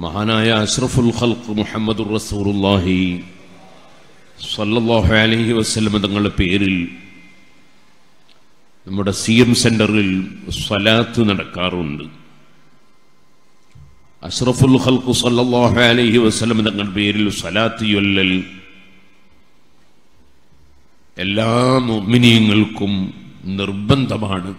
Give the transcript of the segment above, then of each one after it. مہانایا اشرف الخلق محمد الرسول اللہ صلی اللہ علیہ وسلم تنگل پیرل നമ്മുടെ സിഎം സെന്ററിൽ സ്വലാത്ത് നടക്കാറുണ്ട്. അഷ്റഫുൽ ഖൽഖ് സല്ലല്ലാഹു അലൈഹി വസല്ലം തങ്ങളുടെ പേരിൽ സ്വലാത്ത് ചൊല്ലൽ എല്ലാ മുഅ്മിനീങ്ങൾക്കും നിർബന്ധമാണ്.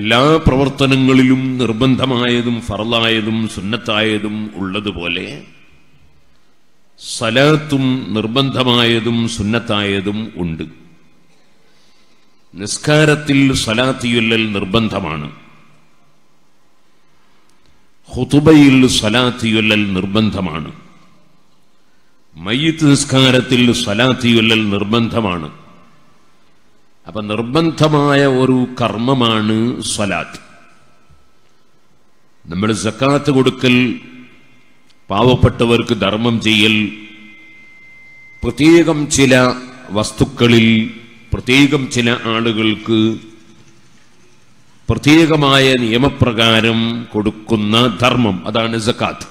എല്ലാ പ്രവർത്തനങ്ങളിലും നിർബന്ധമായതും ഫർളായതും സുന്നത്തായതും ഉള്ളതുപോലെ സലാത്തും നിർബന്ധമായതും സുന്നത്തായതും ഉണ്ട്. നിസ്കാരത്തിൽ സലാത്ത് ചൊല്ലൽ നിർബന്ധമാണ്, ഖുതുബയിൽ സലാത്ത് ചൊല്ലൽ നിർബന്ധമാണ്, മയ്യിത്ത് നിസ്കാരത്തിൽ സലാത്ത് ചൊല്ലൽ നിർബന്ധമാണ്. അപ്പൊ നിർബന്ധമായ ഒരു കർമ്മമാണ് സലാത്ത്. നമ്മൾ സക്കാത്ത് കൊടുക്കൽ, പാവപ്പെട്ടവർക്ക് ധർമ്മം ചെയ്യൽ, പ്രത്യേകം ചില വസ്തുക്കളിൽ പ്രത്യേകം ചില ആളുകൾക്ക് പ്രത്യേകമായ നിയമപ്രകാരം കൊടുക്കുന്ന ധർമ്മം, അതാണ് സക്കാത്ത്.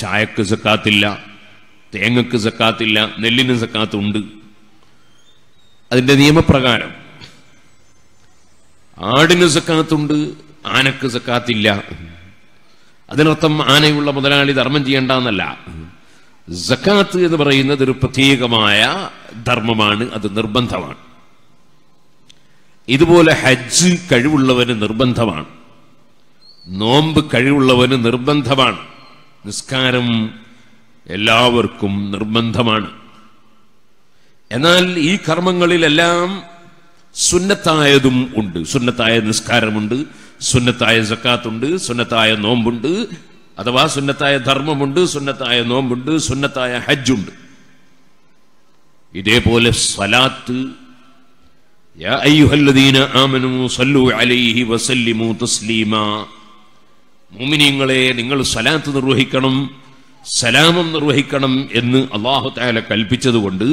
ചായക്ക് സക്കാത്തില്ല, തേങ്ങക്ക് സക്കാത്തില്ല, നെല്ലിന് സക്കാത്ത് ഉണ്ട്, അതിൻ്റെ നിയമപ്രകാരം. ആടിന് സക്കാത്തുണ്ട്, ആനക്ക് സക്കാത്തില്ല. അതിനർത്ഥം ആനയുള്ള മുതലാളി ധർമ്മം ചെയ്യേണ്ട എന്നല്ല. സക്കാത്ത് എന്ന് പറയുന്നത് ഒരു പ്രത്യേകമായ ധർമ്മമാണ്, അത് നിർബന്ധമാണ്. ഇതുപോലെ ഹജ്ജ് കഴിവുള്ളവന് നിർബന്ധമാണ്, നോമ്പ് കഴിവുള്ളവന് നിർബന്ധമാണ്, നിസ്കാരം എല്ലാവർക്കും നിർബന്ധമാണ്. എന്നാൽ ഈ കർമ്മങ്ങളിലെല്ലാം സുന്നത്തായതും ഉണ്ട്. സുന്നത്തായ നിസ്കാരമുണ്ട്, സുന്നത്തായ സക്കാത്തുണ്ട്, സുന്നത്തായ നോമ്പുണ്ട്, അഥവാ സുന്നത്തായ ധർമ്മമുണ്ട്, സുന്നത്തായ നോമ്പുണ്ട്, സുന്നത്തായ ഹജ്ജുണ്ട്. ഇതേപോലെ സ്വലാത്ത്, യാ അയ്യുഹല്ലദീന ആമനൂ സല്ലു അലൈഹി വസല്ലിമു തസ്ലീമാ, മുഅ്മിനീങ്ങളെ നിങ്ങൾ സ്വലാത്ത് നിർവഹിക്കണം, സലാമും നിർവഹിക്കണം എന്ന് അല്ലാഹു തആല കൽപ്പിച്ചതുകൊണ്ട്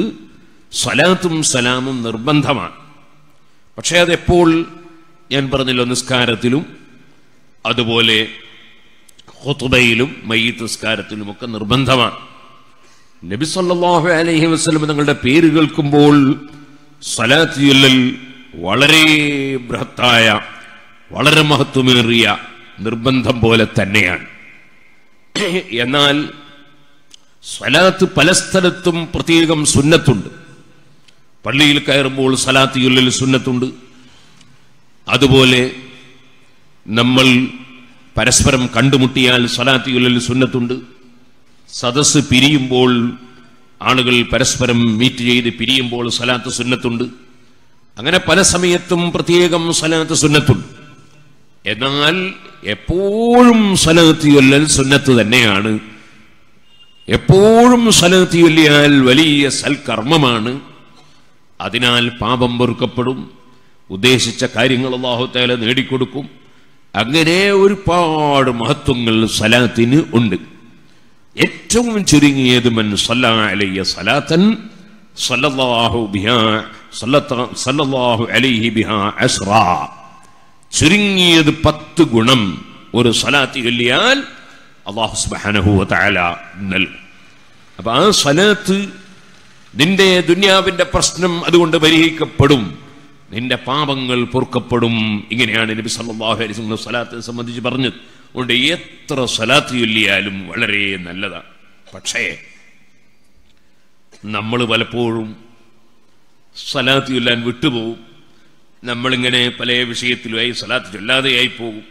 സ്വലാത്തും സലാമും നിർബന്ധമാണ്. പക്ഷേ അതെപ്പോൾ? ഞാൻ പറഞ്ഞല്ലോ, നിസ്കാരത്തിലും അതുപോലെ ഖുതുബയിലും മയ്യിത്ത് നിസ്കാരത്തിലുമൊക്കെ നിർബന്ധമാണ്. നബി സല്ലല്ലാഹു അലൈഹി വസല്ലം തങ്ങളുടെ പേര് കേൾക്കുമ്പോൾ സ്വലാത്ത് ചൊല്ലൽ വളരെ ബൃഹത്തായ, വളരെ മഹത്വമേറിയ നിർബന്ധം പോലെ തന്നെയാണ്. എന്നാൽ സ്വലാത്ത് പല സ്ഥലത്തും പ്രത്യേകം സുന്നത്തുണ്ട്. പള്ളിയിൽ കയറുമ്പോൾ സ്വലാത്ത് ചൊല്ലൽ സുന്നത്തുണ്ട്. അതുപോലെ നമ്മൾ പരസ്പരം കണ്ടുമുട്ടിയാൽ സ്വലാത്ത് ചൊല്ലൽ സുന്നത്തുണ്ട്. സദസ്സ് പിരിയുമ്പോൾ, ആളുകൾ പരസ്പരം മീറ്റ് ചെയ്ത് പിരിയുമ്പോൾ സ്വലാത്ത് സുന്നത്തുണ്ട്. അങ്ങനെ പല സമയത്തും പ്രത്യേകം സ്വലാത്ത് സുന്നത്തുണ്ട്. എന്നാൽ എപ്പോഴും സ്വലാത്ത് ചൊല്ലൽ സുന്നത്ത് തന്നെയാണ്. എപ്പോഴും സ്വലാത്ത് ചൊല്ലിയാൽ വലിയ സൽക്കർമ്മമാണ്. അതിനാൽ പാപം പൊറുക്കപ്പെടും, ഉദ്ദേശിച്ച കാര്യങ്ങൾ അല്ലാഹു തആല നേടിക്കൊടുക്കും. അങ്ങനെ ഒരുപാട് മഹത്വങ്ങൾ സലാത്തിന് ഉണ്ട്. ഏറ്റവും ചുരുങ്ങിയത് മൻ സല്ല അലൈഹി സലാത്തൻ സല്ലല്ലാഹു അലൈഹി ബിഹാ അസ്റ, ചുരുങ്ങിയത് 10 ഗുണം ഒരു സലാത്ത് ചൊല്ലിയാൽ അല്ലാഹു സുബ്ഹാനഹു വ തആല നൽകും. അപ്പോൾ ആ സലാത്ത് നിന്റെ ദുനിയാവിന്റെ പ്രശ്നം അതുകൊണ്ട് പരിഹരിക്കപ്പെടും, നിന്റെ പാപങ്ങൾ പൊറുക്കപ്പെടും. ഇങ്ങനെയാണ് നബി സല്ലല്ലാഹു അലൈഹി വസല്ലം സ്വലാത്തെ സംബന്ധിച്ച് പറഞ്ഞത്. അതുകൊണ്ട് എത്ര സ്വലാത്ത് ചൊല്ലിയാലും വളരെ നല്ലതാണ്. പക്ഷേ നമ്മൾ പലപ്പോഴും സ്വലാത്ത് ചൊല്ലാൻ വിട്ടുപോകും. നമ്മളിങ്ങനെ പല വിഷയത്തിലുമായി സ്വലാത്ത് ചൊല്ലാതെയായി പോകും.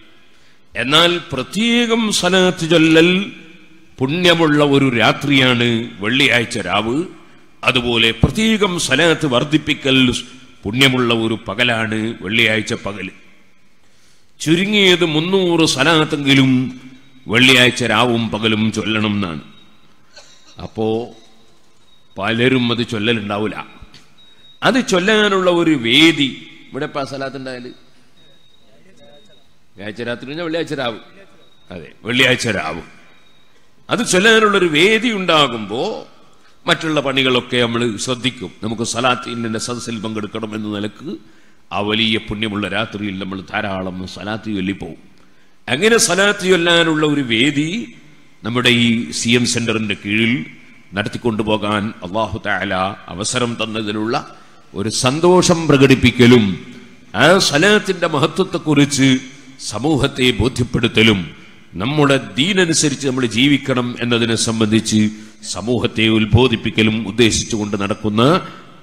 എന്നാൽ പ്രത്യേകം സ്വലാത്ത് ചൊല്ലൽ പുണ്യമുള്ള ഒരു രാത്രിയാണ് വെള്ളിയാഴ്ച രാവ്. അതുപോലെ പ്രത്യേകം സ്വലാത്ത് വർദ്ധിപ്പിക്കൽ പുണ്യമുള്ള ഒരു പകലാണ് വെള്ളിയാഴ്ച പകൽ. ചുരുങ്ങിയത് 300 സ്വലാത്തെങ്കിലും വെള്ളിയാഴ്ച രാവും പകലും ചൊല്ലണം എന്നാണ്. അപ്പോൾ പലരും അത് ചൊല്ലലുണ്ടാവില്ല. അത് ചൊല്ലാനുള്ള ഒരു വേദി ഇവിടെ ഇപ്പോൾ സ്വലാത്ത് ഉണ്ടായാൽ വ്യാഴ്ച രാത്രി കഴിഞ്ഞാൽ വെള്ളിയാഴ്ച രാവ്, അതെ വെള്ളിയാഴ്ച രാവ്, അത് ചൊല്ലാനുള്ളൊരു വേദി ഉണ്ടാകുമ്പോൾ മറ്റുള്ള പണികളൊക്കെ നമ്മൾ ശ്രദ്ധിക്കും. നമുക്ക് സലാത്തിൻ്റെ സദസ്സിൽ പങ്കെടുക്കണം എന്ന നിലക്ക് ആ വലിയ പുണ്യമുള്ള രാത്രിയിൽ നമ്മൾ ധാരാളം സലാത്ത് ചൊല്ലിപ്പോവും. അങ്ങനെ സലാത്ത് ചൊല്ലാനുള്ള ഒരു വേദി നമ്മുടെ ഈ CM സെൻ്ററിൻ്റെ കീഴിൽ നടത്തിക്കൊണ്ടുപോകാൻ അല്ലാഹു തആല അവസരം തന്നതിലുള്ള ഒരു സന്തോഷം പ്രകടിപ്പിക്കലും ആ സലാത്തിൻ്റെ മഹത്വത്തെക്കുറിച്ച് സമൂഹത്തെ ബോധ്യപ്പെടുത്തലും നമ്മുടെ ദീനനുസരിച്ച് നമ്മൾ ജീവിക്കണം എന്നതിനെ സംബന്ധിച്ച് സമൂഹത്തെ ഉത്ബോധിപ്പിക്കലും ഉദ്ദേശിച്ചുകൊണ്ട് നടക്കുന്ന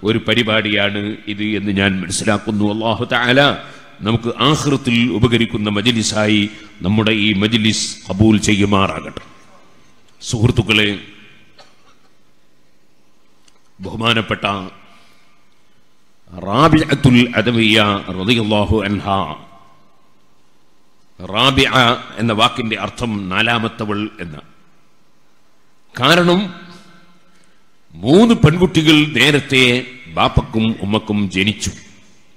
ഒരു പരിപാടിയാണ് ഇത് എന്ന് ഞാൻ മനസ്സിലാക്കുന്നു. അല്ലാഹു തആല നമുക്ക് ആഖിറത്തിൽ ഉപകരിക്കുന്ന മജ്ലിസായി നമ്മുടെ ഈ മജ്ലിസ് ഖബൂൽ ചെയ്യുമാറാകട്ടെ. സുഹൃത്തുക്കളെ, ബഹുമാനപ്പെട്ട റാബിഅത്തുൽ അദവിയ റളിയല്ലാഹു അൻഹാ, റാബിഅ എന്ന വാക്കിന്റെ അർത്ഥം നാലാമത്തവൾ എന്ന കാരണം മൂന്ന് പെൺകുട്ടികൾ നേരത്തെ ബാപ്പക്കും ഉമ്മക്കും ജനിച്ചു.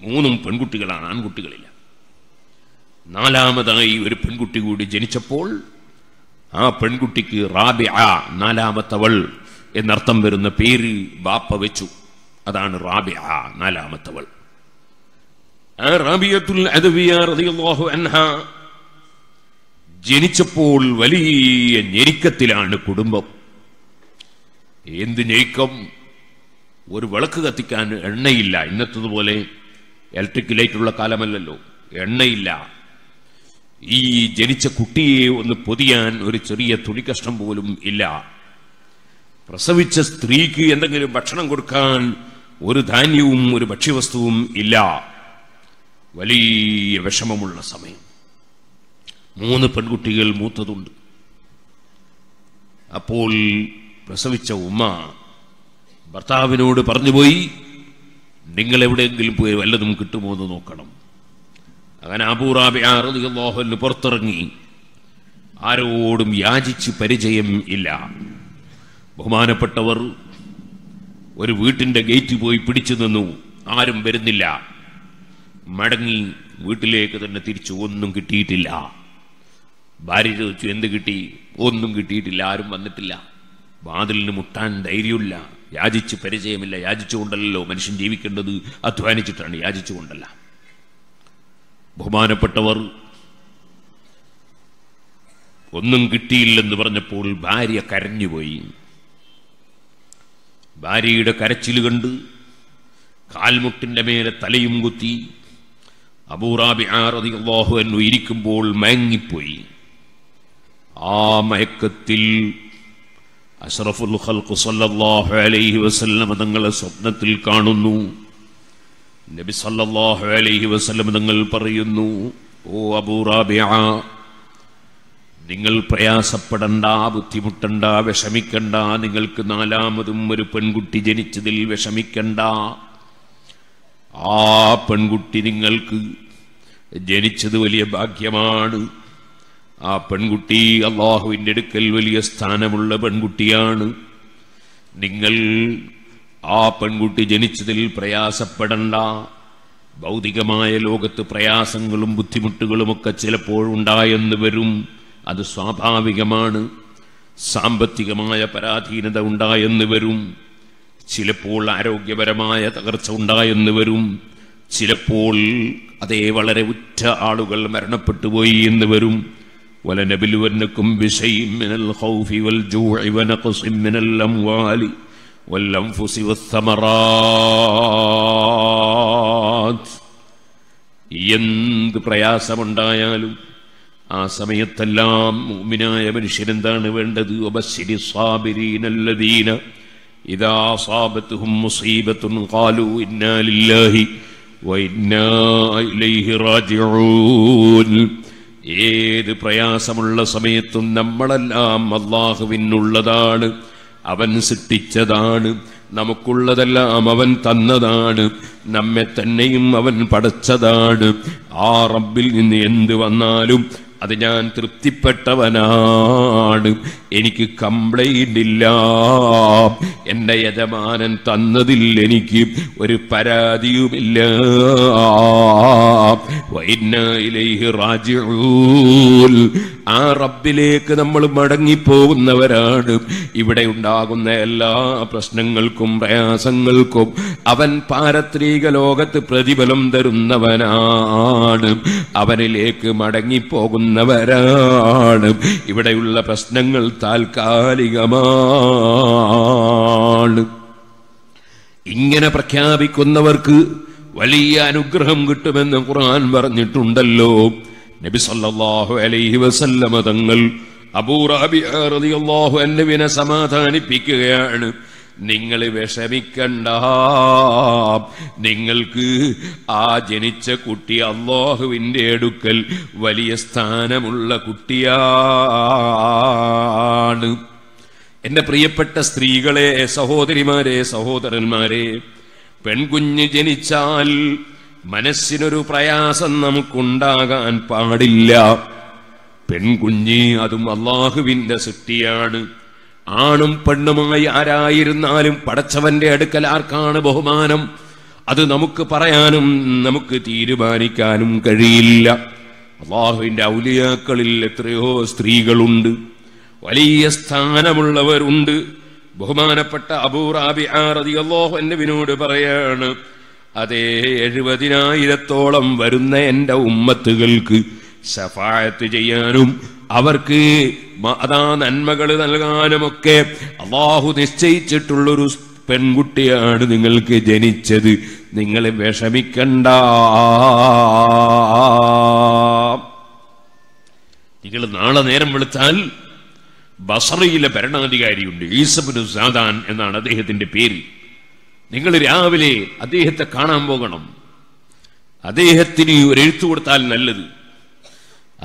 മൂന്നും പെൺകുട്ടികളാണ്, ആൺകുട്ടികളില്ല. നാലാമതായി ഒരു പെൺകുട്ടി കൂടി ജനിച്ചപ്പോൾ ആ പെൺകുട്ടിക്ക് റാബിഅ, നാലാമത്തവൾ എന്നർത്ഥം വരുന്ന പേര് ബാപ്പ വെച്ചു. അതാണ് റാബിഅ, നാലാമത്തവൾ. ആ റാബിഅത്തുൽ അദവിയ റളിയല്ലാഹു അൻഹാ ജനിച്ചപ്പോൾ വലിയ ഞെരുക്കത്തിലാണ് കുടുംബം. എന്ത് ഞെരുക്കം! ഒരു വിളക്ക് കത്തിക്കാൻ എണ്ണയില്ല. ഇന്നത്തതുപോലെ ഇലക്ട്രിക് ലൈറ്റുള്ള കാലമല്ലല്ലോ, എണ്ണയില്ല. ഈ ജനിച്ച കുട്ടിയെ ഒന്ന് പൊതിയാൻ ഒരു ചെറിയ തുണിക്കഷ്ണം പോലും ഇല്ല. പ്രസവിച്ച സ്ത്രീക്ക് എന്തെങ്കിലും ഭക്ഷണം കൊടുക്കാൻ ഒരു ധാന്യവും ഒരു ഭക്ഷ്യവസ്തുവും ഇല്ല. വലിയ വിഷമമുള്ള സമയം. മൂന്ന് പെൺകുട്ടികൾ, മൂത്തതുണ്ട്. അപ്പോൾ പ്രസവിച്ച ഉമ്മ ഭർത്താവിനോട് പറഞ്ഞുപോയി, നിങ്ങൾ എവിടെയെങ്കിലും പോയി വല്ലതും കിട്ടുമോ എന്ന് നോക്കണം. അങ്ങനെ അബൂ റാബിഅ റളിയല്ലാഹു അൻഹു പുറത്തിറങ്ങി. ആരോടും യാചിച്ച് പരിചയം ഇല്ല. ബഹുമാനപ്പെട്ടവർ, ഒരു വീട്ടിൻ്റെ ഗേറ്റ് പോയി പിടിച്ചു നിന്നു. ആരും വരുന്നില്ല. മടങ്ങി വീട്ടിലേക്ക് തന്നെ തിരിച്ചു. ഒന്നും കിട്ടിയിട്ടില്ല. ഭാര്യ ചോദിച്ചു, എന്ത് കിട്ടി? ഒന്നും കിട്ടിയിട്ടില്ല, ആരും വന്നിട്ടില്ല. വാതിലിന് മുട്ടാൻ ധൈര്യമില്ല. യാചിച്ച് പരിചയമില്ല. യാചിച്ചുകൊണ്ടല്ലോ മനുഷ്യൻ ജീവിക്കേണ്ടത്, അധ്വാനിച്ചിട്ടാണ്, യാചിച്ചുകൊണ്ടല്ല. ബഹുമാനപ്പെട്ടവർ, ഒന്നും കിട്ടിയില്ലെന്ന് പറഞ്ഞപ്പോൾ ഭാര്യ കരഞ്ഞുപോയി. ഭാര്യയുടെ കരച്ചിൽ കണ്ട് കാൽമുട്ടിൻ്റെ മേലെ തലയും കുത്തി അബൂ റാബിഅ റളിയല്ലാഹു അൻഹു ഇരിക്കുമ്പോൾ മയങ്ങിപ്പോയി. ആ മയക്കത്തിൽ അഷ്റഫുൽ ഖൽഖ് സല്ലല്ലാഹു അലൈഹി വസല്ലം തങ്ങളെ സ്വപ്നത്തിൽ കാണുന്നു. നബി സല്ലല്ലാഹു അലൈഹി വസല്ലം തങ്ങൾ പറയുന്നു, ഓ അബൂ റാബിഅ, നിങ്ങൾ പ്രയാസപ്പെടണ്ട, ബുദ്ധിമുട്ടണ്ട, വിഷമിക്കണ്ട. നിങ്ങൾക്ക് നാലാമതും ഒരു പെൺകുട്ടി ജനിച്ചതിൽ വിഷമിക്കണ്ട. ആ പെൺകുട്ടി നിങ്ങൾക്ക് ജനിച്ചത് വലിയ ഭാഗ്യമാണ്. ആ പെൺകുട്ടി അള്ളാഹുവിൻ്റെ അടുക്കൽ വലിയ സ്ഥാനമുള്ള പെൺകുട്ടിയാണ്. നിങ്ങൾ ആ പെൺകുട്ടി ജനിച്ചതിൽ പ്രയാസപ്പെടണ്ട. ഭൗതികമായ ലോകത്ത് പ്രയാസങ്ങളും ബുദ്ധിമുട്ടുകളുമൊക്കെ ചിലപ്പോഴുണ്ടായെന്ന് വരും. അത് സ്വാഭാവികമാണ്. സാമ്പത്തികമായ പരാധീനത ഉണ്ടായെന്ന് വരും. ചിലപ്പോൾ ആരോഗ്യപരമായ തകർച്ച ഉണ്ടായെന്ന് വരും. ചിലപ്പോൾ അതേ വളരെ ഉറ്റ ആളുകൾ മരണപ്പെട്ടു പോയി എന്ന് വരും. വലനബിലുവന്നക്കും ബിശൈഇൻ മിനൽ ഖൗഫി വൽ ജൂഇ വനഖ്സിൻ മിനൽ അംവാലി വൽ അൻഫുസി വസ്സമറാത്. എന്ത് പ്രയാസമുണ്ടായാലും ആ സമയത്തെല്ലാം മുഅ്മിനായ മനുഷ്യൻ എന്താണ് വേണ്ടത്? വബശ്ശിരി സ്വാബിരീനല്ലദീന ഇദാ അസാബത്തുഹും മുസീബത്തുൻ ഖാലൂ ഇന്നാ ലില്ലാഹി വഇന്നാ ഇലൈഹി റാജിഊൻ. ഏത് പ്രയാസമുള്ള സമയത്തും നമ്മളെല്ലാം അല്ലാഹുവിനുള്ളതാണ്, അവൻ സൃഷ്ടിച്ചതാണ്, നമുക്കുള്ളതെല്ലാം അവൻ തന്നതാണ്, നമ്മെ തന്നെയും അവൻ പടച്ചതാണ്. ആ റബ്ബിൽ നിന്ന് എന്ത് വന്നാലും അത് ഞാൻ തൃപ്തിപ്പെട്ടവനാണ്, എനിക്ക് കംപ്ലൈൻ്റ് ഇല്ല, എൻ്റെ യജമാനൻ തന്നതിൽ എനിക്ക് ഒരു പരാതിയുമില്ല. ആ റബ്ബിലേക്ക് നമ്മൾ മടങ്ങിപ്പോകുന്നവരാണ്. ഇവിടെ ഉണ്ടാകുന്ന എല്ലാ പ്രശ്നങ്ങൾക്കും പ്രയാസങ്ങൾക്കും അവൻ പാരത്രിക ലോകത്ത് പ്രതിഫലം തരുന്നവനാണ്. അവനിലേക്ക് മടങ്ങിപ്പോകുന്നവരാണ്. ഇവിടെയുള്ള പ്രശ്നങ്ങൾ താൽക്കാലികമാണ്. ഇങ്ങനെ പ്രഖ്യാപിക്കുന്നവർക്ക് വലിയ അനുഗ്രഹം കിട്ടുമെന്ന് ഖുർആൻ പറഞ്ഞിട്ടുണ്ടല്ലോ. നബി സല്ലല്ലാഹു അലൈഹി വസല്ലമ തങ്ങൾ അബൂ റബീഅ റളിയല്ലാഹു അൻഹുവിനെ സമാധാനിപ്പിക്കുകയാണ്. നിങ്ങൾ വിഷമിക്കണ്ട, നിങ്ങൾക്ക് ആ ജനിച്ച കുട്ടി അല്ലാഹുവിൻ്റെ അടുക്കൽ വലിയ സ്ഥാനമുള്ള കുട്ടിയാണ്. എൻ്റെ പ്രിയപ്പെട്ട സ്ത്രീകളെ, സഹോദരിമാരെ, സഹോദരന്മാരെ, പെൺകുഞ്ഞ് ജനിച്ചാൽ മനസ്സിനൊരു പ്രയാസം നമുക്കുണ്ടാകാൻ പാടില്ല. പെൺകുഞ്ഞ് അതും അള്ളാഹുവിൻ്റെ സൃഷ്ടിയാണ്. ആണും പെണ്ണുമായി ആരായിരുന്നാലും പടച്ചവന്റെ അടുക്കൽ ആർക്കാണ് ബഹുമാനം? അത് നമുക്ക് പറയാനും നമുക്ക് തീരുമാനിക്കാനും കഴിയില്ല. അള്ളാഹുവിൻ്റെ ഔലിയാക്കളിൽ എത്രയോ സ്ത്രീകളുണ്ട്, വലിയ സ്ഥാനമുള്ളവരുണ്ട്. ബഹുമാനപ്പെട്ട അബൂ റബീഅ റളിയല്ലാഹു അൻഹുവിനോട് പറയാണ്, അതേ 70,000-ഓളം വരുന്ന എൻ്റെ ഉമ്മത്തുകൾക്ക് ശഫാഅത്ത് ചെയ്യാനും അവർക്ക് അതാ നന്മകൾ നൽകാനുമൊക്കെ അള്ളാഹു നിശ്ചയിച്ചിട്ടുള്ളൊരു പെൺകുട്ടിയാണ് നിങ്ങൾക്ക് ജനിച്ചത്. നിങ്ങൾ വിഷമിക്കണ്ട, നിങ്ങൾ നാളെ നേരം വെളുത്താൽ ബസറയിലെ ഭരണാധികാരിയുണ്ട്, ഈസബ്നു സാദാൻ എന്നാണ് അദ്ദേഹത്തിന്റെ പേര്. നിങ്ങൾ രാവിലെ അദ്ദേഹത്തെ കാണാൻ പോകണം. അദ്ദേഹത്തിന് ഒരു എഴുത്തു കൊടുത്താൽ നല്ലത്.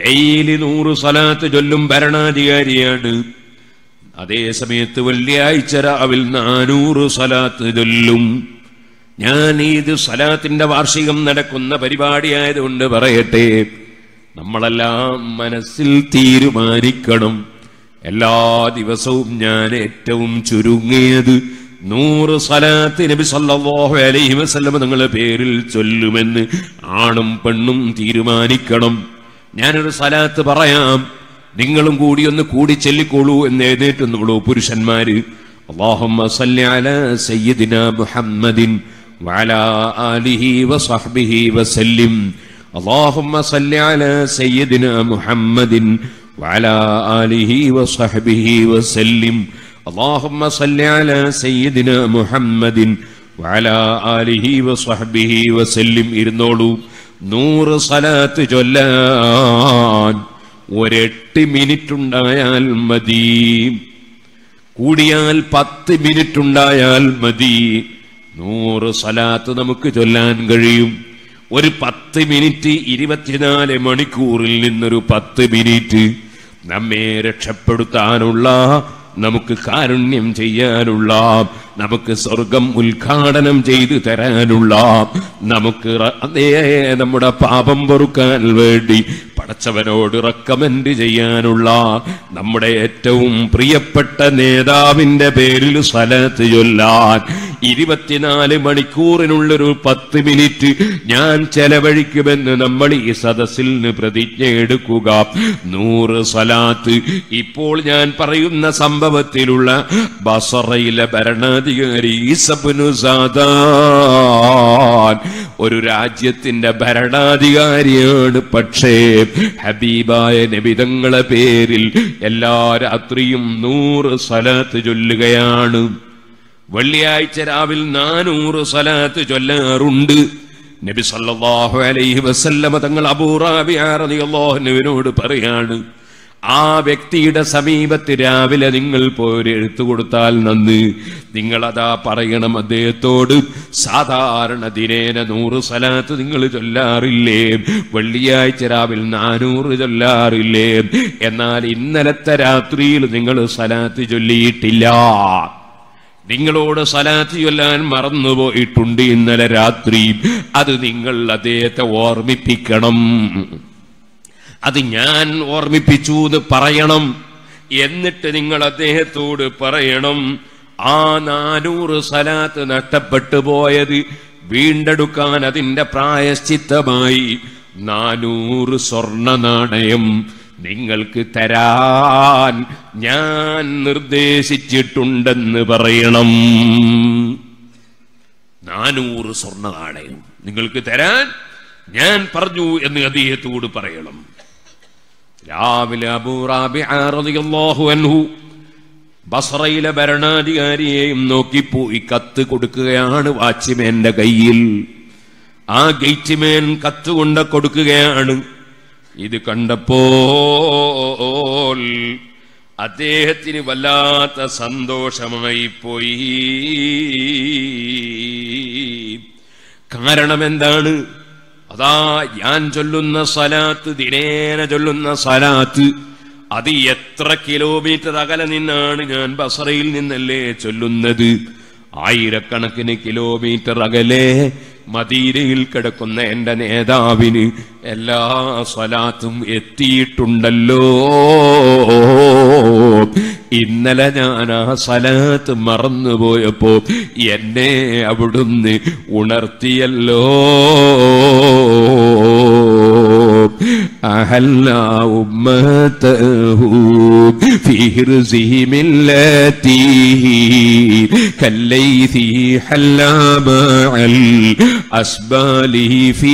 ഡെയിലി 100 സ്വലാത്ത് ചൊല്ലും ഭരണാധികാരിയാണ്. അതേ സമയത്ത് വെള്ളിയാഴ്ച രാവിൽ 400 സ്വലാത്ത് ചൊല്ലും. ഞാൻ ഇത് സ്വലാത്തിന്റെ വാർഷികം നടക്കുന്ന പരിപാടിയായതുകൊണ്ട് പറയട്ടെ, നമ്മളെല്ലാം മനസ്സിൽ തീരുമാനിക്കണം, എല്ലാ ദിവസവും ഞാൻ ഏറ്റവും ചുരുങ്ങിയത് 100 സ്വലാത്ത് നബി സല്ലല്ലാഹു അലൈഹി വസല്ലം നിങ്ങളുടെ പേരിൽ ചൊല്ലുമെന്ന് ആണും പെണ്ണും തീരുമാനിക്കണം. ഞാനൊരു സ്വലാത്ത് പറയാം, നിങ്ങളും കൂടി ഒന്ന് കൂടി ചൊല്ലിക്കോളൂ എന്ന് എഴുന്നേറ്റുന്നുള്ളൂ പുരുഷന്മാര്. അല്ലാഹുമ്മ സല്ലി അലാ സയ്യിദിനാ മുഹമ്മദിൻ വഅലാ ആലിഹി വസഹ്ബിഹി വസല്ലിം. അല്ലാഹുമ്മ സല്ലി അലാ സയ്യിദിനാ മുഹമ്മദിൻ വഅലാ ആലിഹി വസഹ്ബിഹി വസല്ലിം. اللهم صل على سيدنا محمد وعلى آله وصحبه وسلم. ഇരുന്നോളൂ 100 സ്വലാത്ത് ചൊല്ലാൻ. 1 മിനിറ്റ് ഉണ്ടായാൽ മതി, കൂടിയാൽ 10 മിനിറ്റ് ഉണ്ടായാൽ മതി. 100 സ്വലാത്ത് നമുക്ക് ചൊല്ലാൻ കഴിയും. ഒരു 10 മിനിറ്റ് 24 മണിക്കൂറിൽ നിന്നൊരു 10 മിനിറ്റ് നമ്മെ രക്ഷപ്പെടുത്താനുള്ള, നമുക്ക് കാരുണ്യം ചെയ്യാനുള്ള, നമുക്ക് സ്വർഗം ഉദ്ഘാടനം ചെയ്തു തരാനുള്ള, നമുക്ക് നമ്മുടെ പാപം പൊറുക്കാൻ വേണ്ടി പടച്ചവനോട് റെക്കമെൻഡ് ചെയ്യാനുള്ള നമ്മുടെ ഏറ്റവും പ്രിയപ്പെട്ട നേതാവിൻ്റെ പേരിൽ സ്വലാത്ത് ചൊല്ലാൻ 24 മണിക്കൂറിനുള്ളൊരു 10 മിനിറ്റ് ഞാൻ ചെലവഴിക്കുമെന്ന് നമ്മൾ ഈ സദസ്സിൽ നിന്ന് പ്രതിജ്ഞ എടുക്കുക. 100 സ്വലാത്ത് ഇപ്പോൾ ഞാൻ പറയുന്ന സംഭവത്തിലുള്ള ബസറയിലെ ഭരണാധികാരി ഈസബ്നു സാദാൻ ഒരു രാജ്യത്തിന്റെ ഭരണാധികാരിയാണ്. പക്ഷേ ഹബീബായ നബി തങ്ങളുടെ പേരിൽ എല്ലാ രാത്രിയും 100 സ്വലാത്ത് ചൊല്ലുകയാണ്. വെള്ളിയാഴ്ച രാവിലെ 400 സ്വലാത്ത് ചൊല്ലാറുണ്ട്. നബി സല്ലല്ലാഹു അലൈഹി വസല്ലമ തങ്ങൾ അബൂ റബീഅ റളിയല്ലാഹു അൻഹുവിനോട് പറയാണ്, آ ویکتیڈ سمیبت راویل ننگل پوری ایڈتھ کوڈتال نندی ننگل ادا پرینم ادیہത്തോട് സാധാരണ ദിനേന 100 സലാത്ത് നിങ്ങൾ ചൊല്ലാറില്ലേ വെള്ളിയാഴ്ച രാവിലെ 400 ചൊല്ലാറില്ലേ എന്നാൽ ഇന്നലത്തെ രാത്രിയിൽ നിങ്ങൾ സലാത്ത് ചൊല്ലിയിട്ടില്ല നിങ്ങളോട് സലാത്ത് ചൊല്ലാൻ മറന്നുപോയിട്ടുണ്ട് ഇന്നലെ രാത്രി അത് നിങ്ങൾ അദ്ദേഹത്തെ ഓർമ്മിപ്പിക്കണം അത് ഞാൻ ഓർമ്മിപ്പിച്ചു എന്ന് പറയണം എന്നിട്ട് നിങ്ങൾ അദ്ദേഹത്തോട് പറയണം ആ 400 സലാത്ത് നഷ്ടപ്പെട്ടു പോയത് വീണ്ടെടുക്കാൻ അതിന്റെ പ്രായശ്ചിത്തമായി 400 സ്വർണ്ണ നാണയം നിങ്ങൾക്ക് തരാൻ ഞാൻ നിർദ്ദേശിച്ചിട്ടുണ്ടെന്ന് പറയണം 400 സ്വർണ്ണ നാണയം നിങ്ങൾക്ക് തരാൻ ഞാൻ പറഞ്ഞു എന്ന് അദ്ദേഹത്തോട് പറയണം രാവിലെ അബൂ റാബിഅ റളിയല്ലാഹു അൻഹു ബസ്രയിലെ ഭരണാധികാരിയെയും നോക്കിപ്പോയി കത്ത് കൊടുക്കുകയാണ് വാച്ച്മാന്റെ കയ്യിൽ ആ ഗേറ്റ്മാൻ കത്ത് കൊണ്ട് കൊടുക്കുകയാണ് ഇത് കണ്ടപ്പോൾ അദ്ദേഹത്തിന് വല്ലാത്ത സന്തോഷമായി പോയി കാരണം എന്താണ് അതാ ഞാൻ ചൊല്ലുന്ന സലാത്ത് ദിനേന ചൊല്ലുന്ന സലാത്ത് അത് എത്ര കിലോമീറ്റർ അകലെ നിന്നാണ് ഞാൻ ബസറയിൽ നിന്നല്ലേ ചൊല്ലുന്നത് ആയിരക്കണക്കിന് കിലോമീറ്റർ അകലെ മദീനയിൽ കിടക്കുന്ന എൻ്റെ നേതാവിന് എല്ലാ സലാത്തും എത്തിയിട്ടുണ്ടല്ലോ ഇന്നലെ ഞാൻ ആ സലാത്ത് മറന്നുപോയപ്പോൾ എന്നെ അവിടുന്ന് ഉണർത്തിയല്ലോ أهلا أمته في هرزه ملته كالليث حلا مع الأسبال في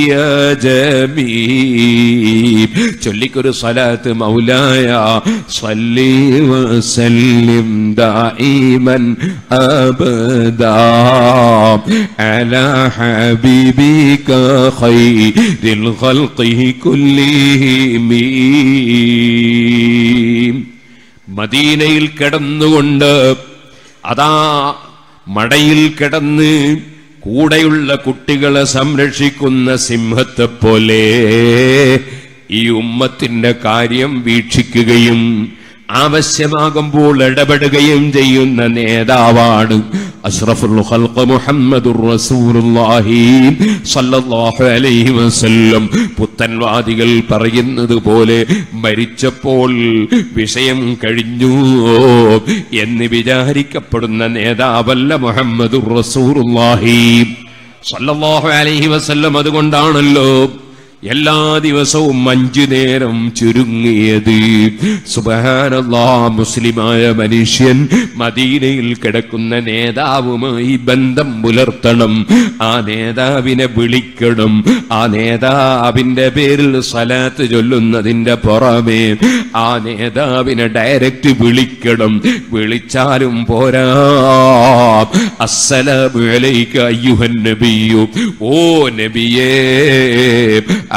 أجمي تلك صلاة مولاي صلي وسلم دائما أبدا على حبيبك خير الخلق كلهم മദീനയിൽ കിടന്നുകൊണ്ട് അതാ മടയിൽ കിടന്ന് കൂടെയുള്ള കുട്ടികളെ സംരക്ഷിക്കുന്ന സിംഹത്തെ പോലെ ഈ ഉമ്മത്തിന്റെ കാര്യം വീക്ഷിക്കുകയും ആവശ്യമാകുമ്പോൾ ഇടപെടുകയും ചെയ്യുന്ന നേതാവാണ് അഷ്റഫുൽ ഖൽഖ് മുഹമ്മദുർ റസൂലുള്ളാഹി സ്വല്ലല്ലാഹു അലൈഹി വസല്ലം പുത്തൻവാദികൾ പറയുന്നത് പോലെ മരിച്ചപ്പോൾ വിഷയം കഴിഞ്ഞു എന്ന് വിചാരിക്കപ്പെടുന്ന നേതാവല്ല മുഹമ്മദുർ റസൂലുള്ളാഹി സ്വല്ലല്ലാഹു അലൈഹി വസല്ലം അതുകൊണ്ടാണല്ലോ എല്ലാ ദിവസവും 5 നേരം ചുരുങ്ങിയത് സുബ്ഹാനല്ലാഹ് മുസ്ലിമായ മനുഷ്യൻ മദീനയിൽ കിടക്കുന്ന നേതാവുമായി ബന്ധം പുലർത്തണം ആ നേതാവിനെ വിളിക്കണം ആ നേതാവിന്റെ പേരിൽ സലാത്ത് ചൊല്ലുന്നതിന്റെ പുറമേ ആ നേതാവിനെ ഡയറക്റ്റ് വിളിക്കണം വിളിച്ചാലും പോരാ അസ്സലാമു അലൈക അയ്യുഹൻ നബിയു ഓ നബിയേ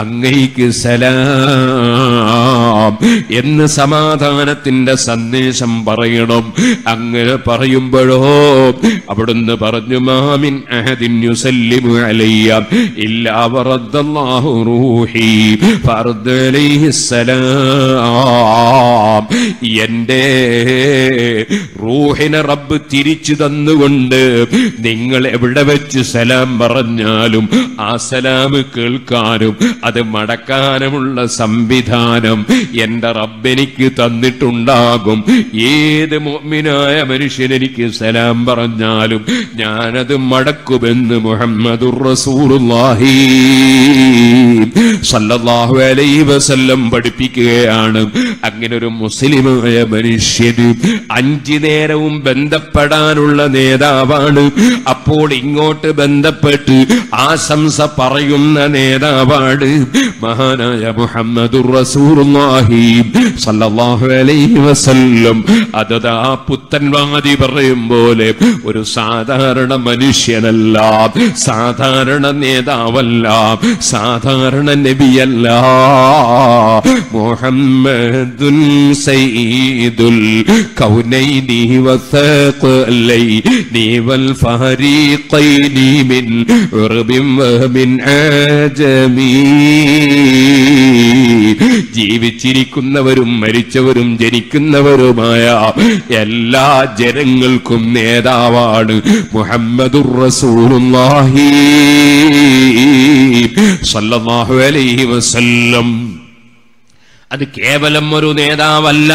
അങ്ങയ്ക്ക് സലാം എന്ന് സമാധാനത്തിന്റെ സന്ദേശം പറയണം അങ്ങനെ പറയുമ്പോഴോ അവിടുന്ന് പറഞ്ഞു മാമിൻ അഹദിൻ യുസല്ലിമു അലയ്യ ഇല്ലാ വറദ്ദല്ലാഹു റൂഹി ഫർദ് അലൈഹി സലാം എൻ്റെ റൂഹിനെ റബ്ബ് തിരിച്ചു തന്നുകൊണ്ട് നിങ്ങൾ എവിടെ വെച്ച് സലാം പറഞ്ഞാലും ആ സലാം കേൾക്കാനും അത് മടക്കാനുമുള്ള സംവിധാനം എന്റെ റബ്ബെനിക്ക് തന്നിട്ടുണ്ടാകും ഏത് മുഅ്മിനായ മനുഷ്യൻ എനിക്ക് സലാം പറഞ്ഞാലും ഞാനത് മടക്കുമെന്ന് മുഹമ്മദുർ റസൂലുള്ളാഹി സല്ലല്ലാഹു അലൈഹി വസല്ലം പഠിപ്പിക്കുകയാണ് അങ്ങനെ ഒരു മുസ്ലിമായ മനുഷ്യന് 5 നേരവും ബന്ധപ്പെടാനുള്ള നേതാവാണ്. അപ്പോൾ ഇങ്ങോട്ട് ബന്ധപ്പെട്ട് ആശംസ പറയുന്ന നേതാവാണ് മഹാനായ മുഹമ്മദുർ റസൂലുള്ളാഹി സല്ലല്ലാഹു അലൈഹി വസല്ലം. അതാ പുത്തൻവാദി പറയും പോലെ ഒരു സാധാരണ മനുഷ്യനല്ല, സാധാരണ നേതാവല്ല, സാധാരണ നബിയല്ല, മുഹമ്മദുൻ സയ്യിദുൽ കൗനൈനി വസഖലൈനി വൽ ഫരീഖൈനി മിൻ ഉർബിൻ വമിൻ ആജമി. ജീവിച്ചിരിക്കുന്നവരും മരിച്ചവരും ജനിക്കുന്നവരുമായ എല്ലാ ജനങ്ങൾക്കും നേതാവാണ് മുഹമ്മദുർ റസൂലുള്ളാഹി സല്ലല്ലാഹു അലൈഹി വസല്ലം. അത് കേവലം ഒരു നേതാവല്ല.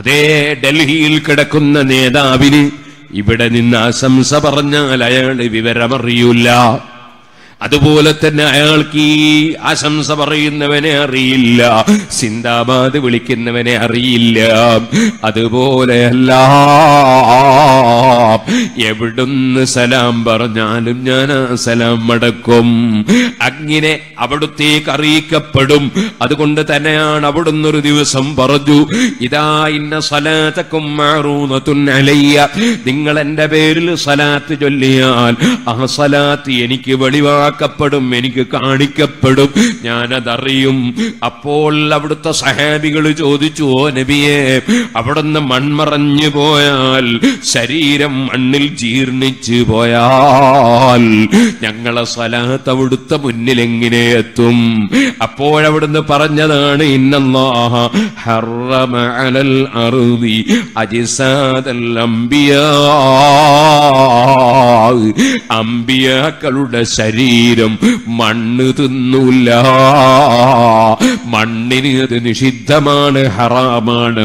അതേ ഡൽഹിയിൽ കിടക്കുന്ന നേതാവിന് ഇവിടെ നിന്ന് ആശംസ പറഞ്ഞാൽ അയാൾ വിവരമറിയില്ല. അതുപോലെ തന്നെ അയാൾക്ക് ഈ ആശംസ പറയുന്നവനെ അറിയില്ല, സിന്ദാബാദ് വിളിക്കുന്നവനെ അറിയില്ല. അതുപോലെയല്ല, എവിടുന്ന് സലാം പറഞ്ഞാലും ഞാൻ ആ സലാം മടക്കും. അങ്ങനെ അവിടുത്തേക്ക് അറിയിക്കപ്പെടും. അതുകൊണ്ട് തന്നെയാണ് അവിടുന്ന് ഒരു ദിവസം പറഞ്ഞു, ഇതാ ഇന്ന സലാത്തക്കും മാറൂനത്തുൻ അലയ്യ, നിങ്ങൾ എന്റെ പേരിൽ സലാത്ത് ചൊല്ലിയാൽ ആ സലാത്ത് എനിക്ക് വെളിവാക്കും, എനിക്ക് കാണിക്കപ്പെടും, ഞാനതറിയും. അപ്പോൾ അവിടുത്തെ സഹാബികൾ ചോദിച്ചു, ഓ നബിയെ, അവിടുന്ന് മൺമറഞ്ഞു പോയാൽ, ശരീരം മണ്ണിൽ ജീർണിച്ചു പോയാൽ ഞങ്ങളെ സലാത്ത് അവിടുത്തെ മുന്നിൽ എങ്ങനെ എത്തും? അപ്പോഴവിടുന്ന് പറഞ്ഞതാണ്, ഇന്നല്ലാഹ ഹറമ അലൽ അർദി അജ്സാദൽ അംബിയാ, അമ്പിയാക്കളുടെ ശരീരം മണ്ണ് തിന്നൂല്ല, മണ്ണിന് അത് നിഷിദ്ധമാണ്, ഹറാമാണ്.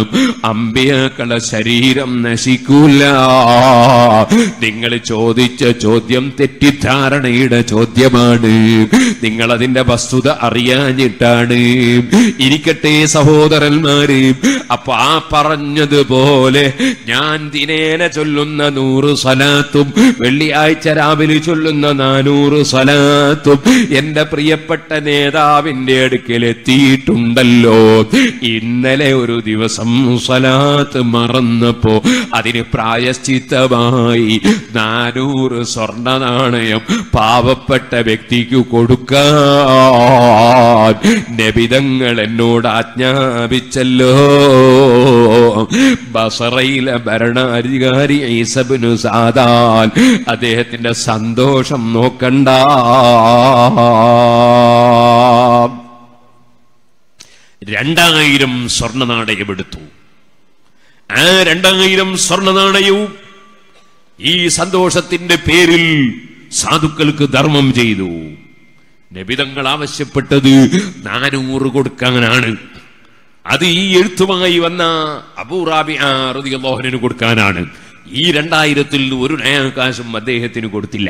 അമ്പിയാക്കളെ ശരീരം നശിക്കൂല. നിങ്ങൾ ചോദിച്ച ചോദ്യം തെറ്റിദ്ധാരണയുടെ ചോദ്യമാണ്, നിങ്ങൾ അതിന്റെ വസ്തുത അറിയാഞ്ഞിട്ടാണ്. ഇരിക്കട്ടെ സഹോദരന്മാര്, അപ്പൊ ആ പറഞ്ഞതുപോലെ ഞാൻ ദിനേന ചൊല്ലുന്ന 100 സലാത്തും വെള്ളിയാഴ്ച രാവിലെ ചൊല്ലുന്ന 400 സലാത്തും എന്റെ പ്രിയപ്പെട്ട നേതാവിന്റെ അടുക്കൽ എത്തിയിട്ടുണ്ടല്ലോ. ഇന്നലെ ഒരു ദിവസം സലാത്ത് മറന്നപ്പോ അതിന് പ്രായശ്ചിത്തമായി 400 സ്വർണ്ണ നാണയം പാവപ്പെട്ട വ്യക്തിക്ക് കൊടുക്കാൻ നബിതങ്ങൾ എന്നോട് ആജ്ഞാപിച്ചല്ലോ. ബസറയിലെ ഭരണാധികാരി ഈസ ഇബ്നു സാദാൻ, അദ്ദേഹത്തിന്റെ സന്തോഷം നോക്കണ്ട, $2000 സ്വർണ്ണ നാണയം എടുത്തു. ആ 2000 സ്വർണ്ണ നാണയവും ഈ സന്തോഷത്തിന്റെ പേരിൽ സാധുക്കൾക്ക് ധർമ്മം ചെയ്തു. നബിതങ്ങൾ ആവശ്യപ്പെട്ടത് 400 കൊടുക്കാനാണ്. അത് ഈ എഴുത്തുമായി വന്ന അബൂ റാബിഅ റളിയല്ലാഹു അൻഹു കൊടുക്കാനാണ്. ഈ 2000-ൽ ഒരു നയാകാശം അദ്ദേഹത്തിന് കൊടുത്തില്ല.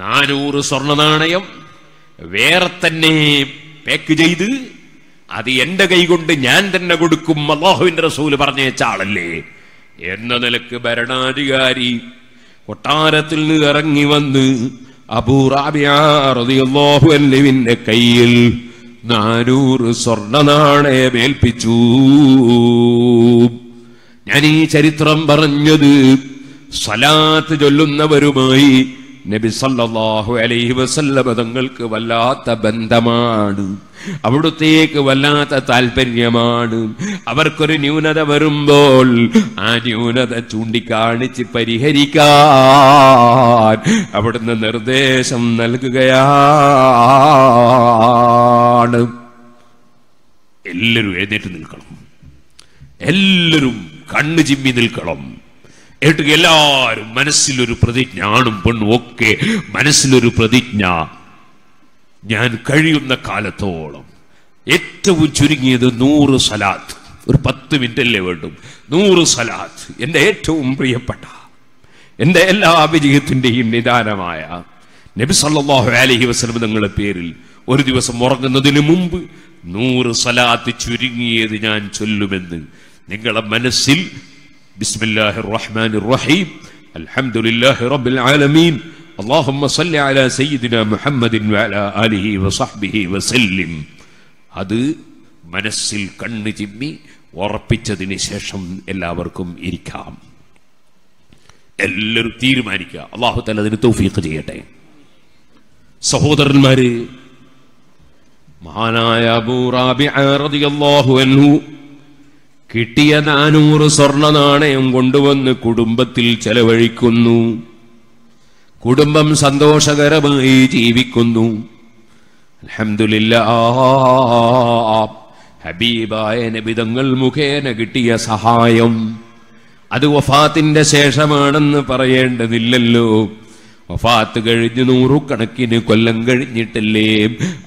400 സ്വർണ്ണ നാണയം വേറെ തന്നെ പാക്ക് ചെയ്ത് അത് എന്റെ കൈകൊണ്ട് ഞാൻ തന്നെ കൊടുക്കും, അല്ലാഹുവിന്റെ റസൂല് പറഞ്ഞേച്ച ആളല്ലേ എന്ന നിലക്ക് ഭരണാധികാരി കൊട്ടാരത്തിൽ നിന്ന് ഇറങ്ങി വന്ന് അബൂ റാബിഅ റളിയല്ലാഹു അൻഹുവിന്റെ കയ്യിൽ 400 സ്വർണ്ണ നാണയം ഏൽപ്പിച്ചു. ഞാൻ ഈ ചരിത്രം പറഞ്ഞത് സലാത്ത് ചൊല്ലുന്നവരുമായി നബി സല്ലല്ലാഹു അലൈഹി വസല്ലം തങ്ങൾക്ക് വല്ലാത്ത ബന്ധമാണ്, അവിടുത്തേക്ക് വല്ലാത്ത താല്പര്യമാണ്. അവർക്കൊരു ന്യൂനത വരുമ്പോൾ ആ ന്യൂനത ചൂണ്ടിക്കാണിച്ച് പരിഹരിക്കാൻ അവിടുന്ന് നിർദ്ദേശം നൽകുകയാണ്. എല്ലാവരും എഴുന്നേറ്റ് നിൽക്കണം, എല്ലാവരും കണ്ണു ചിമ്മി നിൽക്കണം. ഏട്ടുക എല്ലാരും മനസ്സിലൊരു പ്രതിജ്ഞ, ആണും പെണ്ണും ഒക്കെ മനസ്സിലൊരു പ്രതിജ്ഞ, ഞാൻ കഴിയുന്ന കാലത്തോളം ഏറ്റവും ചുരുങ്ങിയത് 100 സലാത്ത്, ഒരു 10 മിനിറ്റല്ലേ വേണ്ടും, 100 സലാത്ത് എൻ്റെ ഏറ്റവും പ്രിയപ്പെട്ട, എൻ്റെ എല്ലാ വിജയത്തിൻ്റെയും നിദാനമായ നബി സല്ലല്ലാഹു അലൈഹി വസല്ലം തങ്ങളുടെ പേരിൽ ഒരു ദിവസം ഉറങ്ങുന്നതിന് മുമ്പ് 100 സലാത്ത് ചുരുങ്ങിയത് ഞാൻ ചൊല്ലുമെന്ന് നിങ്ങളുടെ മനസ്സിൽ ബിസ്മില്ലാഹിർ റഹ്മാനിർ റഹീം അൽഹംദുലില്ലാഹി റബ്ബിൽ ആലമീൻ അല്ലാഹുമ്മ സല്ലി അലാ സയ്യിദിനാ മുഹമ്മദിൻ വഅലാ ആലിഹി വസഹ്ബിഹി വസല്ലിം. അത് മനസ്സിൽ കണ്ണ് ചിമ്മി ഉറപ്പിച്ചതിന് ശേഷം എല്ലാവർക്കും ഇരിക്കാം. എല്ലാവരും തീരുമാനിക്കുക. അല്ലാഹു തആല അതിന് തൗഫീഖ് ചെയ്യട്ടെ. സഹോദരന്മാരെ, മഹാനായ അബൂ റാബിഅ റളിയല്ലാഹു അൻഹു കിട്ടിയ 400 സ്വർണ്ണ നാണയം കൊണ്ടുവന്ന് കുടുംബത്തിൽ ചെലവഴിക്കുന്നു. കുടുംബം സന്തോഷകരമായി ജീവിക്കുന്നു. അൽഹംദുലില്ലാഹ്. ഹബീബായ നബി തങ്ങൾ മുഖേന കിട്ടിയ സഹായം അത് വഫാത്തിന്റെ ശേഷമാണെന്ന് പറയേണ്ടതില്ലല്ലോ. വഫാത്ത് കഴിഞ്ഞ് 100 കണക്കിന് കൊല്ലം കഴിഞ്ഞിട്ടല്ലേ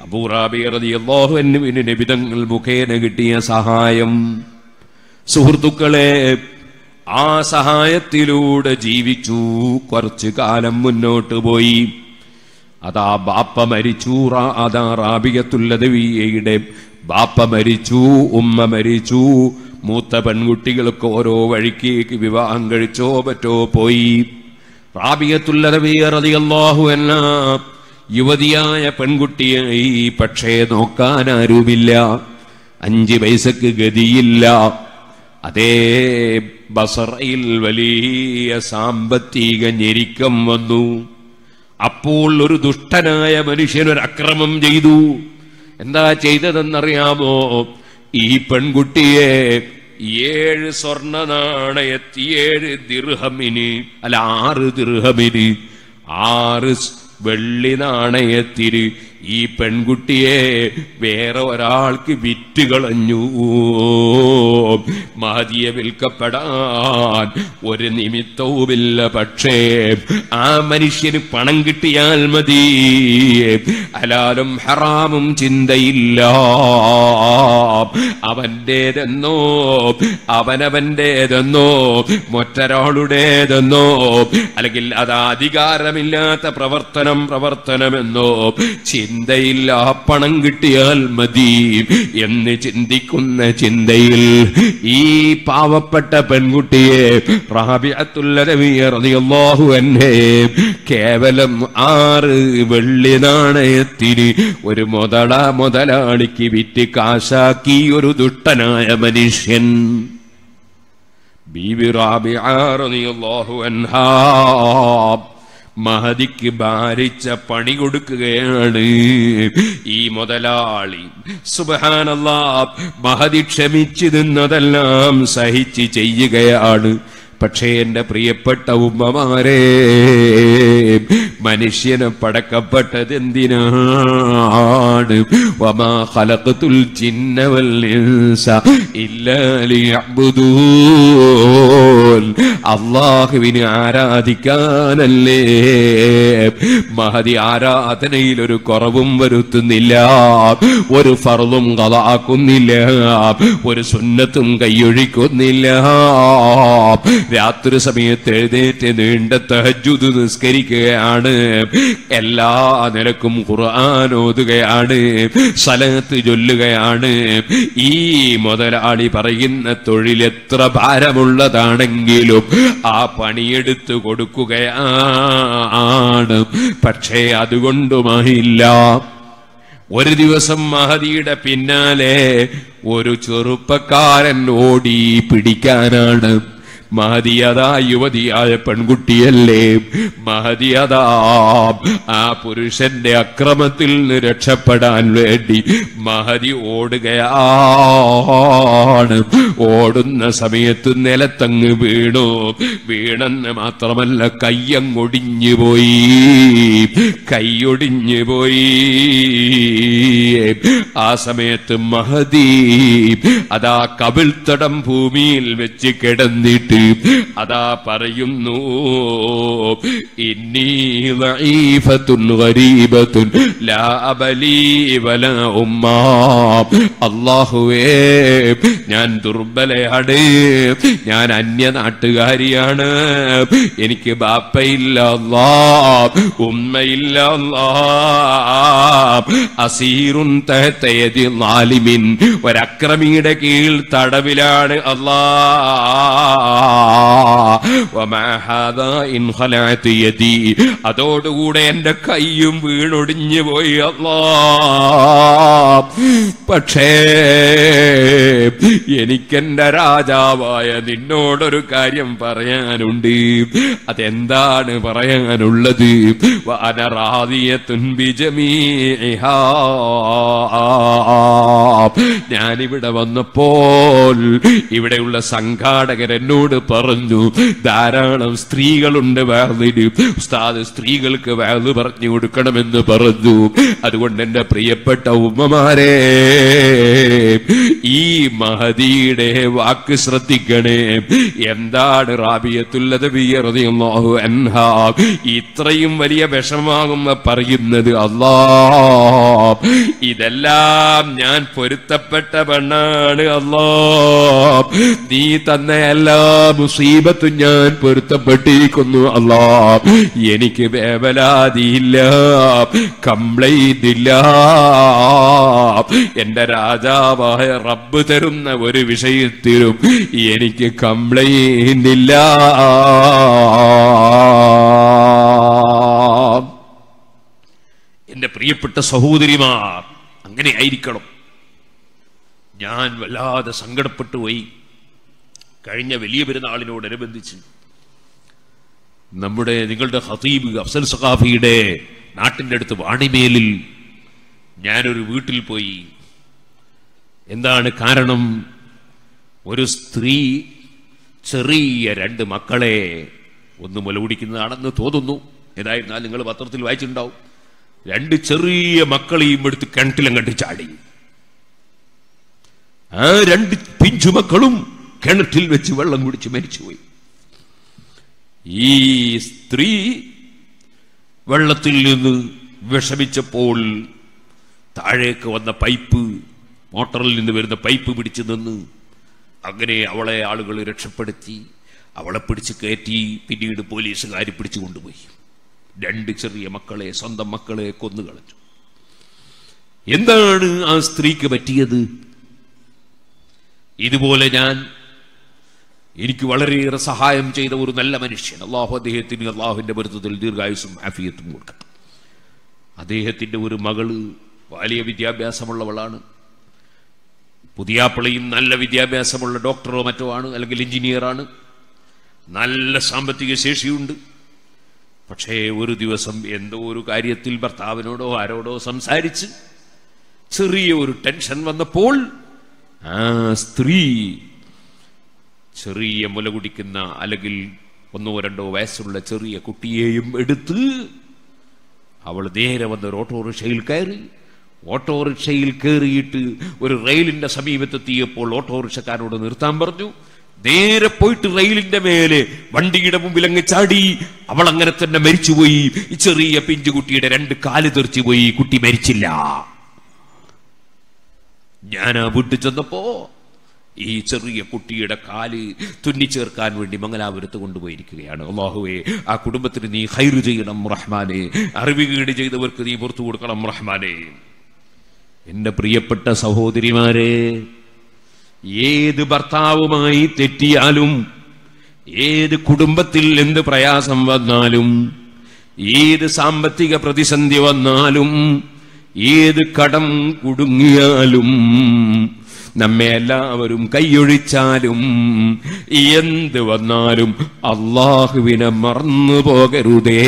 അബൂ റാബിഅ റളിയല്ലാഹു അൻഹുവിന് നബി തങ്ങൾ മുഖേന കിട്ടിയ സഹായം. സുഹൃത്തുക്കളെ, ആ സഹായത്തിലൂടെ ജീവിച്ചു. കുറച്ചു കാലം മുന്നോട്ട് പോയി. അതാ ബാപ്പ മരിച്ചു. അതാ റാബിയത്തുല്ലദവിയുടെ ബാപ്പ മരിച്ചു, ഉമ്മ മരിച്ചു. മൂത്ത പെൺകുട്ടികൾക്ക് ഓരോ വഴിക്കേക്ക് വിവാഹം കഴിച്ചോ പറ്റോ പോയി. റാബിയത്തുല്ലദവി റളിയല്ലാഹു അൻഹാ യുവതിയായ പെൺകുട്ടിയായി. പക്ഷേ നോക്കാൻ ആരുമില്ല. 5 പൈസക്ക് ഗതിയില്ല. അതേ ബസറയിൽ വലിയ സാമ്പത്തിക ഞെരുക്കം വന്നു. അപ്പോൾ ഒരു ദുഷ്ടനായ മനുഷ്യൻ ഒരു അക്രമം ചെയ്തു. എന്താ ചെയ്തതെന്നറിയാമോ? ഈ പെൺകുട്ടിയെ 7 സ്വർണ്ണ നാണയത്തി 7 ദിർഹമിന്, അല്ല 6 ദിർഹമിന്, 6 വെള്ളി നാണയത്തിന് ഈ പെൺകുട്ടിയെ വേറെ ഒരാൾക്ക് വിറ്റുകളഞ്ഞു. മഹദിയെ വിൽക്കപ്പെടാൻ ഒരു നിമിത്തവുമില്ല. പക്ഷേ ആ മനുഷ്യന് പണം കിട്ടിയാൽ മതി. ഹലാലും ഹറാമും ചിന്തയില്ല. അവൻ്റേതെന്നോ അവനവൻ്റേതെന്നോ മറ്റൊരാളുടേതെന്നോ അല്ലെങ്കിൽ അത് അധികാരമില്ലാത്ത പ്രവർത്തനമെന്നോ ചിന്തയില്ല. പണം കിട്ടിയാൽ മതി എന്ന് ചിന്തിക്കുന്ന ചിന്തയിൽ ഈ പാവപ്പെട്ട പെൺകുട്ടിയെ റാബിഅത്തുല്ലദവിയ റളിയല്ലാഹു അൻഹേ കേവലം 6 വെള്ളി നാണയത്തിന് ഒരു മുതലാളിക്ക് വിറ്റ് കാശാക്കി ഒരു ദുഷ്ടനായ മനുഷ്യൻ. ബീവി റാബിഅ റളിയല്ലാഹു അൻഹാ മഹദിക്ക് ഭാരിച്ച പണി കൊടുക്കുകയാണ് ഈ മുതലാളി. സുബ്ഹാനല്ലാഹ്. മഹദി ക്ഷമിച്ചു നിന്നതെല്ലാം സഹിച്ച് ചെയ്യുകയാണ്. പക്ഷേ എന്റെ പ്രിയപ്പെട്ട ഉമ്മമാരെ, മനുഷ്യനെ പടക്കപ്പെട്ടത് എന്തിനാണ്? വമാ ഖലഖതുൽ ജിന്ന വൽ ഇൻസ ഇല്ലാ ലിയഅ്ബുദൂൻ. അല്ലാഹുവിനെ ആരാധിക്കാനല്ലേ. മഹദി ആരാധനയിൽ ഒരു കുറവും വരുത്തുന്നില്ല, ഒരു ഫർളും ഖളാക്കുന്നില്ല, ഒരു സുന്നത്തും കൈയൊഴിക്കുന്നില്ല. രാത്രി സമയത്ത് എഴുന്നേറ്റ് നീണ്ട തഹജ്ജുദ് നിസ്കരിക്കുകയാണ്. എല്ലാ നിലക്കും ഖുർആൻ ഓതുകയാണ്, സലാത്ത് ചൊല്ലുകയാണ്. ഈ മുതലാളി പറയുന്ന തൊഴിലെത്ര ഭാരമുള്ളതാണെങ്കിലും ആ പണിയെടുത്ത് കൊടുക്കുകയാണ്. പക്ഷേ അതുകൊണ്ടുമായില്ല. ഒരു ദിവസം മഹദിയുടെ പിന്നാലെ ഒരു ചെറുപ്പക്കാരൻ ഓടി പിടിക്കാനാണ്. മഹദിയതാ യുവതിയായ പെൺകുട്ടിയല്ലേ. മഹദിയതാ ആ പുരുഷന്റെ അക്രമത്തിൽ നിന്ന് രക്ഷപ്പെടാൻ വേണ്ടി മഹദി ഓടുകയാണ്. ഓടുന്ന സമയത്ത് നിലത്തങ്ങ് വീണു. വീണെന്ന് മാത്രമല്ല, കയ്യൊടിഞ്ഞുപോയി. ആ സമയത്ത് മഹദി അതാ കവിൾത്തടം ഭൂമിയിൽ വെച്ച് കിടന്നിട്ട് അതാ പറയുന്നു ഇന്നി ദഈഫത്തുൻ ഗരീബത്തുൻ ലാ അബലി വലാ ഉമ്മ. അല്ലാഹുവേ ഞാൻ ദുർബലയാണ്, ഞാൻ അന്യനാട്ടുകാരിയാണ്, എനിക്ക് ബാപ്പയില്ല അല്ലാഹ്, ഉമ്മയില്ല അല്ലാഹ്. അസീറുൻ തഹത യദി ളാലിമിൻ, ഒരക്രമിയുടെ കീഴിൽ തടവിലാണ് അല്ലാഹ്. വമാ ഹാദാ ഇൻ ഖലഅത യദി, അതോടുകൂടെ എന്റെ കൈയും വീണൊടിഞ്ഞു പോയി അല്ലാഹ്. പക്ഷേ എനിക്കെന്റെ രാജാവായ നിന്നോടൊരു കാര്യം പറയാനുണ്ട്. അതെന്താണ് പറയാനുള്ളത്? വഅന റാദിയത്തുൻ ബിജമീഇഹാ, ഞാനിവിടെ വന്നപ്പോൾ ഇവിടെയുള്ള സംഘാടകർ എന്നോട് പറഞ്ഞു ധാരാളം സ്ത്രീകളുണ്ട് വേർതിന്, ഉസ്താദ് സ്ത്രീകൾക്ക് വേർത് പറഞ്ഞു കൊടുക്കണമെന്ന് പറഞ്ഞു. അതുകൊണ്ട് എന്റെ പ്രിയപ്പെട്ട ഉമ്മമാരെ, ഈ മഹദിയുടെ വാക്ക് ശ്രദ്ധിക്കണേ. എന്താണ് റാബിയത്തുൽ അദവിയ്യ റളിയല്ലാഹു അൻഹാ ഇത്രയും വലിയ വിഷമാകുന്ന പറയുന്നത്? അല്ലാ, ഇതെല്ലാം ഞാൻ പൊരുത്തപ്പെട്ട പെണ്ണാണ് അല്ലാ, നീ തന്ന എല്ലാ മുസീബത്തും ഞാൻ പൊരുത്തപ്പെട്ടിരിക്കുന്നു അല്ലാ. എനിക്ക് വേവലാതിയില്ല, കംപ്ലൈന്റ് ഇല്ല. എന്റെ രാജാവായ റബ്ബ് തരുന്ന ഒരു വിഷയത്തിലും എനിക്ക് കംപ്ലൈന്റ് ഇല്ല. എന്റെ പ്രിയപ്പെട്ട സഹോദരിമാർ, അങ്ങനെ ആയിരിക്കണം. ഞാൻ വല്ലാതെ സങ്കടപ്പെട്ടു പോയി. കഴിഞ്ഞ വലിയ പെരുന്നാളിനോടനുബന്ധിച്ച് നമ്മുടെ നിങ്ങളുടെ ഖതീബ് അഫ്സൽ സഖാഫിയുടെ നാട്ടിൻ്റെ അടുത്ത് വാണിമേലിൽ ഞാനൊരു വീട്ടിൽ പോയി. എന്താണ് കാരണം? ഒരു സ്ത്രീ ചെറിയ രണ്ട് മക്കളെ ഒന്ന് മുലകുടിക്കുന്നതാണെന്ന് തോന്നുന്നു. ഏതായിരുന്നാൽ നിങ്ങൾ പത്രത്തിൽ വായിച്ചിട്ടുണ്ടാവും. രണ്ട് ചെറിയ മക്കളെയും എടുത്ത് കിണറ്റിലും കണ്ട് ചാടി. ആ രണ്ട് പിഞ്ചുമക്കളും കിണറ്റിൽ വെച്ച് വെള്ളം കുടിച്ച് മരിച്ചുപോയി. ഈ സ്ത്രീ വെള്ളത്തിൽ നിന്ന് വിഷമിച്ചപ്പോൾ താഴേക്ക് വന്ന പൈപ്പ്, മോട്ടറിൽ നിന്ന് വരുന്ന പൈപ്പ് പിടിച്ചു നിന്ന്, അങ്ങനെ അവളെ ആളുകൾ രക്ഷപ്പെടുത്തി. അവളെ പിടിച്ച് കയറ്റി, പിന്നീട് പോലീസുകാർ പിടിച്ചു കൊണ്ടുപോയി. രണ്ട് ചെറിയ മക്കളെ, സ്വന്തം മക്കളെ കൊന്നുകളഞ്ഞു. എന്താണ് ആ സ്ത്രീക്ക് പറ്റിയത്? ഇതുപോലെ ഞാൻ, എനിക്ക് വളരെയേറെ സഹായം ചെയ്ത ഒരു നല്ല മനുഷ്യൻ, അള്ളാഹു അദ്ദേഹത്തിന് അള്ളാഹുവിൻ്റെ പൊരുത്തത്തിൽ ദീർഘായുസും ആഫിയത്തും കൊടുക്കട്ടെ. അദ്ദേഹത്തിൻ്റെ ഒരു മകള് വലിയ വിദ്യാഭ്യാസമുള്ളവളാണ്. പുതിയാപ്പിളയും നല്ല വിദ്യാഭ്യാസമുള്ള ഡോക്ടറോ മറ്റോ ആണ്, അല്ലെങ്കിൽ എഞ്ചിനീയറാണ്. നല്ല സാമ്പത്തിക ശേഷിയുണ്ട്. പക്ഷേ ഒരു ദിവസം എന്തോ ഒരു കാര്യത്തിൽ ഭർത്താവിനോടോ ആരോടോ സംസാരിച്ച് ചെറിയ ഒരു ടെൻഷൻ വന്നപ്പോൾ ആ സ്ത്രീ ചെറിയ മുല കുടിക്കുന്ന, അല്ലെങ്കിൽ ഒന്നോ രണ്ടോ വയസ്സുള്ള ചെറിയ കുട്ടിയെയും എടുത്ത് അവൾ നേരെ വന്ന് ഒരു ഓട്ടോറിക്ഷയിൽ കയറി. ഓട്ടോറിക്ഷയിൽ കയറിയിട്ട് ഒരു റെയിലിൻ്റെ സമീപത്തെത്തിയപ്പോൾ ഓട്ടോറിക്ഷക്കാരോട് നിർത്താൻ പറഞ്ഞു. നേരെ പോയിട്ട് റെയിലിന്റെ മേലെ വണ്ടിയുടെ മുമ്പിലങ്ങ് ചാടി. അവൾ അങ്ങനെ തന്നെ മരിച്ചുപോയി. ചെറിയ പിഞ്ചുകുട്ടിയുടെ രണ്ട് കാല് തെറിച്ചു പോയി. കുട്ടി മരിച്ചില്ല. ഞാൻ ആ വീട്ടിൽ ചെന്നപ്പോ ഈ ചെറിയ കുട്ടിയുടെ കാല് തുന്നിച്ചേർക്കാൻ വേണ്ടി മംഗലാപുരത്ത് കൊണ്ടുപോയിരിക്കുകയാണ്. അല്ലാഹുവേ, ആ കുടുംബത്തിന് നീ ഖൈറ് ചെയ്യണം റഹ്മാനെ, അറിവുകേട് ചെയ്തവർക്ക് നീ പുറത്തു കൊടുക്കണം റഹ്മാനെ. എന്റെ പ്രിയപ്പെട്ട സഹോദരിമാരെ, ഏത് ഭർത്താവുമായി തെറ്റിയാലും, ഏത് കുടുംബത്തിൽ എന്ത് പ്രയാസം വന്നാലും, ഏത് സാമ്പത്തിക പ്രതിസന്ധി വന്നാലും, ഏത് കടം കുടുങ്ങിയാലും, നമ്മെ എല്ലാവരും കൈയൊഴിച്ചാലും, എന്ത് വന്നാലും അല്ലാഹുവിനെ മറന്നു പോകരുതേ.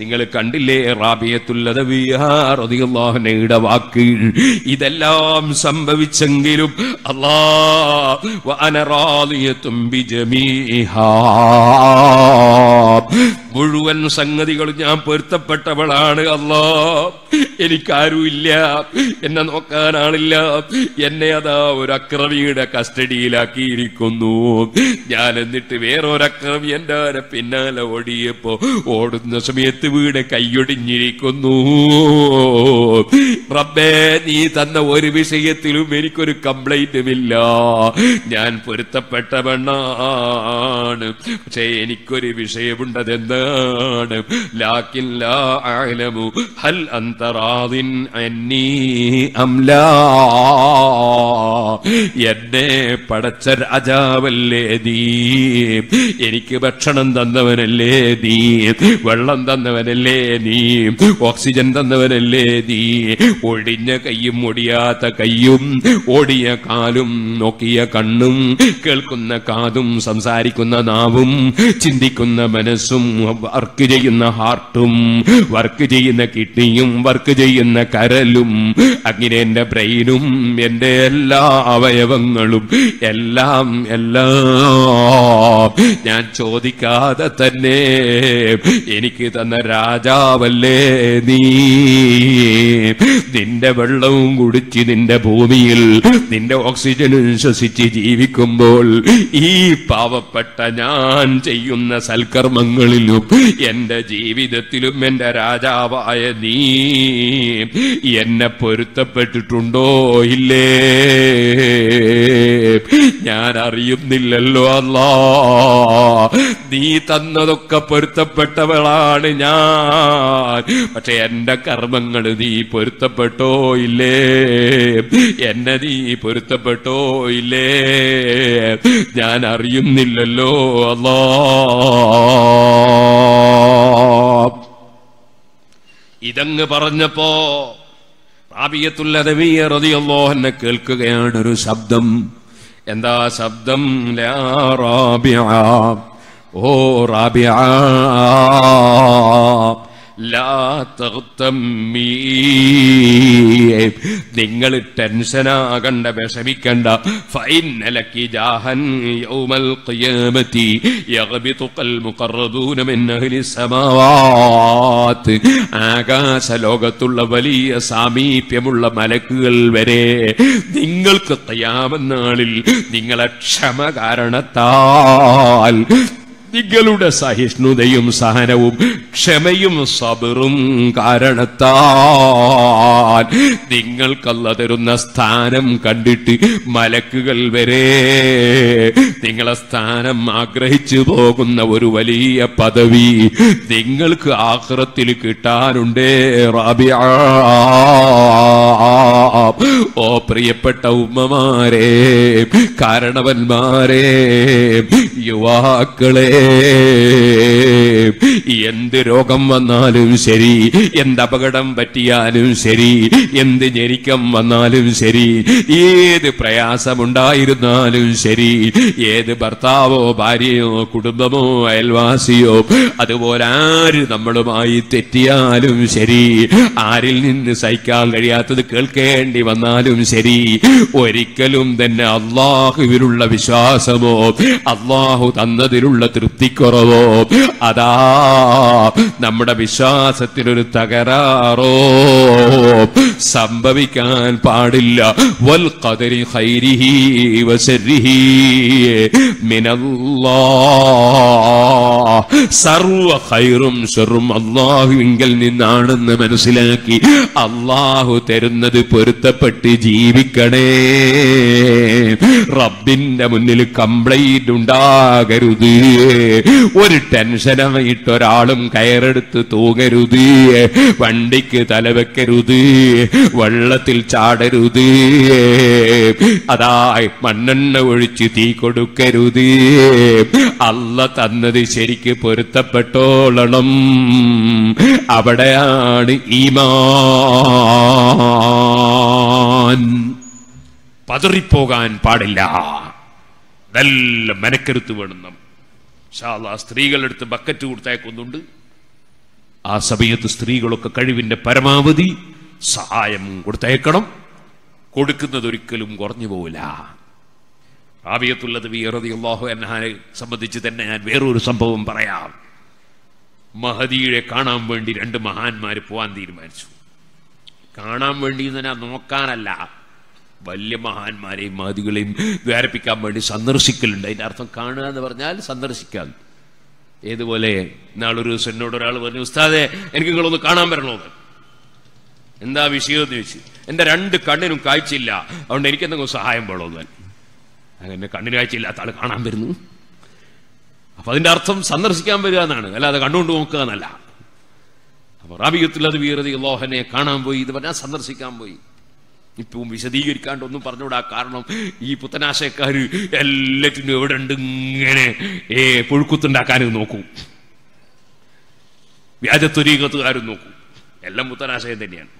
നിങ്ങൾ കണ്ടില്ലേ റാബിയത്തുൽ അദവിയ്യ റളിയല്ലാഹു അൻഹയുടെ വാക്ക്? ഇതെല്ലാം സംഭവിച്ചെങ്കിലും അല്ലാഹ് വഅന റാദിയത്തും ബിജമീഇഹാ, മുഴുവൻ സംഗതികളും ഞാൻ പൊരുത്തപ്പെട്ടവളാണ് അല്ലാ, എനിക്കാരും ഇല്ല, എന്നെ നോക്കാൻ ആളില്ല, എന്നെ അതാ ഒരു അക്രമിയുടെ കസ്റ്റഡിയിലാക്കിയിരിക്കുന്നു. ഞാൻ എന്നിട്ട് വേറൊരക്രമി എൻ്റെ പിന്നാലെ ഓടിയപ്പോ ഓടുന്ന സമയത്ത് വീട് കൈയൊടിഞ്ഞിരിക്കുന്നു. റബ്ബേ, നീ തന്ന ഒരു വിഷയത്തിലും എനിക്കൊരു കംപ്ലൈന്റുമില്ല, ഞാൻ പൊരുത്തപ്പെട്ട പെണ്ണാണ്. പക്ഷേ എനിക്കൊരു വിഷയമുണ്ടതെന്താണ്? ലാകിൻ ലാ അഅലമു ഹൽ അൻത റാദിൻ അന്നീ അംലാ. എന്നെ പടച്ച രാജാവല്ലേ നീ, എനിക്ക് ഭക്ഷണം തന്നവനല്ലേ നീ, വെള്ളം തന്നവനല്ലേ നീ, ഓക്സിജൻ തന്നവനല്ലേ നീ. ഒടിഞ്ഞ കൈയും ഒടിയാത്ത കൈയും ഓടിയ കാലും നോക്കിയ കണ്ണും കേൾക്കുന്ന കാതും സംസാരിക്കുന്ന നാവും ചിന്തിക്കുന്ന മനസ്സും വർക്ക് ചെയ്യുന്ന ഹാർട്ടും വർക്ക് ചെയ്യുന്ന കിഡ്നിയും വർക്ക് ചെയ്യുന്ന കരലും അങ്ങനെ എന്റെ ബ്രെയിനും എന്റെ എല്ലാ അവയവങ്ങളും എല്ലാം എല്ലാം ഞാൻ ചോദിക്കാതെ തന്നെ എനിക്ക് തന്ന രാജാവല്ലേ നീ. നിന്റെ വെള്ളവും കുടിച്ച് നിന്റെ ഭൂമിയിൽ നിന്റെ ഓക്സിജനും ശ്വസിച്ച് ജീവിക്കുമ്പോൾ ഈ പാവപ്പെട്ട ഞാൻ ചെയ്യുന്ന സൽക്കർമ്മങ്ങളിലും എന്റെ ജീവിതത്തിലും എന്റെ രാജാവായ നീ എന്നെ പൊരുത്തപ്പെട്ടിട്ടുണ്ടോ ഇല്ലേ? ഞാൻ അറിയുന്നില്ലല്ലോ അല്ലാ, നീ തന്നതൊക്കെ പൊരുത്തപ്പെട്ടവളാണ് ഞാൻ. പക്ഷെ എന്റെ കർമ്മങ്ങൾ നീ പൊരുത്തപ്പെട്ടോ ഇല്ലേ? എന്നെ നീ പൊരുത്തപ്പെട്ടോ ഇല്ലേ? ഞാൻ അറിയുന്നില്ലല്ലോ അല്ലാ. ഇതങ്ങ് പറഞ്ഞപ്പോ റാബിയത്തുൽ അദവിയ റളിയല്ലാഹു അൻഹ കേൾക്കുകയാണ് ഒരു ശബ്ദം. എന്താ ശബ്ദം? ലാ റാബിഅ, ഓ റാബിഅ, ലാ തഗ്തമി, നിങ്ങൾ ടെൻഷനാകണ്ട, വിഷമിക്കണ്ട. ഫഇന്ന ലക്കി ജാഹൻ യൗമൽ ഖിയാമത്തി യഗ്ബിതു ഖൽ മുഖർറബൂന മിൻ അഹ്ലി സമാവാത്ത്. ആകാശ ലോകത്തുള്ള വലിയ സാമീപ്യമുള്ള മലക്കുകൾ വരെ നിങ്ങൾക്ക് ഖിയാമത്ത് നാളിൽ നിങ്ങളെ ക്ഷമ കാരണത്താൽ നിങ്ങളുടെ സഹിഷ്ണുതയും സഹനവും ക്ഷമയും സബറും കാരണത്താൽ നിങ്ങൾക്കല്ല തരുന്ന സ്ഥാനം കണ്ടിട്ട് മലക്കുകൾ വരെ നിങ്ങളെ സ്ഥാനം ആഗ്രഹിച്ചു പോകുന്ന ഒരു വലിയ പദവി നിങ്ങൾക്ക് ആഖിറത്തിൽ കിട്ടാനുണ്ടേ റാബിഅ. ഓ പ്രിയപ്പെട്ട ഉമ്മമാരെ, കാരണവന്മാരെ, യുവാക്കളെ, എന്ത് രോഗം വന്നാലും ശരി, എന്ത് അപകടം പറ്റിയാലും ശരി, എന്ത് ഞെരുക്കം വന്നാലും ശരി, ഏത് പ്രയാസമുണ്ടായിരുന്നാലും ശരി, ഏത് ഭർത്താവോ ഭാര്യയോ കുടുംബമോ അയൽവാസിയോ അതുപോലെ ആര് നമ്മളുമായി തെറ്റിയാലും ശരി, ആരിൽ നിന്ന് സഹിക്കാൻ കഴിയാത്തത് കേൾക്കേണ്ടി വന്നാലും ശരി, ഒരിക്കലും തന്നെ അള്ളാഹുവിലുള്ള വിശ്വാസമോ അള്ളാഹു തന്നതിലുള്ള തൃപ്തിക്കുറവോ അതാ നമ്മുടെ വിശ്വാസത്തിനൊരു തകരാറോ സംഭവിക്കാൻ പാടില്ല. വൽ ഖദരി ഖൈരിഹി വശർരിഹി മിനല്ലാഹ്, സർവ ഖൈറും ശറും അല്ലാഹുവിൽ നിന്നാണെന്ന് മനസ്സിലാക്കി അല്ലാഹു തരുന്നത് പൊരുത്തപ്പെട്ട് ജീവിക്കണേ. റബ്ബിന്റെ മുന്നിൽ കംപ്ലൈന്റ് ഉണ്ടാകരുത്, ഒരു ടെൻഷനായിട്ട് ഒരാളും കയറെടുത്ത് തൂകരുത്, വണ്ടിക്ക് തലവെക്കരുത്, വെള്ളത്തിൽ ചാടരുത്, അതാ മണ്ണെണ്ണ ഒഴിച്ച് തീ കൊടുക്കരുത്. അള്ള തന്നത് ശരിക്ക് പൊരുത്തപ്പെട്ടോളണം. അവിടെയാണ് ഈമാൻ. പതറിപ്പോകാൻ പാടില്ല, നല്ല മെനക്കെടുത്ത് വേണം നമ്മൾ. സ്ത്രീകളെടുത്ത് ബക്കറ്റ് കൊടുത്തയക്കുന്നുണ്ട്. ആ സമയത്ത് സ്ത്രീകളൊക്കെ കഴിവിന്റെ പരമാവധി സഹായം കൊടുത്തയക്കണം. കൊടുക്കുന്നത് ഒരിക്കലും കുറഞ്ഞു പോവില്ല. റാബിയത്തുൽ അദവിയ റളിയല്ലാഹു അൻഹായെ സംബന്ധിച്ച് തന്നെ ഞാൻ വേറൊരു സംഭവം പറയാം. മഹദിയെ കാണാൻ വേണ്ടി രണ്ട് മഹാന്മാർ പോകാൻ തീരുമാനിച്ചു. കാണാൻ വേണ്ടി തന്നെ നോക്കാനല്ല, വലിയ മഹാന്മാരെയും മഹദികളെയും ദ്വാരപ്പിക്കാൻ വേണ്ടി സന്ദർശിക്കലുണ്ട്. അതിൻ്റെ അർത്ഥം കാണുക എന്ന് പറഞ്ഞാൽ സന്ദർശിക്കാൻ. ഏതുപോലെ നാളൊരു ദിവസം എന്നോട് ഒരാൾ പറഞ്ഞു, ഉസ്താദേ എനിക്ക് നിങ്ങളൊന്ന് കാണാൻ വരണോന്ന്. എന്താ വിഷയം എന്ന് ചോദിച്ചു. എൻ്റെ രണ്ട് കണ്ണിനും കാഴ്ചയില്ല, അതുകൊണ്ട് എനിക്കെന്തെങ്കിലും സഹായം വേണോന്ന്. അങ്ങനെ കണ്ണിന് കാഴ്ചയില്ലാത്ത ആൾ കാണാൻ വരുന്നു. അപ്പൊ അതിന്റെ അർത്ഥം സന്ദർശിക്കാൻ വരിക എന്നാണ്, അല്ലാതെ കണ്ടുകൊണ്ട് നോക്കുക എന്നല്ല. അപ്പൊ റബീഉൽ അവ്വലിനെ കാണാൻ പോയി, ഇത് പറഞ്ഞാൽ സന്ദർശിക്കാൻ പോയി. ഇപ്പം വിശദീകരിക്കാണ്ടൊന്നും പറഞ്ഞുകൂടാ, കാരണം ഈ പുത്തനാശയക്കാർ എല്ലാറ്റിനും എവിടെ ഉണ്ട് ഇങ്ങനെ പുഴുക്കുത്തുണ്ടാക്കാനും നോക്കൂ, വ്യാജത്വരീകത്തുകാരും നോക്കൂ, എല്ലാം പുത്തനാശയം തന്നെയാണ്.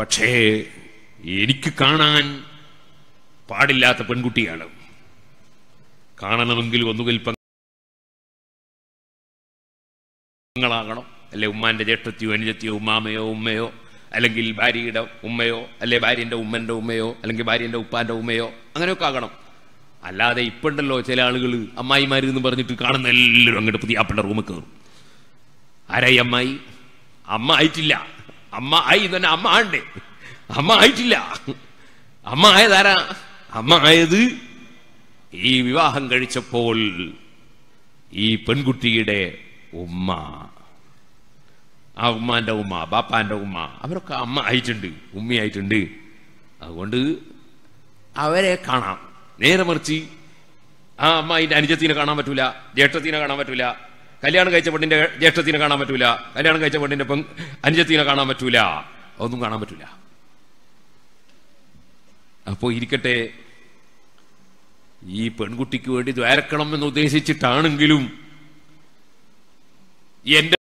പക്ഷേ എനിക്ക് കാണാൻ പാടില്ലാത്ത പെൺകുട്ടിയാണ്. കാണണമെങ്കിൽ ഒന്നുകിൽ പെങ്ങളാകണം, അല്ലെ ഉമ്മാന്റെ ജ്യേഷ്ഠത്തിയോ അനുജത്തിയോ ഉമ്മാമയോ ഉമ്മയോ, അല്ലെങ്കിൽ ഭാര്യയുടെ ഉമ്മയോ, അല്ലെ ഭാര്യന്റെ ഉമ്മന്റെ ഉമ്മയോ, അല്ലെങ്കിൽ ഭാര്യന്റെ ഉപ്പാന്റെ ഉമ്മയോ, അങ്ങനെയൊക്കെ ആകണം. അല്ലാതെ ഇപ്പുണ്ടല്ലോ ചില ആളുകൾ അമ്മായിമാർ എന്ന് പറഞ്ഞിട്ട് കാണുന്ന എല്ലാവരും അങ്ങോട്ട് പുതിയാപ്പൻ്റെ റൂമിൽ കയറും. ആരായി അമ്മായി? അമ്മ ആയിട്ടില്ല. അമ്മ ആയി തന്നെ അമ്മ ആണ്ടേ, അമ്മ ആയിട്ടില്ല. അമ്മ ആയതാരാ? അമ്മ ആയത് ഈ വിവാഹം കഴിച്ചപ്പോൾ ഈ പെൺകുട്ടിയുടെ ഉമ്മ, ആ ഉമ്മാന്റെ ഉമ്മ, ബാപ്പാന്റെ ഉമ്മ, അവരൊക്കെ അമ്മ ആയിട്ടുണ്ട്, ഉമ്മയായിട്ടുണ്ട്. അതുകൊണ്ട് അവരെ കാണാം. നേരെ മറിച്ച് ആ അമ്മായിന്റെ അനുജത്തിനെ കാണാൻ പറ്റൂല, ജ്യേഷ്ഠത്തിനെ കാണാൻ പറ്റൂല, കല്യാണം കഴിച്ച പെണ്ണിന്റെ ജ്യേഷ്ഠത്തിനെ കാണാൻ പറ്റൂല, കല്യാണം കഴിച്ച പെണ്ണിന്റെ അനുജത്തിനെ കാണാൻ പറ്റൂല, ഒന്നും കാണാൻ പറ്റൂല. അപ്പോൾ ഇരിക്കട്ടെ, ഈ പെൺകുട്ടിക്ക് വേണ്ടി ദ്വാരക്കണം എന്ന് ഉദ്ദേശിച്ചിട്ടാണെങ്കിലും എന്റെ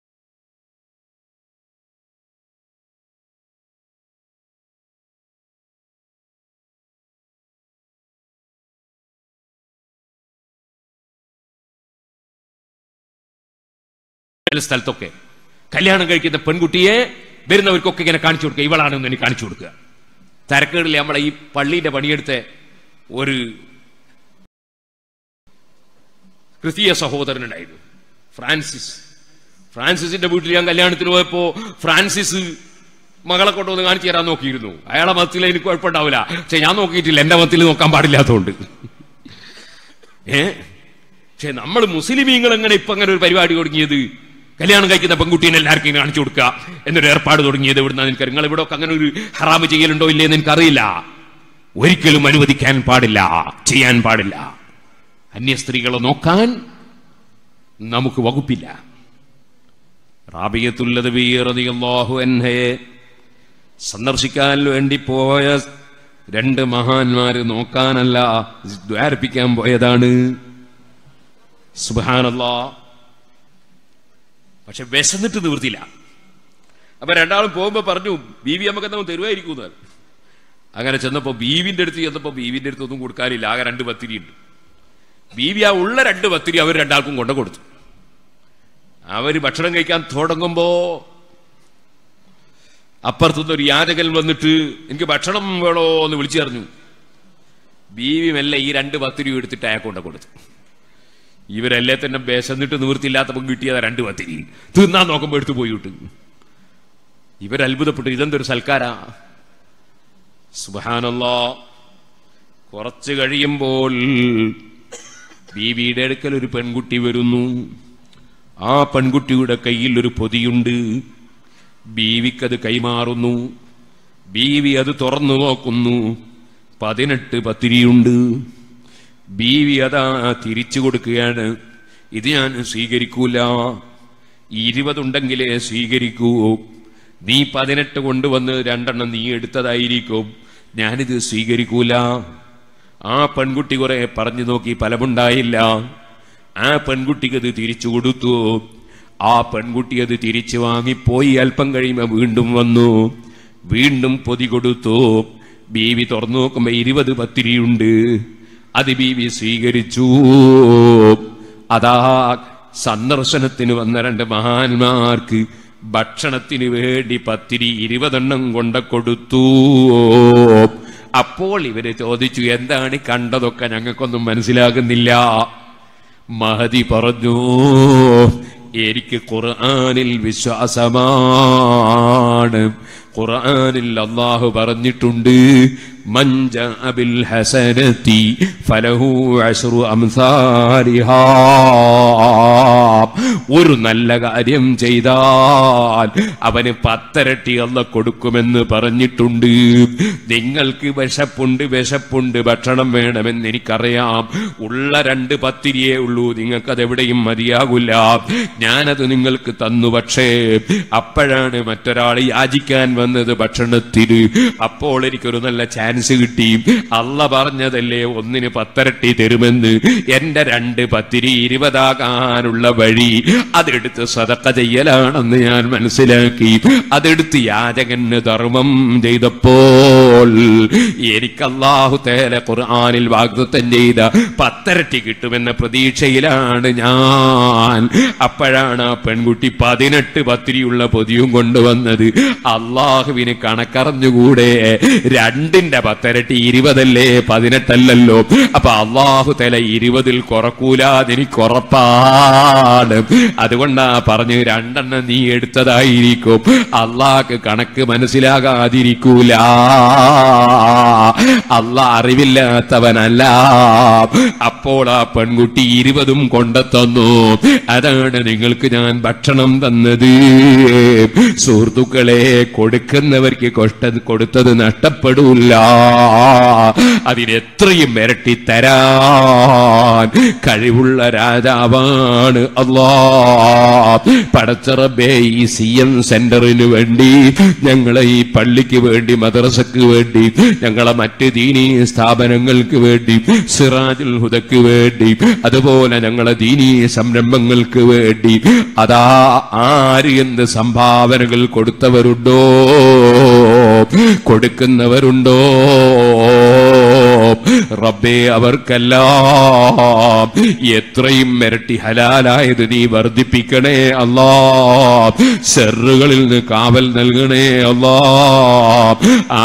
സ്ഥലത്തൊക്കെ കല്യാണം കഴിക്കുന്ന പെൺകുട്ടിയെ വരുന്നവർക്കൊക്കെ ഇങ്ങനെ കാണിച്ചു കൊടുക്കുക, ഇവളാണെന്ന് എനിക്ക് കാണിച്ചു കൊടുക്കുക. തരക്കേടില്ല, നമ്മളെ ഈ പള്ളിയുടെ പണിയെടുത്ത ഒരു ക്രിസ്തീയ സഹോദരനുണ്ടായിരുന്നു, ഫ്രാൻസിസ്. ഫ്രാൻസിസിന്റെ വീട്ടിൽ ഞാൻ കല്യാണത്തിന് പോയപ്പോ ഫ്രാൻസിസ് മകളെ കൊണ്ടുവന്ന് കാണിച്ചു തരാൻ നോക്കിയിരുന്നു. അയാളെ മതത്തിൽ എനിക്ക് കുഴപ്പമുണ്ടാവില്ല, പക്ഷെ ഞാൻ നോക്കിയിട്ടില്ല, എന്റെ മതത്തിൽ നോക്കാൻ പാടില്ലാത്തതുകൊണ്ട്. പക്ഷെ നമ്മൾ മുസ്ലിമീങ്ങൾ എങ്ങനെ ഇപ്പൊ അങ്ങനെ ഒരു പരിപാടി തുടങ്ങിയത്? കല്യാണം കഴിക്കുന്ന പെൺകുട്ടീനെ എല്ലാവർക്കും കാണിച്ചു കൊടുക്കുക എന്നൊരു ഏർപ്പാട് തുടങ്ങിയത് എവിടുന്ന എനിക്ക്? നിങ്ങൾ ഇവിടെ ഒക്കെ അങ്ങനെ ഒരു ഹറാമ് ചെയ്യലുണ്ടോ ഇല്ലേന്ന് എനിക്കറിയില്ല. ഒരിക്കലും അനുവദിക്കാൻ പാടില്ല, ചെയ്യാൻ പാടില്ല. അന്യ സ്ത്രീകളെ നോക്കാൻ നമുക്ക് വകുപ്പില്ല. റാബിയത്തുൽ അദ്വി റളിയല്ലാഹു അൻഹയെ സന്ദർശിക്കാൻ വേണ്ടി പോയ രണ്ട് മഹാന്മാര് നോക്കാനല്ല ദ്വാരപ്പിക്കാൻ പോയതാണ്. സുബ്ഹാനല്ലാഹ്. പക്ഷെ വിശന്നിട്ട് നിവൃത്തിയില്ല. അപ്പൊ രണ്ടാളും പോകുമ്പോ പറഞ്ഞു, ബീവി നമുക്ക് എന്താ തരുവായിരിക്കും. അങ്ങനെ ചെന്നപ്പോ ബീവിന്റെ അടുത്ത് ഒന്നും കൊടുക്കാനില്ല, ആകെ രണ്ട് പത്തിരി ഉണ്ട്. ബീവി ആ ഉള്ള രണ്ട് പത്തിരി അവർ രണ്ടാൾക്കും കൊണ്ടു കൊടുത്തു. അവര് ഭക്ഷണം കഴിക്കാൻ തുടങ്ങുമ്പോ അപ്പുറത്തുനിന്ന് ഒരു യാചകൻ വന്നിട്ട് എനിക്ക് ഭക്ഷണം വേണോ എന്ന് വിളിച്ചു പറഞ്ഞു. ബീവി മെല്ലെ ഈ രണ്ട് പത്തിരി എടുത്തിട്ട് അയാൾ കൊണ്ടു കൊടുത്തു. ഇവരെല്ലാം തന്നെ വിശന്നിട്ട് നിവൃത്തിയില്ലാത്തപ്പം കിട്ടിയത് രണ്ട് പത്തിരി. തിന്നാൻ നോക്കുമ്പോൾ എടുത്തു പോയിട്ട് ഇവരത്ഭുതപ്പെട്ടു, ഇതെന്തൊരു സൽക്കാര. സുബ്ഹാനല്ലാഹ്. കുറച്ച് കഴിയുമ്പോൾ ബീവിയുടെ അടുക്കൽ ഒരു പെൺകുട്ടി വരുന്നു. ആ പെൺകുട്ടിയുടെ കയ്യിൽ ഒരു പൊതിയുണ്ട്. ബീവിക്കത് കൈമാറുന്നു. ബീവി അത് തുറന്നു നോക്കുന്നു. 18 പത്തിരിയുണ്ട്. ബീവി അതാ തിരിച്ചു കൊടുക്കുകയാണ്. ഇത് ഞാൻ സ്വീകരിക്കൂല, 20 ഉണ്ടെങ്കിലേ സ്വീകരിക്കൂ. നീ 18 കൊണ്ടുവന്ന് 2 നീ എടുത്തതായിരിക്കും, ഞാനിത് സ്വീകരിക്കൂല. ആ പെൺകുട്ടി കുറെ പറഞ്ഞു നോക്കി, ഫലമുണ്ടായില്ല. ആ പെൺകുട്ടിക്ക് അത് തിരിച്ചു കൊടുത്തു. ആ പെൺകുട്ടി അത് തിരിച്ചു വാങ്ങിപ്പോയി. അല്പം കഴിയുമ്പോൾ വീണ്ടും വന്നു, വീണ്ടും പൊതി കൊടുത്തു. ബീവി തുറന്നു നോക്കുമ്പോ 20 പത്തിരിയുണ്ട്. അത് ബീവി സ്വീകരിച്ചു. അതാ സന്ദർശനത്തിന് വന്ന രണ്ട് മഹാന്മാർക്ക് ഭക്ഷണത്തിന് വേണ്ടി പത്തിരി 20 കൊണ്ട കൊടുത്തു. അപ്പോൾ ഇവര് ചോദിച്ചു, എന്താണ് കണ്ടതൊക്കെ ഞങ്ങൾക്കൊന്നും മനസ്സിലാകുന്നില്ല, മഹദി പറഞ്ഞു എനിക്ക് ഖുർആനിൽ വിശ്വാസമാണ്. ഖുർആനിൽ അല്ലാഹു പറഞ്ഞിട്ടുണ്ട് മൻ ജാ ബിൽ ഹസനതി ഫലഹു അശ്റു അംസാലിഹാ. ഒരു നല്ല കാര്യം ചെയ്താൽ അവന് 10 ഇരട്ടി അല്ലാഹു കൊടുക്കുമെന്ന് പറഞ്ഞിട്ടുണ്ട്. നിങ്ങൾക്ക് വിശപ്പുണ്ട് ഭക്ഷണം വേണമെന്ന് എനിക്കറിയാം. ഉള്ള 2 പത്തിരിയേ ഉള്ളൂ, നിങ്ങൾക്കത് എവിടെയും മതിയാകില്ല. ഞാനത് നിങ്ങൾക്ക് തന്നു. പക്ഷേ അപ്പോഴാണ് മറ്റൊരാൾ യാചിക്കാൻ വന്നത് ഭക്ഷണത്തിന്. അപ്പോൾ എനിക്കൊരു നല്ല ചാൻസ് കിട്ടി. അള്ള പറഞ്ഞതല്ലേ 1 ന് 10 ഇരട്ടി തരുമെന്ന്. എന്റെ 2 പത്തിരി 20 ആകാനുള്ള വഴി അതെടുത്ത് സദക്ക ചെയ്യലാണെന്ന് ഞാൻ മനസ്സിലാക്കി. അതെടുത്ത് യാചകന് ധർമ്മം ചെയ്തപ്പോൾ എനിക്ക് അല്ലാഹു തആല ഖുർആനിൽ വാഗ്ദത്തം ചെയ്ത 10 ഇരട്ടി കിട്ടുമെന്ന പ്രതീക്ഷയിലാണ് ഞാൻ. അപ്പോഴാണ് ആ പെൺകുട്ടി 18 പത്തിരിയുള്ള പൊതിയും കൊണ്ടുവന്നത്. അള്ളാഹുവിന് കണക്കറിഞ്ഞുകൂടെ 2 ന്റെ 10 ഇരട്ടി 20 അല്ലേ 18 അല്ലല്ലോ. അപ്പൊ അള്ളാഹു തല 20 കുറക്കൂലാതെനിക്ക് ഉറപ്പാണ്. അതുകൊണ്ടാ പറഞ്ഞു 2 എണ്ണം നീ എടുത്തതായിരിക്കും. അള്ളാഹ്ക്ക് കണക്ക് മനസ്സിലാകാതിരിക്കൂല. അള്ളാഹ് അറിവില്ലാത്തവനല്ല. അപ്പോൾ ആ പെൺകുട്ടി 20 കൊണ്ടെത്തന്നു. അതാണ് നിങ്ങൾക്ക് ഞാൻ ഭക്ഷണം തന്നത്. സുഹൃത്തുക്കളെ, കൊടുക്കുന്നവർക്ക് കൊടുത്തത് നഷ്ടപ്പെടില്ല. അതിനെത്രയും ഇരട്ടി തരാൻ കഴിവുള്ള രാജാവാണ് അല്ലാഹ്. പടച്ചറബേ, ഈ CM സെന്ററിന് വേണ്ടി, ഞങ്ങളെ ഈ പള്ളിക്ക് വേണ്ടി, മദ്രസക്ക് വേണ്ടി, ഞങ്ങളെ മറ്റ് ദീനീ സ്ഥാപനങ്ങൾക്ക് വേണ്ടി, സിറാജുൽ ഹുദക്ക് വേണ്ടി, അതുപോലെ ഞങ്ങളെ ദീനീ സംരംഭങ്ങൾക്ക് വേണ്ടി, അതാ ആര് എന്ത് സംഭാവനകൾ കൊടുത്തവരുണ്ടോ, കൊടുക്കുന്നവരുണ്ടോ റബ്ബേ, അവർക്കെല്ലാം എത്രയും ഇരട്ടി ഹലാലായത് നീ വർദ്ധിപ്പിക്കണേ അല്ലാഹ്. ശർറുകളിൽ നിന്ന് കാവൽ നൽകണേ അല്ലാഹ്.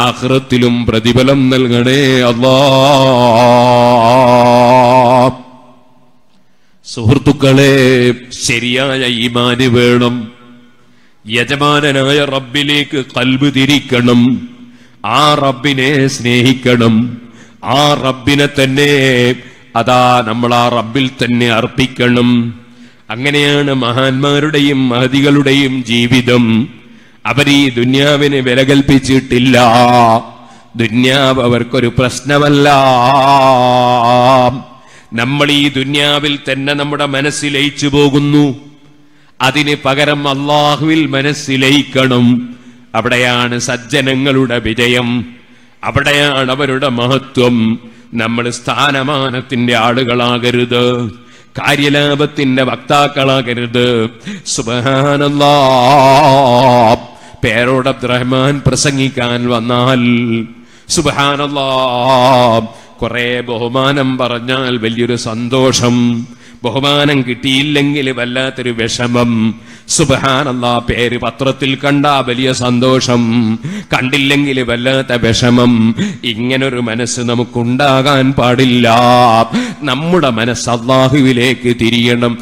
ആഖിറത്തിലും പ്രതിഫലം നൽകണേ അല്ലാഹ്. സുഹൃത്തുക്കളെ, ശരിയായ ഈമാന് വേണം. യജമാനനായ റബ്ബിലേക്ക് ഖൽബ് തിരിക്കണം. ആ റബ്ബിനെ സ്നേഹിക്കണം. ആ റബ്ബിനെ തന്നെ, അതാ നമ്മൾ ആ റബ്ബിൽ തന്നെ അർപ്പിക്കണം. അങ്ങനെയാണ് മഹാന്മാരുടെയും മഹതികളുടെയും ജീവിതം. അവരീ ദുന്യാവിനെ വില കൽപ്പിച്ചിട്ടില്ല. ദുന്യാവ് അവർക്കൊരു പ്രശ്നമല്ല. നമ്മൾ ഈ ദുന്യാവിൽ തന്നെ നമ്മുടെ മനസ്സിലയിച്ചു പോകുന്നു. അതിന് പകരം അള്ളാഹുവിൽ മനസ്സിലയിക്കണം. അവിടെയാണ് സജ്ജനങ്ങളുടെ വിജയം. അവിടെയാണ് അവരുടെ മഹത്വം. നമ്മൾ സ്ഥാനമാനത്തിന്റെ ആളുകളാകരുത്. കാര്യലാഭത്തിന്റെ വക്താക്കളാകരുത്. സുബ്ഹാനല്ലാഹ്, പേരോട് അബ്ദുറഹ്മാൻ പ്രസംഗിക്കാൻ വന്നാൽ സുബ്ഹാനല്ലാഹ് കുറെ ബഹുമാനം പറഞ്ഞാൽ വലിയൊരു സന്തോഷം. ബഹുമാനം കിട്ടിയില്ലെങ്കിൽ വല്ലാത്തൊരു വിഷമം. സുബ്ഹാനല്ലാഹ്, പേര് പത്രത്തിൽ കണ്ട വലിയ സന്തോഷം, കണ്ടില്ലെങ്കിൽ വല്ലാത്ത വിഷമം. ഇങ്ങനൊരു മനസ്സ് നമുക്കുണ്ടാകാൻ പാടില്ല. നമ്മുടെ മനസ്സ് അല്ലാഹുവിലേക്ക് തിരിയണം.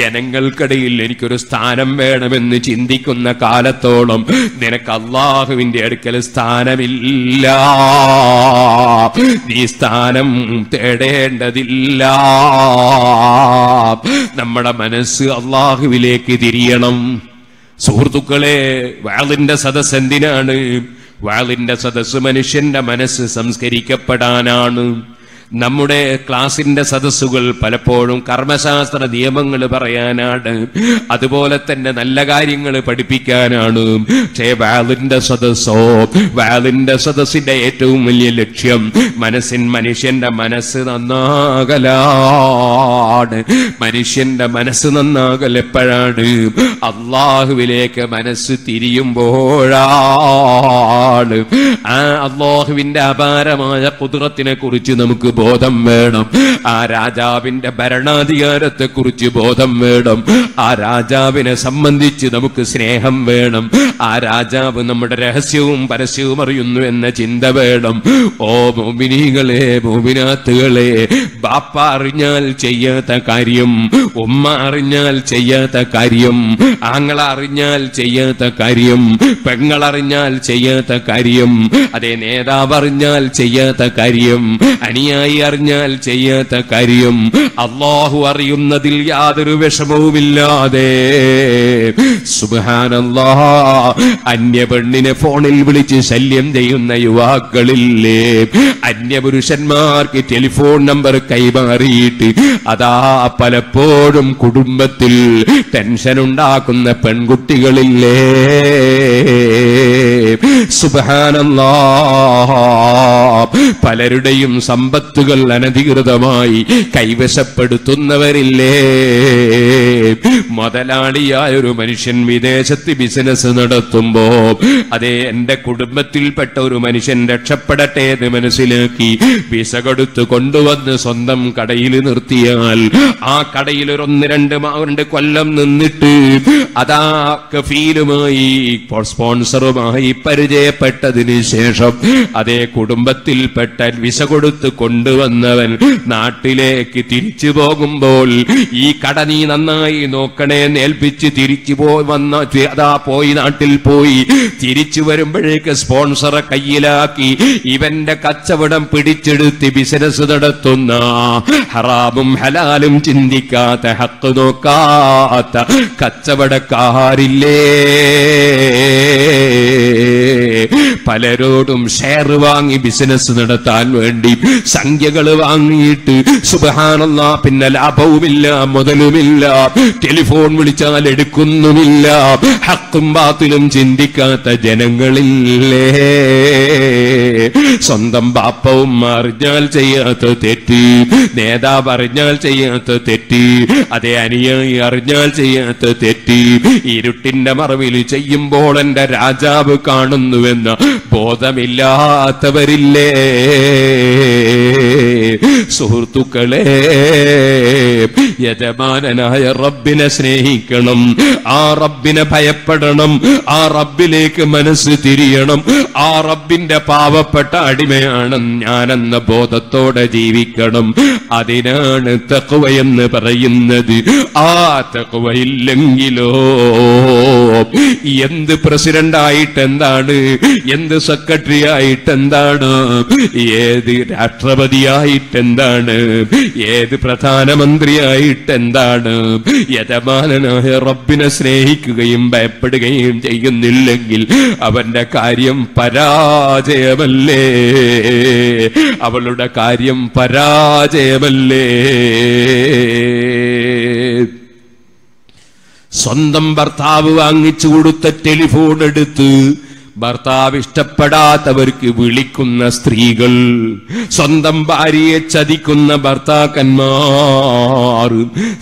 ജനങ്ങൾക്കിടയിൽ എനിക്കൊരു സ്ഥാനം വേണമെന്ന് ചിന്തിക്കുന്ന കാലത്തോളം നിനക്ക് അല്ലാഹുവിന്റെ അടുക്കൽ സ്ഥാനമില്ല. നീ സ്ഥാനം തേടേണ്ടതില്ല. നമ്മുടെ മനസ്സ് അല്ലാഹുവിലേക്ക് തിരിയണം. സുഹൃത്തുക്കളെ, വഅളിന്റെ സദസ് എന്തിനാണ്? വഅളിന്റെ സദസ് മനുഷ്യന്റെ മനസ്സ് സംസ്കരിക്കപ്പെടാനാണ്. നമ്മുടെ ക്ലാസിന്റെ സദസ്സുകൾ പലപ്പോഴും കർമ്മശാസ്ത്ര നിയമങ്ങൾ പറയാനാണ്. അതുപോലെ തന്നെ നല്ല കാര്യങ്ങൾ പഠിപ്പിക്കാനാണ്. പക്ഷേ വഅളിന്റെ സദസ്സിന്റെ ഏറ്റവും വലിയ ലക്ഷ്യം മനുഷ്യന്റെ മനസ്സ് നന്നാകലാണ്. മനുഷ്യന്റെ മനസ്സ് നന്നാകൽ എപ്പോഴാണ്? അല്ലാഹുവിലേക്ക് മനസ്സ് തിരിയുമ്പോഴാണ്. ആ അല്ലാഹുവിന്റെ അപാരമായ ഖുദ്റത്തിനെ കുറിച്ച് നമുക്ക് ബോധം വേണം. ആ രാജാവിന്റെ ഭരണാധികാരത്തെ കുറിച്ച് ബോധം വേണം. ആ രാജാവിനെ സംബന്ധിച്ച് നമുക്ക് സ്നേഹം വേണം. ആ രാജാവ് നമ്മുടെ രഹസ്യവും പരസ്യവും അറിയുന്നു എന്ന ചിന്ത വേണം. ഓ മോമിനികളെ, മോമിനാത്തുകളെ, ബാപ്പ അറിഞ്ഞാൽ ചെയ്യാത്ത കാര്യം, ഉമ്മ അറിഞ്ഞാൽ ചെയ്യാത്ത കാര്യം, ആങ്ങള അറിഞ്ഞാൽ ചെയ്യാത്ത കാര്യം, പെങ്ങളറിഞ്ഞാൽ ചെയ്യാത്ത കാര്യം, അതേ നേതാവ് അറിഞ്ഞാൽ ചെയ്യാത്ത കാര്യം, അനുയായി അറിഞ്ഞാൽ ചെയ്യാത്ത കാര്യം അള്ളാഹു അറിയുന്നതിൽ യാതൊരു വിഷമവുമില്ലാതെ. സുബ്ഹാനല്ലാഹ്. അന്യപെണ്ണിനെ ഫോണിൽ വിളിച്ച് ശല്യം ചെയ്യുന്ന യുവാക്കളില്ലേ? അന്യപുരുഷന്മാർക്ക് ടെലിഫോൺ നമ്പർ കൈമാറിയിട്ട് അതാ പലപ്പോഴും കുടുംബത്തിൽ ടെൻഷൻ ഉണ്ടാക്കുന്ന പെൺകുട്ടികളില്ലേ? സുബ്ഹാനല്ലാഹ്. പലരുടെയും സമ്പത്തുകൾ അനധികൃതമായി കൈവശപ്പെടുത്തുന്നവരില്ലേ? മുതലാളിയായ ഒരു മനുഷ്യൻ വിദേശത്ത് ബിസിനസ് നടത്തുമ്പോ അതേ എന്റെ കുടുംബത്തിൽപ്പെട്ട ഒരു മനുഷ്യൻ രക്ഷപ്പെടട്ടെ എന്ന് മനസ്സിലാക്കി വിസ കൊടുത്ത് കൊണ്ടുവന്ന് സ്വന്തം കടയിൽ നിർത്തിയാൽ ആ കടയിൽ ഒരു രണ്ട് കൊല്ലം നിന്നിട്ട് അതാ കഫീലുമായി സ്പോൺസറുമായി പരിചയപ്പെട്ടതിന് ശേഷം അതേ കുടുംബത്തിൽപ്പെട്ട വിസ കൊടുത്ത് കൊണ്ടുവന്നവൻ നാട്ടിലേക്ക് തിരിച്ചു പോകുമ്പോൾ ഈ കട നീ നന്നായി നോക്കണേ നേൽപ്പിച്ച് തിരിച്ചു വന്ന അതാ പോയി നാട്ടിൽ പോയി തിരിച്ചു വരുമ്പോഴേക്ക് സ്പോൺസറെ കയ്യിലാക്കി ഇവന്റെ കച്ചവടം പിടിച്ചെടുത്ത് ബിസിനസ് നടത്തുന്ന, ഹറാമും ഹലാലും ചിന്തിക്കാത്ത, ഹക്ക് നോക്കാത്ത കച്ചവടക്കാരില്ലേ? പലരോടും ഷെയർ വാങ്ങി ബിസിനസ് നടത്താൻ വേണ്ടി സംഖ്യകൾ വാങ്ങിയിട്ട് സുബ്ഹാനല്ലാഹ്, പിന്നെ ലാഭവുമില്ല, മുതലുമില്ല, ടെലിഫോൺ വിളിച്ചാൽ എടുക്കുന്നുമില്ല, ഹക്കും ബാത്തിലും ചിന്തിക്കാത്ത ജനങ്ങളില്ലേ? സ്വന്തം ബാപ്പവും അറിഞ്ഞാൽ ചെയ്യാത്ത തെറ്റി, നേതാവ് അറിഞ്ഞാൽ ചെയ്യാത്ത തെറ്റി, അതേ അനുയായി അറിഞ്ഞാൽ ചെയ്യാത്ത തെറ്റി, ഇരുട്ടിന്റെ മറവിൽ ചെയ്യുമ്പോൾ എന്റെ രാജാവ് കാണുന്നുവെന്ന ബോധമില്ലാത്തവരില്ലേ? സുഹൃത്തുക്കളെ, യജമാനനായ റബ്ബിനെ സ്നേഹിക്കണം, ആ റബ്ബിനെ ഭയപ്പെടണം, ആ റബ്ബിലേക്ക് മനസ്സ് തിരിയണം, ആ റബ്ബിന്റെ പാവപ്പെട്ട അടിമയാണ് ഞാനെന്ന ബോധത്തോടെ ജീവിക്കണം. അതിനാണ് തഖ്വയെന്ന് പറയുന്നത്. ആ തഖ്വയില്ലെങ്കിലോ എന്ത് പ്രസിഡന്റായിട്ട് എന്താണ്, എന്ത് സെക്രട്ടറി ആയിട്ട് എന്താണ്, ഏത് രാഷ്ട്രപതിയായിട്ട് എന്താണ്, ഏത് പ്രധാനമന്ത്രിയായിട്ട് എന്താണ്? യജമാനനായ റബ്ബിനെ സ്നേഹിക്കുകയും ഭയപ്പെടുകയും ചെയ്യുന്നില്ലെങ്കിൽ അവന്റെ കാര്യം പരാജയമല്ലേ? അവളുടെ കാര്യം പരാജയമല്ലേ? സ്വന്തം ഭർത്താവ് വാങ്ങിച്ചു കൊടുത്ത ടെലിഫോൺ എടുത്ത് ഭർത്താവ് ഇഷ്ടപ്പെടാത്തവർക്ക് വിളിക്കുന്ന സ്ത്രീകൾ, സ്വന്തം ഭാര്യയെ ചതിക്കുന്ന ഭർത്താക്കന്മാർ.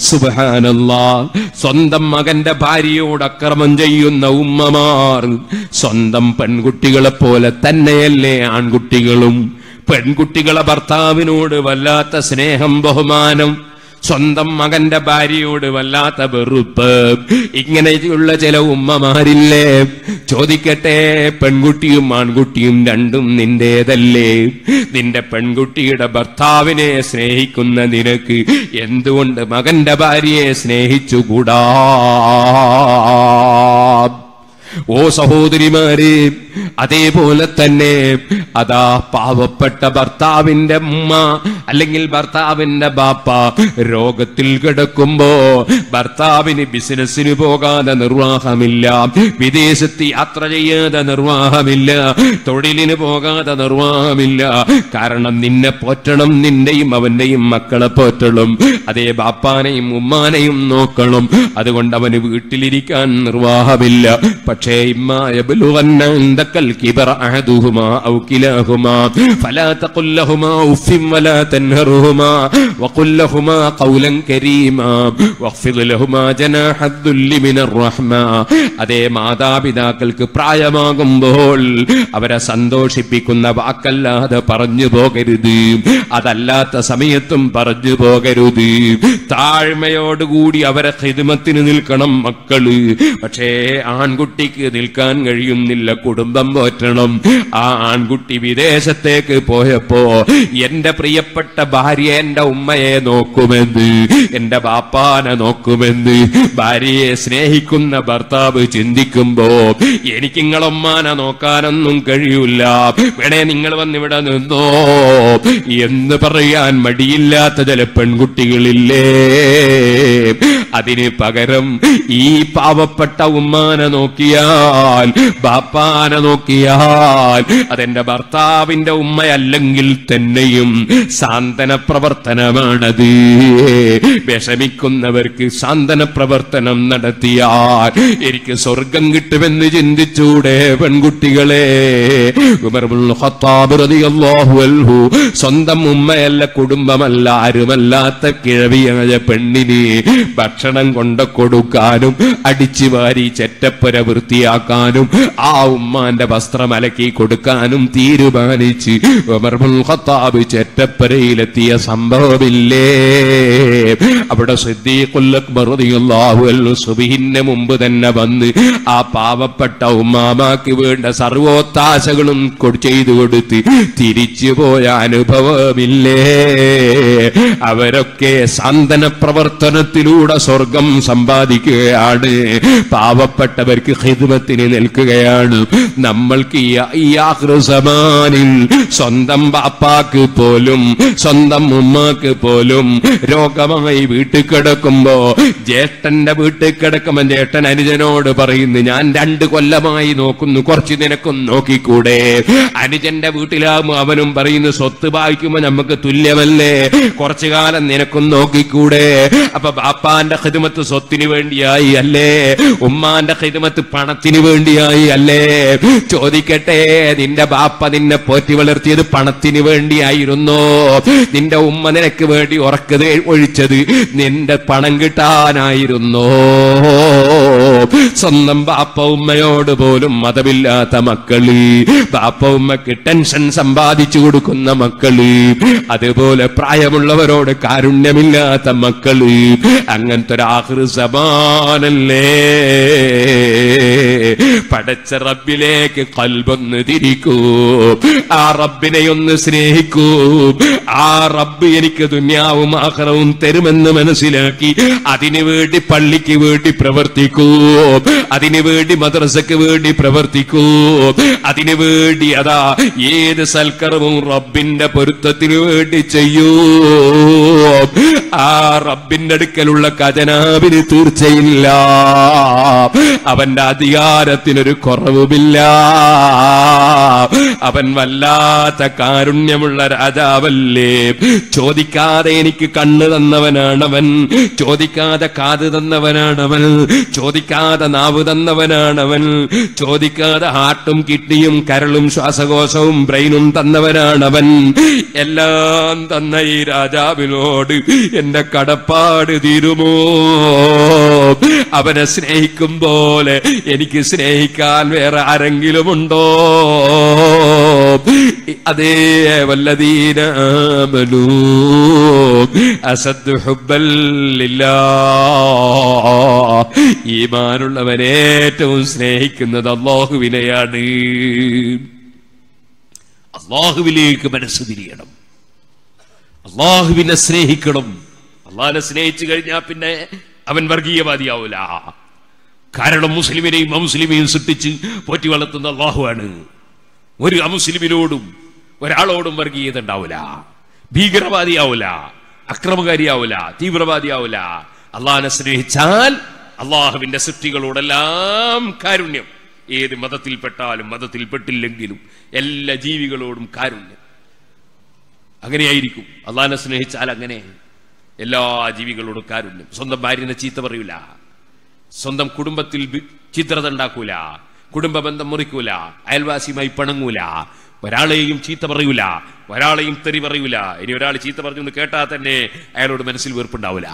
സുബ്ഹാനല്ലാഹ്. സ്വന്തം മകന്റെ ഭാര്യയോട് അക്രമം ചെയ്യുന്ന ഉമ്മമാർ. സ്വന്തം പെൺകുട്ടികളെ പോലെ തന്നെയല്ലേ ആൺകുട്ടികളും? പെൺകുട്ടികളെ ഭർത്താവിനോട് വല്ലാത്ത സ്നേഹം, ബഹുമാനം, സ്വന്തം മകന്റെ ഭാര്യയോട് വല്ലാത്ത വെറുപ്പ്. ഇങ്ങനെയുള്ള ചില ഉമ്മമാരില്ലേ? ചോദിക്കട്ടെ, പെൺകുട്ടിയും ആൺകുട്ടിയും രണ്ടും നിന്റേതല്ലേ? നിന്റെ പെൺകുട്ടിയുടെ ഭർത്താവിനെ സ്നേഹിക്കുന്ന നിനക്ക് എന്തുകൊണ്ട് മകന്റെ ഭാര്യയെ സ്നേഹിച്ചുകൂടാ? ഓ സഹോദരിമാരെ, അതേപോലെ തന്നെ അതാ പാവപ്പെട്ട ഭർത്താവിന്റെ ഉമ്മ അല്ലെങ്കിൽ ഭർത്താവിന്റെ ബാപ്പ രോഗത്തിൽ കിടക്കുമ്പോ ഭർത്താവിന് ബിസിനസ്സിന് പോകാതെ നിർവാഹമില്ല, വിദേശത്ത് യാത്ര ചെയ്യാതെ നിർവാഹമില്ല, തൊഴിലിന് പോകാതെ നിർവാഹമില്ല. കാരണം നിന്നെ പോറ്റണം, നിന്റെയും അവന്റെയും മക്കളെ പോറ്റണം, അതേ ബാപ്പാനെയും ഉമ്മാനെയും നോക്കണം. അതുകൊണ്ട് അവന് വീട്ടിലിരിക്കാൻ നിർവാഹമില്ല. പക്ഷേ ഇമ്മ تنهرهما وقل لهما قولا كريما واخفض لهما جناح الذل من الرحمة. أدي ماذا بداك الكبرايا ما قنبول أبرا سندوشي بيكونا باكلا هذا برنجي بوغردي أدلا تسميتم برنجي بوغردي تار ميود غودي أبرا خدمتين نلقنم مكالي بچه آن كتك نلقان غريم نلا كودمدم بوتنم آن كتك بديشتك بوهبو يند بريبت باري يند أمي نوكمندي يند باپانا نوكمندي باري سنهي كنا برطاب ചിന്തിക്കുമ്പോ എനിക്ക് നിങ്ങളൊമ്മാനെ നോക്കാനൊന്നും കഴിയൂല വേണേ നിങ്ങൾ വന്നിവിടെ നിന്നോ എന്ന് പറയാൻ മടിയില്ലാത്ത ചില പെൺകുട്ടികളില്ലേ അതിന് പകരം ഈ പാവപ്പെട്ട ഉമ്മാനെ നോക്കിയാൽ ബാപ്പാനെ നോക്കിയാൽ അതെന്റെ ഭർത്താവിന്റെ ഉമ്മയല്ലെങ്കിൽ തന്നെയും സാന്ത്വന പ്രവർത്തനമാണത്. വിഷമിക്കുന്നവർക്ക് സാന്ത്വന പ്രവർത്തനം നടത്തിയാൽ എനിക്ക് സ്വർഗം കിട്ടുമെന്ന് ചിന്തിച്ചൂടെ പെൺകുട്ടികളെ? ഉമർ ഇബ്നുൽ ഖത്താബ് റളിയല്ലാഹു അൻഹു സ്വന്തം ഉമ്മയല്ല കുടുംബമല്ല ആരുമല്ലാത്ത കിഴവിയായ പെണ്ണിനെ ഭക്ഷണം കൊണ്ട കൊടുക്കാനും അടിച്ചു വാരി ചെറ്റപ്പുര വൃത്തിയാക്കാനും ആ ഉമ്മാന്റെ വസ്ത്രം അലക്കി കൊടുക്കാനും തീരുമാനിച്ച് ഉമർ ഇബ്നുൽ ഖത്താബ് ചെറ്റപ്പുരയിലെത്തിയ സംഭവമില്ലേ? അവിടെ സിദ്ദീഖുൽ അക്ബർ റളിയല്ലാഹു അൻഹു സുബ്ഹിന് മുമ്പ് തന്നെ വന്ന് ആ പാവപ്പെട്ട ഉമ്മാമാക്ക് വേണ്ട സർവോത്താശകളും ചെയ്തു കൊടുത്ത് തിരിച്ചു പോയ അനുഭവമില്ലേ? അവരൊക്കെ സാന്ത്വന പ്രവർത്തനത്തിലൂടെ സ്വർഗം സമ്പാദിക്കുകയാണ്, പാവപ്പെട്ടവർക്ക് ഖിദ്മത്തിന് നിൽക്കുകയാണ്. നമ്മൾക്ക് ഈ ആഖിറു സമാനിൽ സ്വന്തം ബാപ്പാക്ക് പോലും സ്വന്തം ഉമ്മാക്ക് പോലും രോഗമായി വീട്ടിൽ കിടക്കുമ്പോ ജ്യേഷ്ഠന്റെ വീട്ടിൽ കിടക്കുമ്പോ ജ്യേഷ്ഠൻ അനുജനോട് പറയുന്നു, ഞാൻ 2 കൊല്ലമായി നോക്കുന്നു, കുറച്ച് നിനക്കും നോക്കിക്കൂടെ? അനുജന്റെ വീട്ടിലാകുമ്പോ അവനും പറയുന്നു, സ്വത്ത് വായിക്കുമ്പോ നമുക്ക് തുല്യമല്ലേ, കുറച്ചു കാലം നിനക്കും നോക്കിക്കൂടെ? അപ്പൊ ബാപ്പാന്റെ ഖിദ്മത്ത് സ്വത്തിന് വേണ്ടിയായി അല്ലേ, ഉമ്മാന്റെ ഖിദ്മത്ത് പണത്തിന് വേണ്ടിയായി അല്ലേ? ചോദിക്കട്ടെ, നിന്റെ ബാപ്പ നിന്നെ പോറ്റി വളർത്തിയത് പണത്തിന് വേണ്ടിയായിരുന്നോ? നിന്റെ ഉമ്മ നിനക്ക് വേണ്ടി ഉറക്കതേ ഒഴിച്ചത് നിന്റെ പണം കിട്ടാനായിരുന്നോ? സ്വന്തം ബാപ്പ ഉമ്മയോട് പോലും മതമില്ലാത്ത മക്കള്, ബാപ്പ ഉമ്മക്ക് ടെൻഷൻ സമ്പാദിച്ചു കൊടുക്കുന്ന മക്കള്, അതുപോലെ പ്രായമുള്ളവരോട് കാരുണ്യമില്ലാത്ത മക്കള്, അങ്ങനത്തെ ഒരു ആഖിറു സമാനല്ലേ? പടച്ച റബ്ബിലേക്ക് ഖൽബൊന്ന് തിരിക്കൂ, ആ റബ്ബിനെ ഒന്ന് സ്നേഹിക്കൂ. ആ റബ്ബ് എനിക്ക് ദുനിയാവും ആഖിറവും തരുമെന്ന് മനസ്സിലാക്കി അതിനു വേണ്ടി പള്ളിക്ക് വേണ്ടി പ്രവർത്തിക്കൂ, അതിനു വേണ്ടി മദ്രസക്ക് വേണ്ടി പ്രവർത്തിക്കൂ, അതിനു വേണ്ടി അതാ ഏത് സൽക്കർമ്മവും റബ്ബിന്റെ പൊരുത്തത്തിനു വേണ്ടി ചെയ്യൂ. ആ റബ്ബിന്റെ അടുക്കലുള്ള ഖജനാവിന് തീർച്ചയില്ല, അവന്റെ അധികാരത്തിനൊരു കുറവുമില്ല, അവൻ വല്ലാത്ത കാരുണ്യമുള്ള രാജാവല്ലേ? ചോദിക്കാതെ എനിക്ക് കണ്ണ് തന്നവനാണവൻ, ചോദിക്കാതെ കാത് തന്നവനാണവൻ, ചോദിക്കാതെ നാവ് തന്നവനാണവൻ, ചോദിക്കാതെ ഹാർട്ടും കിഡ്നിയും കരളും ശ്വാസകോശവും ബ്രെയിനും തന്നവനാണവൻ. എല്ലാം തന്ന ഈ രാജാവിനോട് എന്റെ കടപ്പാട് തീരുമോ? അവനെ സ്നേഹിക്കും പോലെ എനിക്ക് സ്നേഹിക്കാൻ വേറെ ആരെങ്കിലും ഉണ്ടോ? അതേ വല്ലദീന ആമനൂ അസദ് ഹുബ്ബൻ ലില്ലാഹ്, ഈമാനുള്ളവനെ ഏറ്റവും സ്നേഹിക്കുന്നത് അല്ലാഹുവിനെയാണ്. അല്ലാഹുവിലേക്ക് മനസ്സ് തിരിയണം, അല്ലാഹുവിനെ സ്നേഹിക്കണം. അല്ലാഹുവിനെ സ്നേഹിച്ചു കഴിഞ്ഞാൽ പിന്നെ അവൻ വർഗീയവാദിയാവൂല. കാരണം മുസ്ലിമിനെയും അമുസ്ലിമിനെയും സൃഷ്ടിച്ച് പോറ്റി വളർത്തുന്ന അല്ലാഹുവാണ്. ഒരു അമുസ്ലിമിനോടും ഒരാളോടും വർഗീയത ഉണ്ടാവൂല, ഭീകരവാദിയാവൂല, അക്രമകാരിയാവൂല, തീവ്രവാദിയാവൂല. അള്ളാഹിനെ സ്നേഹിച്ചാൽ അള്ളാഹുവിന്റെ സൃഷ്ടികളോടെല്ലാം കാരുണ്യം, ഏത് മതത്തിൽപ്പെട്ടാലും മതത്തിൽപ്പെട്ടില്ലെങ്കിലും എല്ലാ ജീവികളോടും കാരുണ്യം. അങ്ങനെയായിരിക്കും അള്ളാഹിനെ സ്നേഹിച്ചാൽ, അങ്ങനെ എല്ലാ ജീവികളോടും കാരുണ്യം. സ്വന്തം ഭാര്യനെ ചീത്ത പറയൂല, സ്വന്തം കുടുംബത്തിൽ ചിത്രത ഉണ്ടാക്കൂല, കുടുംബ ബന്ധം മുറിക്കൂല, അയൽവാസിയുമായി പിണങ്ങൂല, ഒരാളെയും ചീത്ത പറയൂല, ഒരാളെയും തെറി പറയൂല. ഇനി ഒരാൾ ചീത്ത പറഞ്ഞു എന്ന് കേട്ടാൽ തന്നെ അയാളോട് മനസ്സിൽ വെറുപ്പുണ്ടാവില്ല.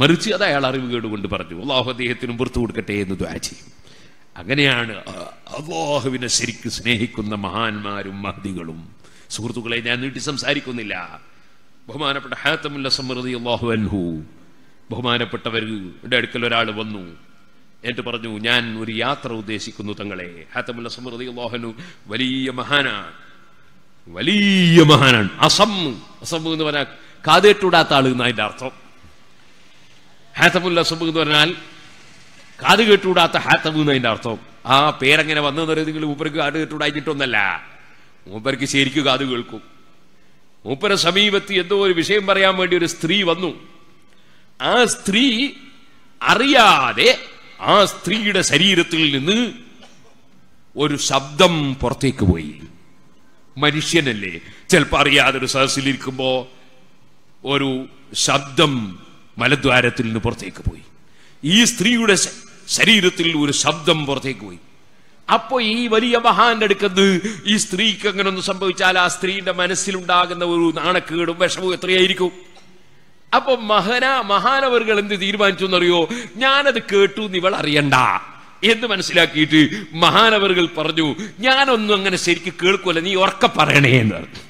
മറിച്ച് അത് അയാൾ അറിവുകേട് കൊണ്ട് പറഞ്ഞു. അള്ളാഹു അദ്ദേഹത്തിനും പുറത്തു കൊടുക്കട്ടെ എന്ന് ദുആ ചെയ്യും. അങ്ങനെയാണ് അള്ളാഹുവിനെ ശരിക്ക് സ്നേഹിക്കുന്ന മഹാന്മാരും മഹദികളും. സുഹൃത്തുക്കളെ, ഞാൻ നീട്ടി സംസാരിക്കുന്നില്ല. ബഹുമാനപ്പെട്ട ഹാത്തമുല്ല സമൃദ്ധി അള്ളാഹു അൻഹു, ബഹുമാനപ്പെട്ടവർ എൻ്റെ അടുക്കൽ ഒരാൾ വന്നു എന്നിട്ട് പറഞ്ഞു, ഞാൻ ഒരു യാത്ര ഉദ്ദേശിക്കുന്നു തങ്ങളെ. ഹാത്തമുല്ല സമൃദ്ധി അള്ളാഹു അൻഹു വലിയ മഹാനാണ്, വലിയ മഹാനാണ്. അസമ്മ്, അസമ്മ് എന്ന് പറഞ്ഞാൽ കാതേട്ടൂടാത്ത ആൾ എന്നതിൻ്റെ അർത്ഥം. ഹാത്തമുല്ല അസമ്മ് എന്ന് പറഞ്ഞാൽ കാത് കേട്ടൂടാത്ത ഹാത്തമു എന്നതിൻ്റെ അർത്ഥം. ആ പേരങ്ങനെ വന്നതെന്ന് പറയുന്നത് നിങ്ങൾ മൂപ്പർക്ക് കാട് കേട്ടൂടായിട്ടൊന്നല്ല, മൂപ്പർക്ക് ശരിക്കും കാത് കേൾക്കും. മൂപ്പര സമീപത്ത് എന്തോ ഒരു വിഷയം പറയാൻ വേണ്ടി ഒരു സ്ത്രീ വന്നു. ആ സ്ത്രീ അറിയാതെ ആ സ്ത്രീയുടെ ശരീരത്തിൽ നിന്ന് ഒരു ശബ്ദം പുറത്തേക്ക് പോയി. മനുഷ്യനല്ലേ, ചിലപ്പോൾ അറിയാതെ ഒരു സദസ്സിലിരിക്കുമ്പോൾ ഒരു ശബ്ദം മലദ്വാരത്തിൽ നിന്ന് പുറത്തേക്ക് പോയി. ഈ സ്ത്രീയുടെ ശരീരത്തിൽ ഒരു ശബ്ദം പുറത്തേക്ക് പോയി. അപ്പോൾ ഈ വലിയ മഹാന്റെ അടുക്കന്ന് ഈ സ്ത്രീക്ക് അങ്ങനെ ഒന്ന് സംഭവിച്ചാൽ ആ സ്ത്രീയുടെ മനസ്സിലുണ്ടാകുന്ന ഒരു നാണക്കേടും വിഷമവും എത്രയായിരിക്കും? അപ്പൊ മഹാനവറുകൾ എന്ത് തീരുമാനിച്ചു എന്നറിയോ? ഞാനത് കേട്ടു, ഇവൾ അറിയണ്ട എന്ന് മനസ്സിലാക്കിയിട്ട് മഹാനവറുകൾ പറഞ്ഞു, ഞാനൊന്നും അങ്ങനെ ശരിക്കും കേൾക്കൂല, നീ ഉറക്ക പറയണേ എന്ന് പറഞ്ഞു.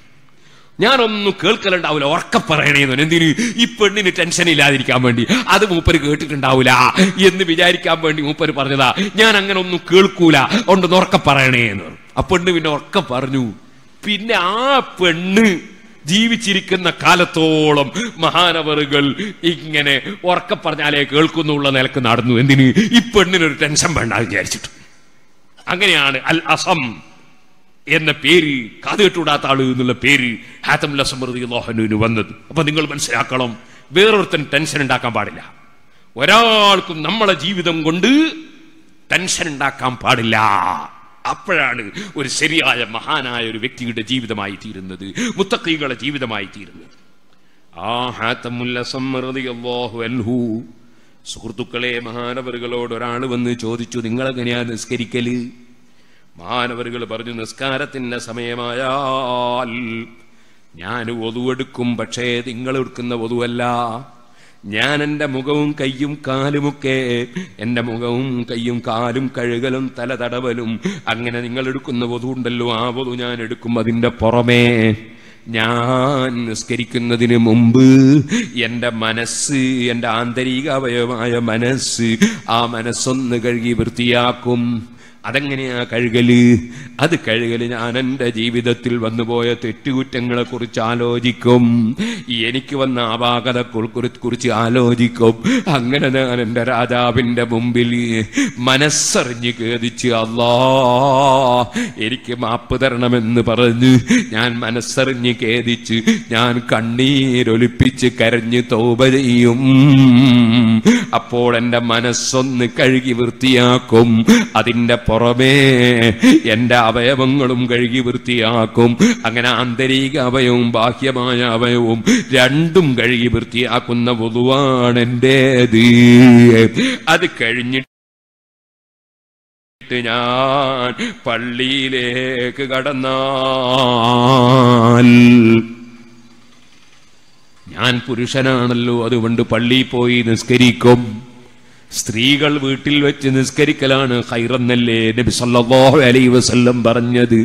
ഞാനൊന്നും കേൾക്കലുണ്ടാവില്ല, ഉറക്ക പറയണേന്ന് പറഞ്ഞു. എന്തിന്? ഈ പെണ്ണിന് ടെൻഷൻ ഇല്ലാതിരിക്കാൻ വേണ്ടി, അത് മൂപ്പര് കേട്ടിട്ടുണ്ടാവില്ല എന്ന് വിചാരിക്കാൻ വേണ്ടി മൂപ്പര് പറഞ്ഞതാ, ഞാൻ അങ്ങനെ ഒന്നും കേൾക്കൂല, ഉണ്ടെന്ന് ഉറക്ക പറയണേന്ന്. ആ പെണ്ണ് പിന്നെ ഉറക്ക പറഞ്ഞു. പിന്നെ ആ പെണ്ണ് ജീവിച്ചിരിക്കുന്ന കാലത്തോളം മഹാനവറുകൾ ഇങ്ങനെ ഉറക്ക പറഞ്ഞാലേ കേൾക്കുന്നുള്ള നിലക്ക് നടന്നു. എന്തിന്? ഈ പെണ്ണിനൊരു ടെൻഷൻ വേണ്ട വിചാരിച്ചിട്ട്. അങ്ങനെയാണ് അൽ അസം എന്ന പേര്, കാത് കേട്ടൂടാത്ത ആള് എന്നുള്ള പേര് ഹാത്തമുല്ല റളിയല്ലാഹു അൻഹുവിന് വന്നത്. അപ്പൊ നിങ്ങൾ മനസ്സിലാക്കണം, വേറൊരുത്തൻ ടെൻഷൻ ഉണ്ടാക്കാൻ പാടില്ല. ഒരാൾക്കും നമ്മളെ ജീവിതം കൊണ്ട് ടെൻഷൻ ഉണ്ടാക്കാൻ പാടില്ല. അപ്പോഴാണ് ഒരു ശരിയായ മഹാനായ ഒരു വ്യക്തിയുടെ ജീവിതമായി തീരുന്നത്, മുത്തഖീകളുടെ ജീവിതമായി തീരുന്നത്. ആ ഹാത്തമുല്ല റളിയല്ലാഹു അൻഹു, സുഹൃത്തുക്കളെ, മഹാനവറുകളോട് ഒരാൾ വന്ന് ചോദിച്ചു, നിങ്ങളെങ്ങനെയാ നിസ്കരിക്കല്? മാനവറുകൾ പറഞ്ഞു, നിസ്കാരത്തിൻ്റെ സമയമായാൽ ഞാൻ ഒതുവെടുക്കും, പക്ഷേ നിങ്ങൾ എടുക്കുന്ന ഒതുവല്ല. ഞാൻ എൻ്റെ മുഖവും കയ്യും കാലുമൊക്കെ, എൻ്റെ മുഖവും കയ്യും കാലും കഴുകലും തല തടവലും, അങ്ങനെ നിങ്ങൾ എടുക്കുന്ന ഒതു ഉണ്ടല്ലോ, ആ ഒതു ഞാൻ എടുക്കും. അതിൻ്റെ പുറമേ ഞാൻ നിസ്കരിക്കുന്നതിന് മുമ്പ് എൻ്റെ മനസ്സ്, എൻ്റെ ആന്തരികാവയവമായ മനസ്സ്, ആ മനസ്സൊന്ന് കഴുകി വൃത്തിയാക്കും. അതെങ്ങനെയാ കഴുകല്? അത് കഴുകല് ഞാൻ എൻ്റെ ജീവിതത്തിൽ വന്നുപോയ തെറ്റുകുറ്റങ്ങളെ കുറിച്ച് ആലോചിക്കും, എനിക്ക് വന്ന അപാകത കുറിച്ച് ആലോചിക്കും. അങ്ങനെ ഞാൻ എൻ്റെ രാജാവിൻ്റെ മുമ്പിൽ മനസ്സറിഞ്ഞ് ഖേദിച്ച്, അല്ലാ എനിക്ക് മാപ്പ് തരണമെന്ന് പറഞ്ഞ് ഞാൻ മനസ്സറിഞ്ഞ് ഖേദിച്ച്, ഞാൻ കണ്ണീരൊലിപ്പിച്ച് കരഞ്ഞ് തൗബ ചെയ്യും. അപ്പോൾ എൻ്റെ മനസ്സൊന്ന് കഴുകി വൃത്തിയാക്കും. അതിൻ്റെ പുറമേ എൻ്റെ അവയവങ്ങളും കഴുകി വൃത്തിയാക്കും. അങ്ങനെ ആന്തരിക അവയവും ബാഹ്യമായ അവയവും രണ്ടും കഴുകി വൃത്തിയാക്കുന്ന വുളുവാണ് എൻ്റേത്. അത് കഴിഞ്ഞിട്ട് ഞാൻ പള്ളിയിലേക്ക് കടന്നാൽ, ഞാൻ പുരുഷനാണല്ലോ, അതുകൊണ്ട് പള്ളിയിൽ പോയി നിസ്കരിക്കും. സ്ത്രീകൾ വീട്ടിൽ വെച്ച് നിസ്കരിക്കലാണ് ഖൈറെന്നല്ലേ നബി സല്ലല്ലാഹു അലൈഹി വസല്ലം പറഞ്ഞത്.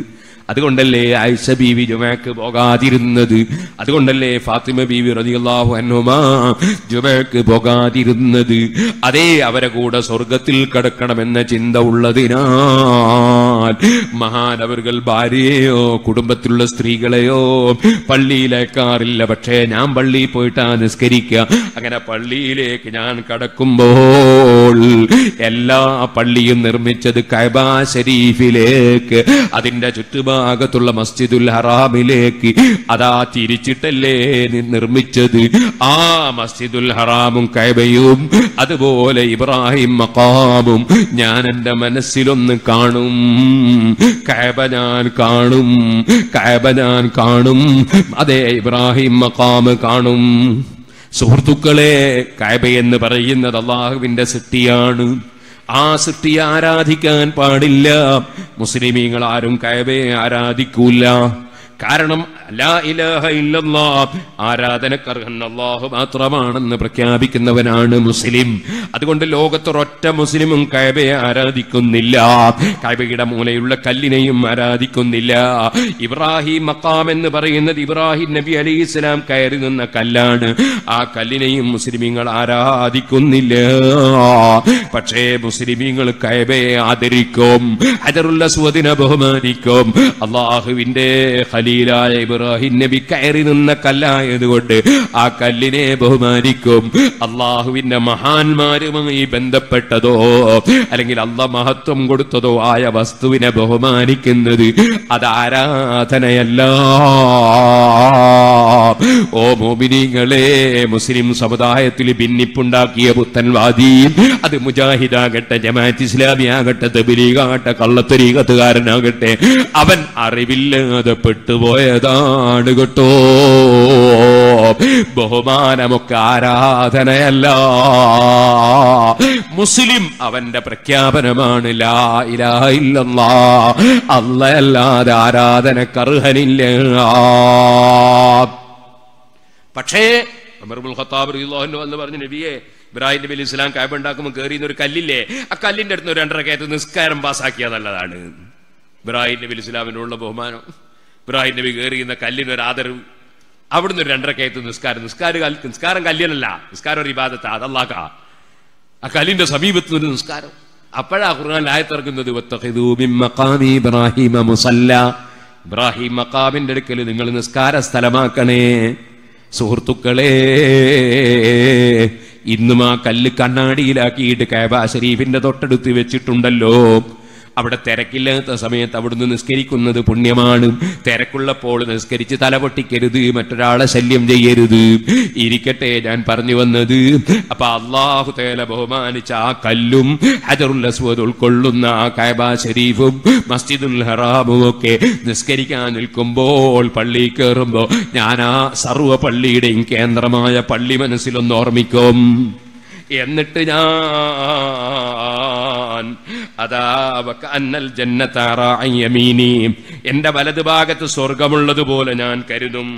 അതുകൊണ്ടല്ലേ ആയിഷ ബീവി ജുമഅക്ക് പോകാതിരുന്നത്, അതുകൊണ്ടല്ലേ ഫാത്തിമ ബീവി റളിയല്ലാഹു അൻഹുമാ ജുമഅക്ക് പോകാതിരുന്നത്. അതേ, അവരെ കൂടെ സ്വർഗത്തിൽ കടക്കണമെന്ന ചിന്ത ഉള്ളതിനാൽ മഹാനവറുകൾ ഭാര്യയോ കുടുംബത്തിലുള്ള സ്ത്രീകളെയോ പള്ളിയിലേക്കാറില്ല. പക്ഷേ ഞാൻ പള്ളിയിൽ പോയിട്ടാ നിസ്കരിക്കുക. അങ്ങനെ പള്ളിയിലേക്ക് ഞാൻ കടക്കുമ്പോൾ എല്ലാ പള്ളിയും നിർമ്മിച്ചത് കഅബ ശരീഫിലേക്ക്, അതിന്റെ ചുറ്റുപാട് ഭാഗത്തുള്ള മസ്ജിദുൽ ഹറാമിലേക്ക് അതാ തിരിച്ചിട്ടല്ലേ നിർമ്മിച്ചത്. ആ മസ്ജിദുൽ ഹറാമും കഅബയും അതുപോലെ ഇബ്രാഹിം മഖാമും ഞാൻ എൻ്റെ മനസ്സിലൊന്ന് കാണും. കഅബ ഞാൻ കാണും, അതേ ഇബ്രാഹിം മഖാമ് കാണും. സുഹൃത്തുക്കളെ, കഅബ എന്ന് പറയുന്നത് അള്ളാഹുവിൻ്റെ സൃഷ്ടിയാണ്. آ سٹی آرادھکان پاڑیل مسلمین آرم کعبے آرادھکولا കാരണം ലാ ഇലാഹ ഇല്ലല്ലാഹ് ആരാധനക്കർഹൻ അല്ലാഹു മാത്രമാണെന്ന് പ്രഖ്യാപിക്കുന്നവനാണ് മുസ്ലിം. അതുകൊണ്ട് ലോകത്തൊരൊറ്റ മുസ്ലിമും കഅബയെ ആരാധിക്കുന്നില്ല, കഅബയുടെ മൂലയുള്ള കല്ലിനെയും ആരാധിക്കുന്നില്ല. ഇബ്രാഹിം മഖാം എന്ന് പറയുന്നത് ഇബ്രാഹിം നബി അലൈഹിസ്സലാം കയറി നിന്ന കല്ലാണ്, ആ കല്ലിനെയും മുസ്ലിമീങ്ങൾ ആരാധിക്കുന്നില്ല. പക്ഷേ മുസ്ലിമീങ്ങൾ കഅബയെ ആദരിക്കും, ഹജറുൽ അസ്വദിനെ ബഹുമാനിക്കും. അല്ലാഹുവിന്റെ ഖലീലായ ഇബ്രാഹിം നബി കയറി നിന്ന കല്ലായതുകൊണ്ട് ആ കല്ലിനെ ബഹുമാനിക്കും. അള്ളാഹുവിന്റെ മഹാന്മാരുമായി ബന്ധപ്പെട്ടതോ അല്ലെങ്കിൽ അള്ള മഹത്വം കൊടുത്തതോ ആയ വസ്തുവിനെ ബഹുമാനിക്കുന്നത് അത് ആരാധനയല്ല. ഓ മോമിനികളെ, മുസ്ലിം സമുദായത്തിൽ ഭിന്നിപ്പുണ്ടാക്കിയ പുത്തൻവാദി, അത് മുജാഹിദാകട്ടെ, ജമാഅത്ത് ഇസ്ലാമി ആകട്ടെ, തബ്ലീഗാകട്ടെ, കള്ളത്തരീഖത്തുകാരനാകട്ടെ, അവൻ അറിവില്ലാതെ പെട്ടുപോയതാണ് കേട്ടോ. ബഹുമാനമൊക്കെ ആരാധനയല്ല. മുസ്ലിം അവന്റെ പ്രഖ്യാപനമാണ് ലാ ഇലാഹ ഇല്ലല്ലാഹ്, അല്ലാഹല്ലാതെ ആരാധനക്കർഹനില്ല. പക്ഷേ ഉമർ ഇബ്നുൽ ഖത്താബ് റളിയല്ലാഹു അൻഹു എന്ന് പറഞ്ഞ നബിയെ, ഇബ്രാഹിം നബി അലൈഹിസ്സലാം കഅബ ഉണ്ടാക്കുമ്പോൾ കയറിയുന്ന ഒരു കല്ലില്ലേ, ആ കല്ലിന്റെ അടുത്ത് ഒരു 2.5 റക്അത്ത് നിസ്കാരം പാസ്സാക്കിയ നല്ലതാണ്. ഇബ്രാഹിം നബി അലൈഹിസ്സലാമിനുള്ള ബഹുമാനം, ഇബ്രാഹിം നബി കയറിയുന്ന കല്ലിനൊരു ആദരവ്, അവിടുന്ന് ഒരു 2.5 റക്അത്ത് നിസ്കാരം. നിസ്കാരം കല്ലിനല്ല, നിസ്കാരം ഒരു ഇബാദത്ത്, അതല്ലാഹ് ആ കല്ലിന്റെ സമീപത്ത് ഒരു നിസ്കാരം. അപ്പോഴാ ഖുർആനിൽ ആയത്ത് ഇറങ്ങുന്നത്, വത്തഖിദൂ മിൻ മഖാമി ഇബ്രാഹിമ മുസല്ല, ഇബ്രാഹിം മഖാമിന്റെ അടുക്കൽ നിങ്ങൾ നിസ്കാര സ്ഥലമാക്കണേ. സുഹൃത്തുക്കളെ, ഇന്നും ആ കല്ല് കണ്ണാടിയിലാക്കിയിട്ട് കഅബ ശരീഫിന്റെ തൊട്ടടുത്ത് വെച്ചിട്ടുണ്ടല്ലോ. അവിടെ തിരക്കില്ലാത്ത സമയത്ത് അവിടുന്ന് നിസ്കരിക്കുന്നത് പുണ്യമാണ്. തിരക്കുള്ളപ്പോൾ നിസ്കരിച്ച് തലപൊട്ടിക്കരുത്, മറ്റൊരാളെ ശല്യം ചെയ്യരുത്. ഇരിക്കട്ടെ, ഞാൻ പറഞ്ഞു വന്നത്, അപ്പൊ അല്ലാഹു തആല ബഹുമാനിച്ച ആ കല്ലും ഹജറുൽ അസ്വദ് ഉൾക്കൊള്ളുന്ന ആ കഅബ ശരീഫും മസ്ജിദുൽ ഹറാമും ഒക്കെ നിസ്കരിക്കാൻ നിൽക്കുമ്പോൾ, പള്ളി കയറുമ്പോൾ, ഞാൻ ആ സർവ്വ പള്ളിയുടെയും കേന്ദ്രമായ പള്ളി മനസ്സിലൊന്ന് ഓർമ്മിക്കും. എന്നിട്ട് ഞാൻ അതാ വകഅന്നൽ ജന്നത റഅ യമീനി, എന്റെ വലതുഭാഗത്ത് സ്വർഗമുള്ളതുപോലെ ഞാൻ കരുതും.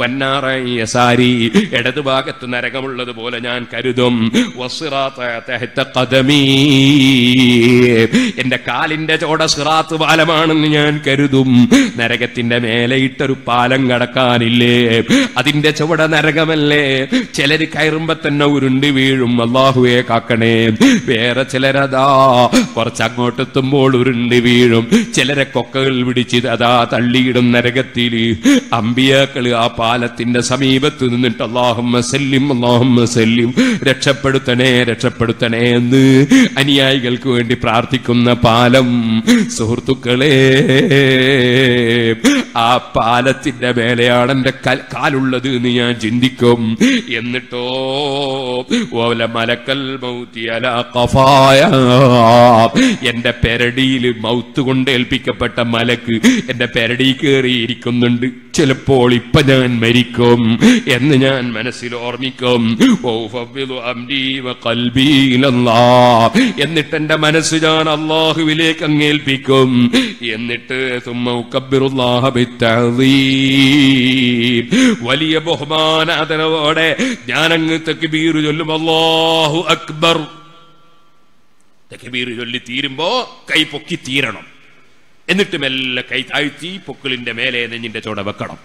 വന്നാറ യസാരി, ഇടതുഭാഗത്ത് നരകമുള്ളതുപോലെ ഞാൻ കരുതും. വസിറാത തഹത ഖദമീ, എന്റെ കാലിന്റെ ചോട സിറാത്ത് പാലമാണെന്ന് ഞാൻ കരുതും. നരകത്തിന്റെ മേലെ ഇട്ടൊരു പാലം കടക്കാനില്ലേ, അതിന്റെ ചുവട നരകമല്ലേ. ചിലര് കയറുമ്പോ തന്നെ ഉരുണ്ട് വീഴും, അല്ലാഹുവേ കാക്കണേ. വേറെ ചിലരതാ കുറച്ചങ്ങോട്ട് എത്തുമ്പോൾ ഉരുണ്ട് വീഴും. ചിലരെ കൊക്കകൾ പിടിച്ച് അതാ തള്ളിയിടും നരകത്തിൽ. അമ്പിയാക്കൾ ആ പാലത്തിന്റെ സമീപത്ത് നിന്നിട്ട് അല്ലാഹുമ്മ സല്ലിം അല്ലാഹുമ്മ സല്ലിം, രക്ഷപ്പെടുത്തണേ രക്ഷപ്പെടുത്തണേ എന്ന് അനുയായികൾക്ക് വേണ്ടി പ്രാർത്ഥിക്കുന്ന പാലം. സുഹൃത്തുക്കളെ, ആ പാലത്തിന്റെ മേലെയാണ് എന്റെ കാലുള്ളത് എന്ന് ഞാൻ ചിന്തിക്കും. എന്നിട്ടോ ഓല മലക്കൽ മൗതി അലാ ഖഫായ, എന്റെ പെരടിയിൽ മൗത്ത് കൊണ്ട് ഏൽപ്പിക്കപ്പെട്ട മലക്ക് എന്റെ പെരടി കയറിയിരിക്കുന്നുണ്ട്. ചിലപ്പോൾ ഇപ്പൊ ഞാൻ മരിക്കും എന്ന് ഞാൻ മനസ്സിൽ ഓർമ്മിക്കും. എന്നിട്ട് എന്റെ മനസ്സ് ഞാൻ അല്ലാഹുവിലേക്ക് അങ്ങേൽപ്പിക്കും. എന്നിട്ട് വലിയ ബഹുമാനാദരവോടെ ഞാനങ്ങ് തക്ബീർ ചൊല്ലും, അല്ലാഹു അക്ബർ. തക്ബീർ ചൊല്ലി തീരുമ്പോ കൈ പൊക്കി തീരണം. എന്നിട്ട് മെല്ലെ കൈ താഴ്ത്തി പൊക്കിളിന്റെ മേലെ നെഞ്ഞിന്റെ ചോട വെക്കണം,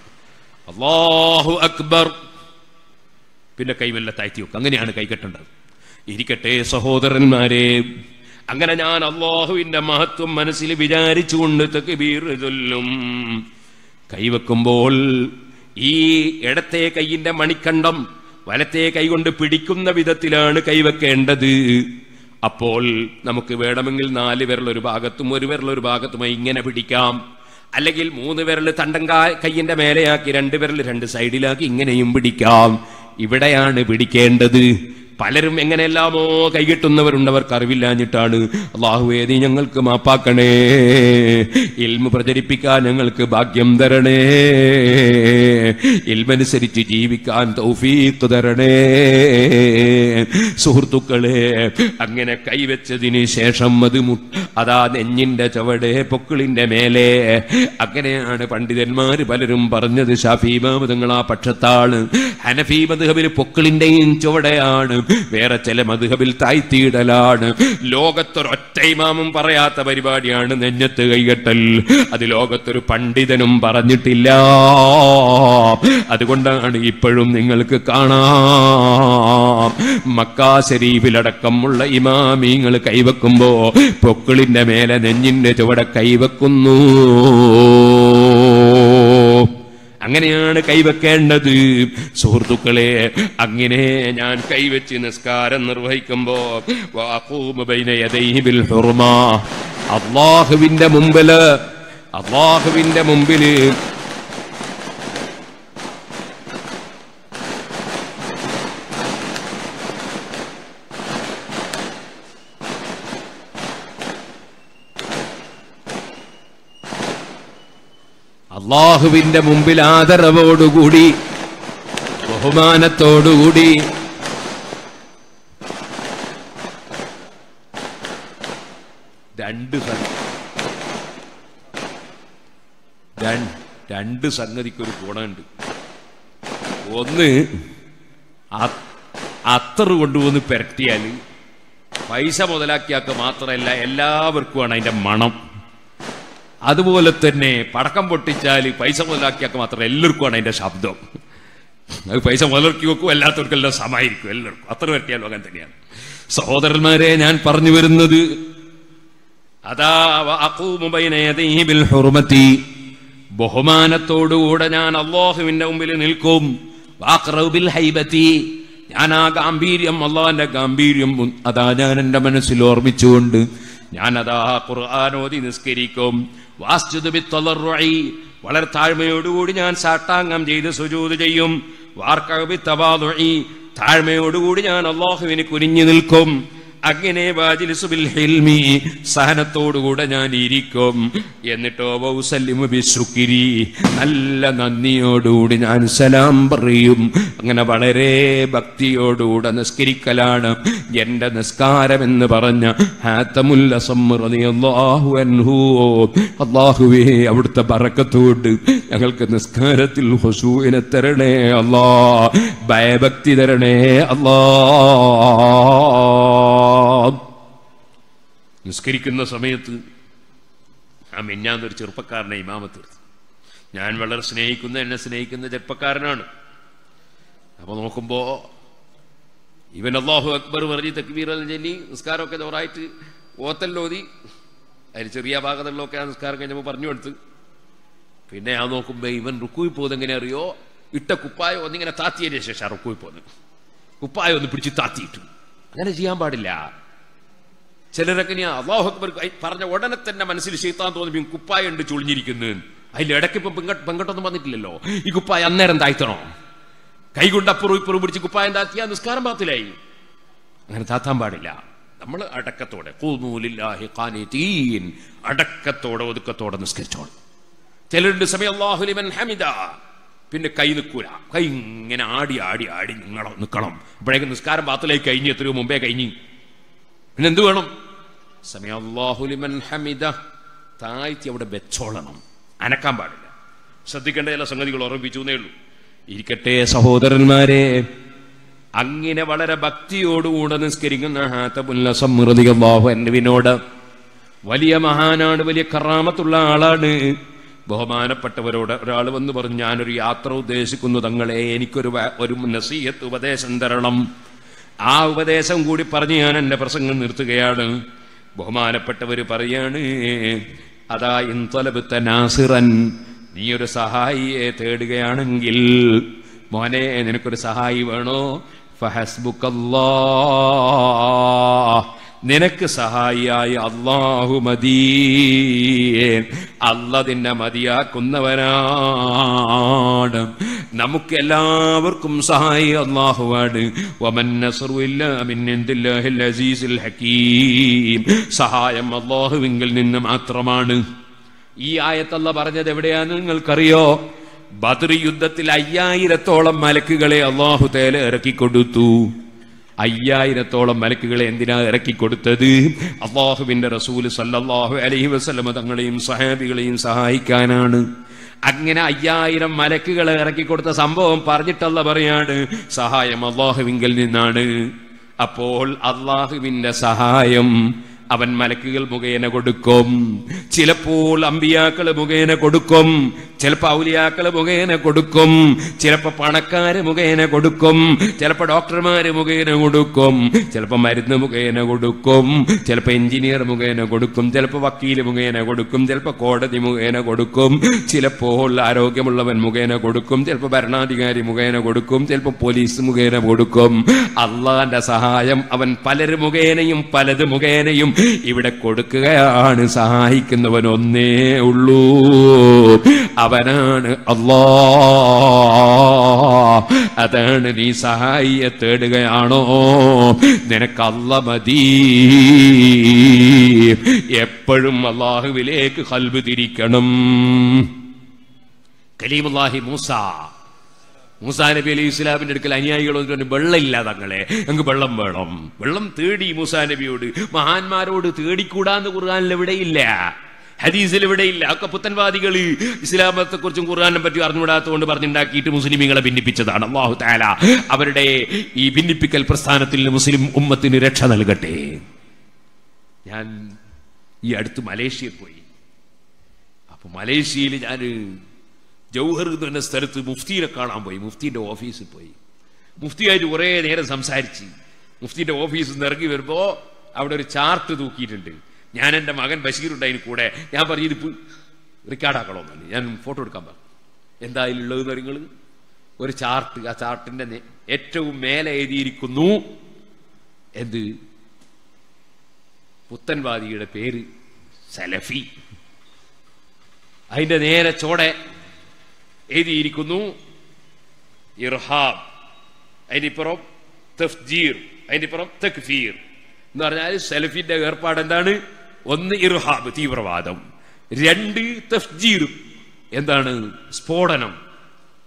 അല്ലാഹു അക്ബർ. പിന്നെ കൈ മെല്ലെ താഴ്ത്തി വെക്കും. അങ്ങനെയാണ് കൈ കെട്ടേണ്ടത്. ഇരിക്കട്ടെ സഹോദരന്മാരെ, അങ്ങനെ ഞാൻ അല്ലാഹുവിന്റെ മഹത്വം മനസ്സിൽ വിചാരിച്ചുകൊണ്ട് തക്ബീർ ചൊല്ലും. കൈവെക്കുമ്പോൾ ഈ ഇടത്തെ കൈയിന്റെ മണിക്കണ്ഠം വലത്തെ കൈകൊണ്ട് പിടിക്കുന്ന വിധത്തിലാണ് കൈവെക്കേണ്ടത്. അപ്പോൾ നമുക്ക് വേണമെങ്കിൽ 4 വിരലൊരു ഭാഗത്തും 1 വിരലൊരു ഭാഗത്തുമായി ഇങ്ങനെ പിടിക്കാം. അല്ലെങ്കിൽ 3 വിരൽ തണ്ടങ്കാൽ കൈയിന്റെ മേലെയാക്കി 2 വിരൽ 2 സൈഡിലാക്കി ഇങ്ങനെയും പിടിക്കാം. ഇവിടെയാണ് പിടിക്കേണ്ടത്. പലരും എങ്ങനെയെല്ലാമോ കൈകെട്ടുന്നവരുണ്ട്, അവർക്ക് അറിവില്ലാഞ്ഞിട്ടാണ്. അല്ലാഹുവേ നീ ഞങ്ങൾക്ക് മാപ്പാക്കണേ, ഇൽമു പ്രചരിപ്പിക്കാൻ ഞങ്ങൾക്ക് ഭാഗ്യം തരണേ, ഇൽമനുസരിച്ച് ജീവിക്കാൻ തൗഫീഖ് തരണേ. സുഹൃത്തുക്കളെ, അങ്ങനെ കൈവച്ചതിന് ശേഷം അതാ നെഞ്ഞിന്റെ ചവടെ പൊക്കിളിന്റെ മേലെ. അങ്ങനെയാണ് പണ്ഡിതന്മാർ പലരും പറഞ്ഞത്. ശാഫി ഇമാം തങ്ങൾ ആ പക്ഷത്താണ്, ഹനഫി മദ്ഹബിൽ പൊക്കിളിന്റെയും ചുവടെയാണ്, വേറെ ചില മദ്ഹബിൽ താഴ്ത്തിയിടലാണ്. ലോകത്തൊരൊറ്റ ഇമാമും പറയാത്ത പരിപാടിയാണ് നെഞ്ഞത്ത് കൈകെട്ടൽ. അത് ലോകത്തൊരു പണ്ഡിതനും പറഞ്ഞിട്ടില്ല. അതുകൊണ്ടാണ് ഇപ്പോഴും നിങ്ങൾക്ക് കാണാം മക്കാ ശരീഫിലടക്കമുള്ള ഇമാമിങ്ങൾ കൈവെക്കുമ്പോ പൊക്കിളിന്റെ മേലെ നെഞ്ഞിന്റെ ചുവടെ കൈവെക്കുന്നു. അങ്ങനെയാണ് കൈവെക്കേണ്ടത്. സുഹൃത്തുക്കളെ, അങ്ങനെ ഞാൻ കൈവച്ച് നിസ്കാരം നിർവഹിക്കുമ്പോ അല്ലാഹുവിന്റെ മുമ്പില് അല്ലാഹുവിന്റെ മുമ്പിൽ ആദരവോടുകൂടി ബഹുമാനത്തോടുകൂടി രണ്ട് സംഗതിക്കൊരു ഗുണമുണ്ട്. ഒന്ന്, അത്തറ് കൊണ്ടുവന്ന് പെരട്ടിയാൽ പൈസ മുതലാക്കിയാക്ക് മാത്രമല്ല എല്ലാവർക്കുമാണ് അതിന്റെ മണം. അതുപോലെ തന്നെ പടക്കം പൊട്ടിച്ചാൽ പൈസ മുതലാക്കിയാൽ മാത്രം എല്ലാവർക്കുമാണ് അതിന്റെ ശബ്ദം. അത് പൈസ മുതലാക്കി വെക്കും, എല്ലാത്തവർക്കും എല്ലാം സമായിരിക്കും, എല്ലാവർക്കും അത്ര വരട്ടിയാലും അങ്ങനെ തന്നെയാണ്. സഹോദരന്മാരെ, ഞാൻ പറഞ്ഞു വരുന്നത് അതാ ബഹുമാനത്തോടുകൂടെ ഞാൻ അല്ലാഹുവിന്റെ മുമ്പിൽ നിൽക്കും. ഞാൻ ആ ഗാംഭീര്യം, അല്ലാഹുവിന്റെ ഗാംഭീര്യം അതാ ഞാൻ എന്റെ മനസ്സിൽ ഓർമ്മിച്ചുകൊണ്ട് ഞാനതാ ഖുർആനോദി നിസ്കരിക്കും. വാസ്ജുദു ബിത്തളർഉഇ, വളരെ താഴ്മയോടുകൂടി ഞാൻ സാഷ്ടാംഗം ചെയ്ത് സുജൂദ് ചെയ്യും. വാർകഉ ബിത്തവാദുഇ, താഴ്മയോടുകൂടി ഞാൻ അല്ലാഹുവിനെ കുനിഞ്ഞു നിൽക്കും. അങ്ങനെ വാജിലിസു ബിൽ ഹിൽമി, സഹനത്തോടുകൂടെ ഞാൻ ഇരിക്കും. എന്നിട്ടോ വൗസല്ലിമു ബിശുക്രി, നല്ല നന്ദിയോടുകൂടി ഞാൻ സലാം പറയും. അങ്ങനെ വളരെ ഭക്തിയോടുകൂടെ നിസ്കരിക്കലാണ് എൻ്റെ നിസ്കാരം എന്ന് പറഞ്ഞ ഹാതമുൽ അസ്മർ റളിയല്ലാഹു അൻഹു. അല്ലാഹുവേ, അവിടുത്തെ ബറക്കത്തോട് ഞങ്ങൾക്ക് നിസ്കാരത്തിൽ ഹുശൂഇനെ തരണേ അല്ലാഹ്, ഭയഭക്തി തരണേ അല്ലാഹ്. നിസ്കരിക്കുന്ന സമയത്ത് ആ മിന്നാന്നൊരു ചെറുപ്പക്കാരനെ ഇമാമത്ത് എടുത്തു. ഞാൻ വളരെ എന്നെ സ്നേഹിക്കുന്ന ചെറുപ്പക്കാരനാണ്. അപ്പോൾ നോക്കുമ്പോൾ ഇവൻ അല്ലാഹു അക്ബർ പറഞ്ഞ് തക്ബീർ ചൊല്ലി നിസ്കാരമൊക്കെ ജോറായിട്ട് ഓത്തല്ലോതി, അതിൽ ചെറിയ ഭാഗങ്ങളിലൊക്കെ ആ നിസ്കാരം കഴിഞ്ഞപ്പോൾ പറഞ്ഞു കൊടുത്ത്. പിന്നെ ആ നോക്കുമ്പോൾ ഇവൻ റുക്കൂയി പോകുന്നത് എങ്ങനെ അറിയോ? ഇട്ട കുപ്പായ ഒന്നിങ്ങനെ താത്തിയതിന് ശേഷം റുക്കൂയി പോകുന്നത്, കുപ്പായ ഒന്ന് പിടിച്ച് താത്തിയിട്ടു. അങ്ങനെ ചെയ്യാൻ പാടില്ല. ചിലരൊക്കെ ഞാൻ അല്ലാഹു അക്ബർ പറഞ്ഞ ഉടനെ തന്നെ മനസ്സിൽ ശൈത്താൻ തോന്നിപ്പിക്കും കുപ്പായ ഉണ്ട് ചുളിഞ്ഞിരിക്കുന്നു, അതിൽ ഇടയ്ക്ക് ഇപ്പം പെങ്കട്ടൊന്നും വന്നിട്ടില്ലല്ലോ, ഈ കുപ്പായ അന്നേരം താഴ്ത്തണോ, കൈകൊണ്ട് അപ്പുറവും ഇപ്പുറവും പിടിച്ച് കുപ്പായം താഴ്ത്തിയാ നിസ്കാരം ബാത്തിലായി. അങ്ങനെ താത്താൻ പാടില്ല. നമ്മൾ അടക്കത്തോടെ ഖൂമൂ ലില്ലാഹി ഖാനിതീൻ, അടക്കത്തോടെ ഒതുക്കത്തോടെ നിസ്കരിച്ചോളൂ. ചിലരുണ്ട് സമയം അല്ലാഹു ലിമൻ ഹമിദ, പിന്നെ കൈ നിൽക്കൂല, കൈ ഇങ്ങനെ ആടി ആടി ആടി നിൽക്കണം. അപ്പോഴേക്കും നിസ്കാരം ബാത്തിലായി കഴിഞ്ഞ്, എത്രയോ മുമ്പേ കഴിഞ്ഞ്. പിന്നെ എന്ത് വേണം? സമയ അല്ലാഹു ലിമൻ ഹമിദ താഴ്ത്തി അവിടെ വെച്ചോളണം, അനക്കാൻ പാടില്ല. ശ്രദ്ധിക്കേണ്ട ചില സംഗതികൾ ഓർമ്മിപ്പിച്ചു എന്നേ ഉള്ളൂ. ഇരിക്കട്ടെ സഹോദരന്മാരെ, അങ്ങനെ വളരെ ഭക്തിയോടുകൂടെ നിസ്കരിക്കുന്ന ഹാതബുൽ അസ്മർ റളിയല്ലാഹു അൻഹുവിനോട് വലിയ മഹാനാണ്, വലിയ കറാമത്തുള്ള ആളാണ്. ബഹുമാനപ്പെട്ടവരോട് ഒരാൾ വന്ന് പറഞ്ഞു, ഞാനൊരു യാത്ര ഉദ്ദേശിക്കുന്നു തങ്ങളെ, എനിക്കൊരു നസീഹത്ത് ഉപദേശം തരണം. ആ ഉപദേശം കൂടി പറഞ്ഞ് ഞാൻ എൻ്റെ പ്രസംഗം നിർത്തുകയാണ്. ബഹുമാനപ്പെട്ടവർ പറയാണ്, അതാ ഇൻ തലബ്ത നാസിറൻ, നീ ഒരു സഹായിയെ തേടുകയാണെങ്കിൽ മോനെ നിനക്കൊരു സഹായി വേണോ, ഫഹസ്ബുക്കല്ലാഹ്, നിനക്ക് സഹായിയായി അല്ലാഹു മദീൻ. അല്ലാഹ് നിന്നെ മതിയാക്കുന്നവനാണ്. നമുക്ക് എല്ലാവർക്കും സഹായി അല്ലാഹുവാണ്. വമൻ നസ്റു ഇല്ലാ മിൻ ഇൻദില്ലാഹിൽ അസീസിൽ ഹകീം. സഹായം അല്ലാഹുവിൽ നിന്ന് മാത്രമാണ്. ഈ ആയത്ത് അല്ലാഹ് പറഞ്ഞത് എവിടെയാണ് നിങ്ങൾക്കറിയോ? ബദർ യുദ്ധത്തിൽ 5000-ഓളം മലക്കുകളെ അല്ലാഹു തആല ഇറക്കിക്കൊടുത്തു. 5000-ഓളം മലക്കുകളെ എന്തിനാ ഇറക്കിക്കൊടുത്തത്? അല്ലാഹുവിന്റെ റസൂല് സല്ലല്ലാഹു അലൈഹി വസല്ലം തങ്ങളെയും സഹാബികളെയും സഹായിക്കാനാണ്. അങ്ങനെ 5000 മലക്കുകളെ ഇറക്കിക്കൊടുത്ത സംഭവം പറഞ്ഞിട്ടല്ല പറയാണ്, സഹായം അല്ലാഹുവിങ്കൽ നിന്നാണ്. അപ്പോൾ അല്ലാഹുവിന്റെ സഹായം അവൻ മലക്കുകൾ മുഖേന കൊടുക്കും. ചിലപ്പോൾ അമ്പിയാക്കൾ മുഖേന കൊടുക്കും, ചിലപ്പോൾ ഔലിയാക്കൾ മുഖേന കൊടുക്കും, ചിലപ്പോൾ പണക്കാര് മുഖേന കൊടുക്കും, ചിലപ്പോൾ ഡോക്ടർമാര് മുഖേന കൊടുക്കും, ചിലപ്പോൾ മരുന്ന് മുഖേന കൊടുക്കും, ചിലപ്പോൾ എഞ്ചിനീയർ മുഖേന കൊടുക്കും, ചിലപ്പോൾ വക്കീൽ മുഖേന കൊടുക്കും, ചിലപ്പോൾ കോടതി മുഖേന കൊടുക്കും, ചിലപ്പോൾ ആരോഗ്യമുള്ളവൻ മുഖേന കൊടുക്കും, ചിലപ്പോൾ ഭരണാധികാരി മുഖേന കൊടുക്കും, ചിലപ്പോൾ പോലീസ് മുഖേന കൊടുക്കും. അള്ളാന്റെ സഹായം അവൻ പലര് മുഖേനയും പലത് മുഖേനയും ഇവിടെ കൊടുക്കുകയാണ്. സഹായിക്കുന്നവൻ ഒന്നേ ഉള്ളൂ, അവനാണ് അല്ലാഹ്. അതാണ് നീ സഹായിയെ തേടുകയാണോ? നിനക്ക് അല്ലാഹ് മതി. എപ്പോഴും അല്ലാഹുവിലേക്ക് ഖൽബ് തിരിക്കണം. കലീമുല്ലാഹി മൂസ, മൂസാ നബി അലൈഹി ഇസ്ലാമിന്റെ അടുക്കൽ അനുയായികൾ വന്നിട്ട് വെള്ളം ഇല്ല തങ്ങളെ, ഞങ്ങൾക്ക് വെള്ളം വേണം. വെള്ളം തേടി മൂസാ നബിയോട്, മഹാന്മാരോട് തേടിക്കൂടാന്ന് ഖുർആനിൽ എവിടെയില്ല, ഹദീസിൽ എവിടെയില്ല. ഒക്കെ പുത്തൻവാദികള് ഇസ്ലാമത്തെ കുറിച്ചും ഖുർആനെ പറ്റി അറിഞ്ഞുകൂടാത്തതുകൊണ്ട് പറഞ്ഞുണ്ടാക്കിയിട്ട് മുസ്ലിമീങ്ങളെ ഭിന്നിപ്പിച്ചതാണ് അല്ലാഹു തആല. അവരുടെ ഈ ഭിന്നിപ്പിക്കൽ പ്രസ്ഥാനത്തിൽ മുസ്ലിം ഉമ്മത്തിന് രക്ഷ നൽകട്ടെ. ഞാൻ ഈ അടുത്ത് മലേഷ്യയിൽ പോയി. അപ്പൊ മലേഷ്യയിൽ ഞാൻ ജൗഹർ എന്ന സ്ഥലത്ത് മുഫ്തിയെ കാണാൻ പോയി. മുഫ്തിന്റെ ഓഫീസിൽ പോയി. മുഫ്തിയായിട്ട് കുറേ നേരം സംസാരിച്ച് മുഫ്തിന്റെ ഓഫീസിൽ നിന്ന് ഇറങ്ങി വരുമ്പോ അവിടെ ഒരു ചാർട്ട് തൂക്കിയിട്ടുണ്ട്. ഞാൻ എൻ്റെ മകൻ ബഷീർ ഉണ്ടായതിന് കൂടെ ഞാൻ പറഞ്ഞു, ഇത് റെക്കോർഡാക്കണമെന്നാണ്. ഞാൻ ഫോട്ടോ എടുക്കാൻ പറഞ്ഞു. എന്തായാലും ഉള്ളതെന്ന് നിങ്ങൾ ഒരു ചാർട്ട്, ആ ചാർട്ടിന്റെ ഏറ്റവും മേലെ എഴുതിയിരിക്കുന്നു എന്ത്? പുത്തൻവാദിയുടെ പേര് സലഫി. അതിന്റെ നേരെ ചോടെ എഴുതിയിരിക്കുന്നു ഇർഹാബ്, അതിനിപ്പുറം തഫ്ജീർ, അതിനിപ്പുറം തക്ഫീർ എന്ന് പറഞ്ഞാൽ സലഫിന്റെ ഏർപ്പാട് എന്താണ്? ഒന്ന് ഇർഹാബ്, തീവ്രവാദം. രണ്ട് തഫ്ജീർ, എന്താണ്? സ്ഫോടനം.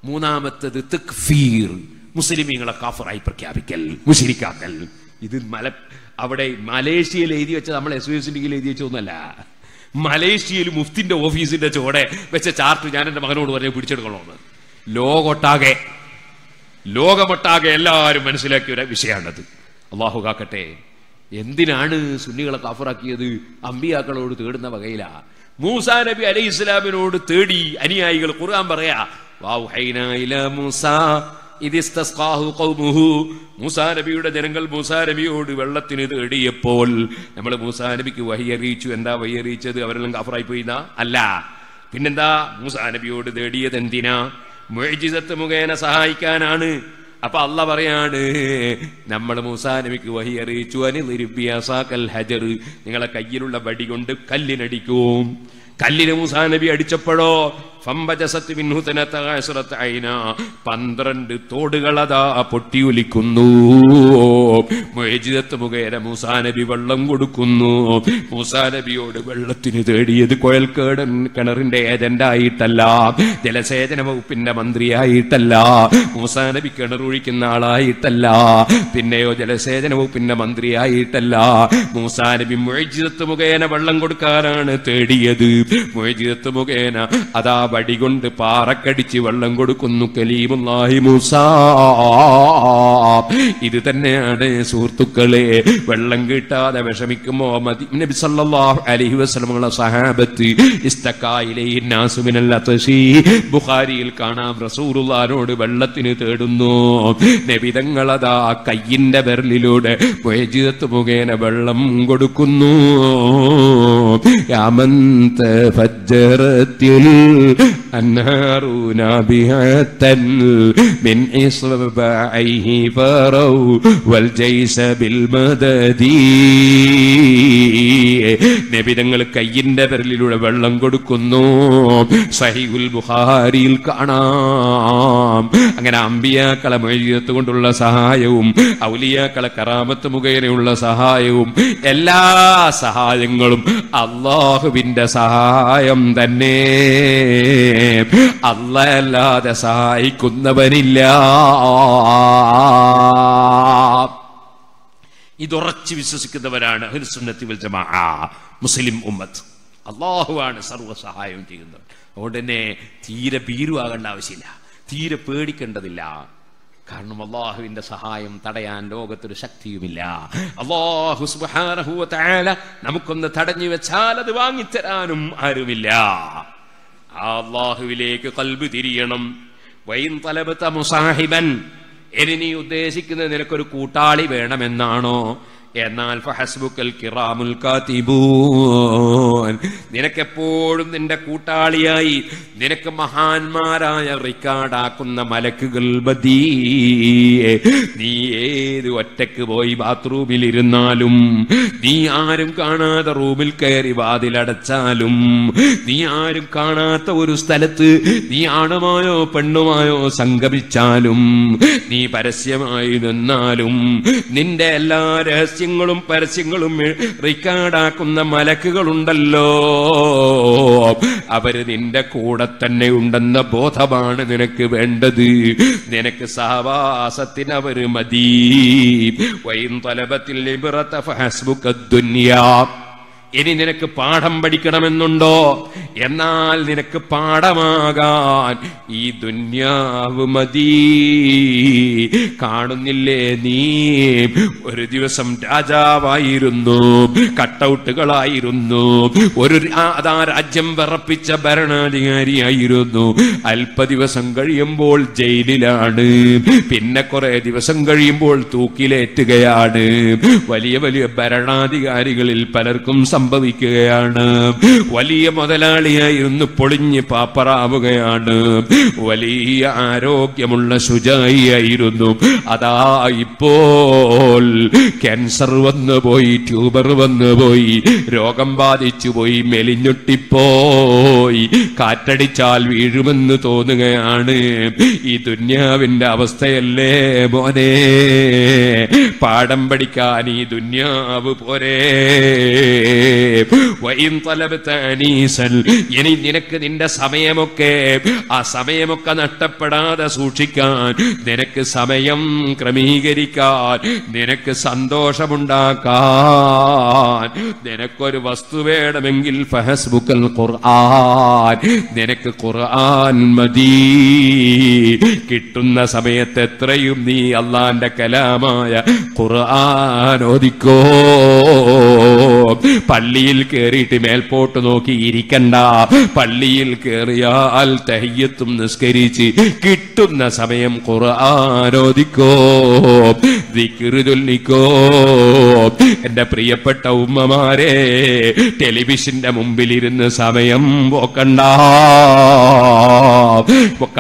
മൂന്നാമത്തേത് തക്ഫീർ, മുസ്ലിമീങ്ങളെ കാഫറായി പ്രഖ്യാപിക്കൽ, മുശ്രിക്കാക്കൽ. ഇത് അവിടെ മലേഷ്യയിൽ എഴുതി വെച്ച, നമ്മൾ എസ് എഴുതി വെച്ചൊന്നല്ല. മലേഷ്യയിൽ മുഫ്തിന്റെ ഓഫീസിന്റെ ചോടെ വെച്ച ചാർട്ട് ഞാൻ എന്റെ മകനോട് പറഞ്ഞ് പിടിച്ചെടുക്കണമെന്ന്. ലോകമൊട്ടാകെ എല്ലാവരും മനസ്സിലാക്കിയ ഒരു വിഷയമാണത്. അള്ളാഹു കാക്കട്ടെ. എന്തിനാണ് സുന്നികളെ കാഫറാക്കിയത്? അമ്പിയാക്കളോട് തേടുന്ന വകയിലാ. മൂസാ നബി അലൈഹി ഇസ്ലാമിനോട് തേടി അനുയായികൾ. ഖുർആൻ പറയാ, മൂസാ നബിയുടെ ജനങ്ങൾ മൂസാ നബിയോട് വെള്ളത്തിന് തേടിയപ്പോൾ നമ്മൾ മൂസാ നബിക്ക് വഹിയറിയിച്ചു. എന്താ വഹിയറിയിച്ചത്? അവരെല്ലാം കാഫറായി പോയിന്നാ? അല്ല, പിന്നെന്താ? മൂസാ നബിയോട് തേടിയത് എന്തിനാ? മുഅ്ജിസത്ത് മുഖേന സഹായിക്കാനാണ്. അപ്പൊ അല്ലാഹ് പറയാണ്, നമ്മൾ മൂസാ നബിക്ക് വഹി അറിയിച്ചു, നിങ്ങളെ കയ്യിലുള്ള വടി കൊണ്ട് കല്ലിനടിക്കും. കല്ലിന് മൂസാ നബി അടിച്ചപ്പോഴോ 12 തോടുകളതാ പൊട്ടിയൊലിക്കുന്നു. മുഅ്ജിസത്ത് മുഖേന മൂസാ നബി വെള്ളം കൊടുക്കുന്നു. മൂസാ നബിയോട് വെള്ളത്തിന് തേടിയത് കോയൽക്കേട് കിണറിന്റെ ഏജന്റായിട്ടല്ല, ജലസേചന വകുപ്പിന്റെ മന്ത്രിയായിട്ടല്ല, മൂസാ നബി കിണറൊഴിക്കുന്ന ആളായിട്ടല്ല, പിന്നെയോ ജലസേചന വകുപ്പിന്റെ മന്ത്രിയായിട്ടല്ല. മൂസാ നബി മുഅ്ജിസത്ത് മുഖേന വെള്ളം കൊടുക്കാനാണ് തേടിയത്. മുഅ്ജിസത്ത് മുഖേന അതാ വടികൊണ്ട് പാറക്കടിച്ച് വെള്ളം കൊടുക്കുന്നു കലീമുല്ലാഹി മൂസ. ഇത് തന്നെയാണ് സുഹൃത്തുക്കളെ, വെള്ളം കിട്ടാതെ വിഷമിക്കുമോ നബി സല്ലല്ലാഹു അലൈഹി വസല്ലമയുടെ സഹാബത്ത് ഇസ്തഖായിലൈനാസു മിനൽ അത്ശി. ബുഖാരിയിൽ കാണാം, റസൂലുള്ളാഹിയോട് വെള്ളത്തിന് തേടുന്നു നബി തങ്ങൾ. അതാ കയ്യിന്റെ വിരലിലൂടെ മുഅ്ജിസത്ത് മുഖേന വെള്ളം കൊടുക്കുന്നു. യാമന്ത ഫജ്ജറത്തിൽ النار نابعة من إصبعيه فروا والجيش بالمدد نبي دنگل كيين نبر للوڑ برلنگوڑ كنو صحيح البخاري القنام أنجن أنبياء كلا مجدت كنت الله سهايهم أولياء كلا كرامت مغير الله سهايهم إلا سهايهم الله بند سهايهم دنب الله لا دسهاي كنا بنيلا ഇതുറച്ചു വിശ്വസിക്കുന്നവരാണ് അഹ്ലു സുന്നത്തി വൽ ജമാഅ മുസ്ലിം ഉമ്മത്ത്. അള്ളാഹുവാണ് സർവ്വസഹായം ചെയ്യുന്നത്. അതുകൊണ്ട് തന്നെ തീരെ ഭീരുവാകേണ്ട ആവശ്യമില്ല, തീരെ പേടിക്കേണ്ടതില്ല. കാരണം അള്ളാഹുവിന്റെ സഹായം തടയാൻ ലോകത്തൊരു ശക്തിയുമില്ല. അള്ളാഹു സുബ്ഹാനഹു വ തആല നമുക്കൊന്ന് തടഞ്ഞു വെച്ചാൽ അത് വാങ്ങിത്തരാനും ആരുമില്ല. ആ അള്ളാഹുവിലേക്ക് ഖൽബ് തിരിയണം. വൈൻ തലബത മുസാഹിബൻ, ഇനി നീ ഉദ്ദേശിക്കുന്ന നിനക്കൊരു കൂട്ടാളി വേണമെന്നാണോ? എന്നാൽ ഫഹസ്ബുക്കൽ കിറാമുൽ കാതിബൂൻ, നിനക്കെപ്പോഴും നിന്റെ കൂട്ടാളിയായി നിനക്ക് മഹാന്മാരായ റിക്കാർഡാക്കുന്ന മലക്കുകൾ ബദിയേ. നീ ഏത് ഒറ്റക്ക് പോയി ബാത്റൂമിലിരുന്നാലും, നീ ആരും കാണാതെ റൂമിൽ കയറി വാതിലടച്ചാലും, നീ ആരും കാണാത്ത ഒരു സ്ഥലത്ത് നീ ആണുമായോ പെണ്ണുമായോ സംഗമിച്ചാലും, നീ പരസ്യമായി നിന്നാലും, നിന്റെ എല്ലാ പരസ്യങ്ങളും റിക്കാർഡാക്കുന്ന മലക്കുകളുണ്ടല്ലോ, അവര് നിന്റെ കൂടെ തന്നെ ഉണ്ടെന്ന ബോധമാണ് നിനക്ക് വേണ്ടത്. നിനക്ക് സഹവാസത്തിന് അവര് മതി. വൈൻ തലബത്തിൽ ഇബ്റത ഫഹസ്ബുക ദുനിയാ. ഇനി നിനക്ക് പാഠം പഠിക്കണമെന്നുണ്ടോ? എന്നാൽ നിനക്ക് പാഠമാകാൻ ഈ ദുന്യാവ് മതി. കാണുന്നില്ലേ, നീ ഒരു ദിവസം രാജാവായിരുന്നു, കട്ടൗട്ടുകളായിരുന്നു, ഒരു അതാ രാജ്യം വിറപ്പിച്ച ഭരണാധികാരിയായിരുന്നു. അല്പ ദിവസം കഴിയുമ്പോൾ ജയിലിലാണ്, പിന്നെ കുറെ ദിവസം കഴിയുമ്പോൾ തൂക്കിലേറ്റുകയാണ്. വലിയ വലിയ ഭരണാധികാരികളിൽ പലർക്കും സംഭവിക്കുകയാണ്. വലിയ മുതലാളിയായിരുന്നു, പൊളിഞ്ഞ് പാപ്പറാവുകയാണ്. വലിയ ആരോഗ്യമുള്ള ശുചായിയായിരുന്നു, അതാ ഇപ്പോൾ ക്യാൻസർ വന്നുപോയി, ട്യൂബർ വന്നുപോയി, രോഗം ബാധിച്ചുപോയി, മെലിഞ്ഞൊട്ടിപ്പോയി, കാറ്റടിച്ചാൽ വീഴുമെന്ന് തോന്നുകയാണ്. ഈ ദുന്യാവിന്റെ അവസ്ഥയല്ലേ മോനെ? പാഠം പഠിക്കാൻ ഈ ദുന്യാവ് പോരേ. വൈൻ തലബത അനീസൽ, ഇനി നിനക്ക് നിന്റെ സമയമൊക്കെ നഷ്ടപ്പെടാതെ സൂക്ഷിക്കാൻ, നിനക്ക് സമയം ക്രമീകരിക്കാൻ, നിനക്ക് സന്തോഷമുണ്ടാക്കാൻ, നിനക്കൊരു വസ്തു വേണമെങ്കിൽ ഫഹസ്ബുക്കൽ ഖുർആൻ, നിനക്ക് ഖുർആൻ മതി. കിട്ടുന്ന സമയത്ത് എത്രയും നീ അല്ലാഹുവിന്റെ കലാമായ ഖുർആൻ ഓതിക്കോ. പള്ളിയിൽ കയറിയിട്ട് മേൽപോട്ട് നോക്കി ഇരിക്കണ്ട. പള്ളിയിൽ കയറിയാൽ തഹിയ്യത്തും നിസ്കരിച്ച് കിട്ടുന്ന സമയം ഖുർആൻ ഓതിക്കോ, ദിക്റ് ചൊല്ലിക്കോ. എന്റെ പ്രിയപ്പെട്ട ഉമ്മമാരെ, ടെലിവിഷന്റെ മുമ്പിലിരുന്ന് സമയം പോക്കണ്ട.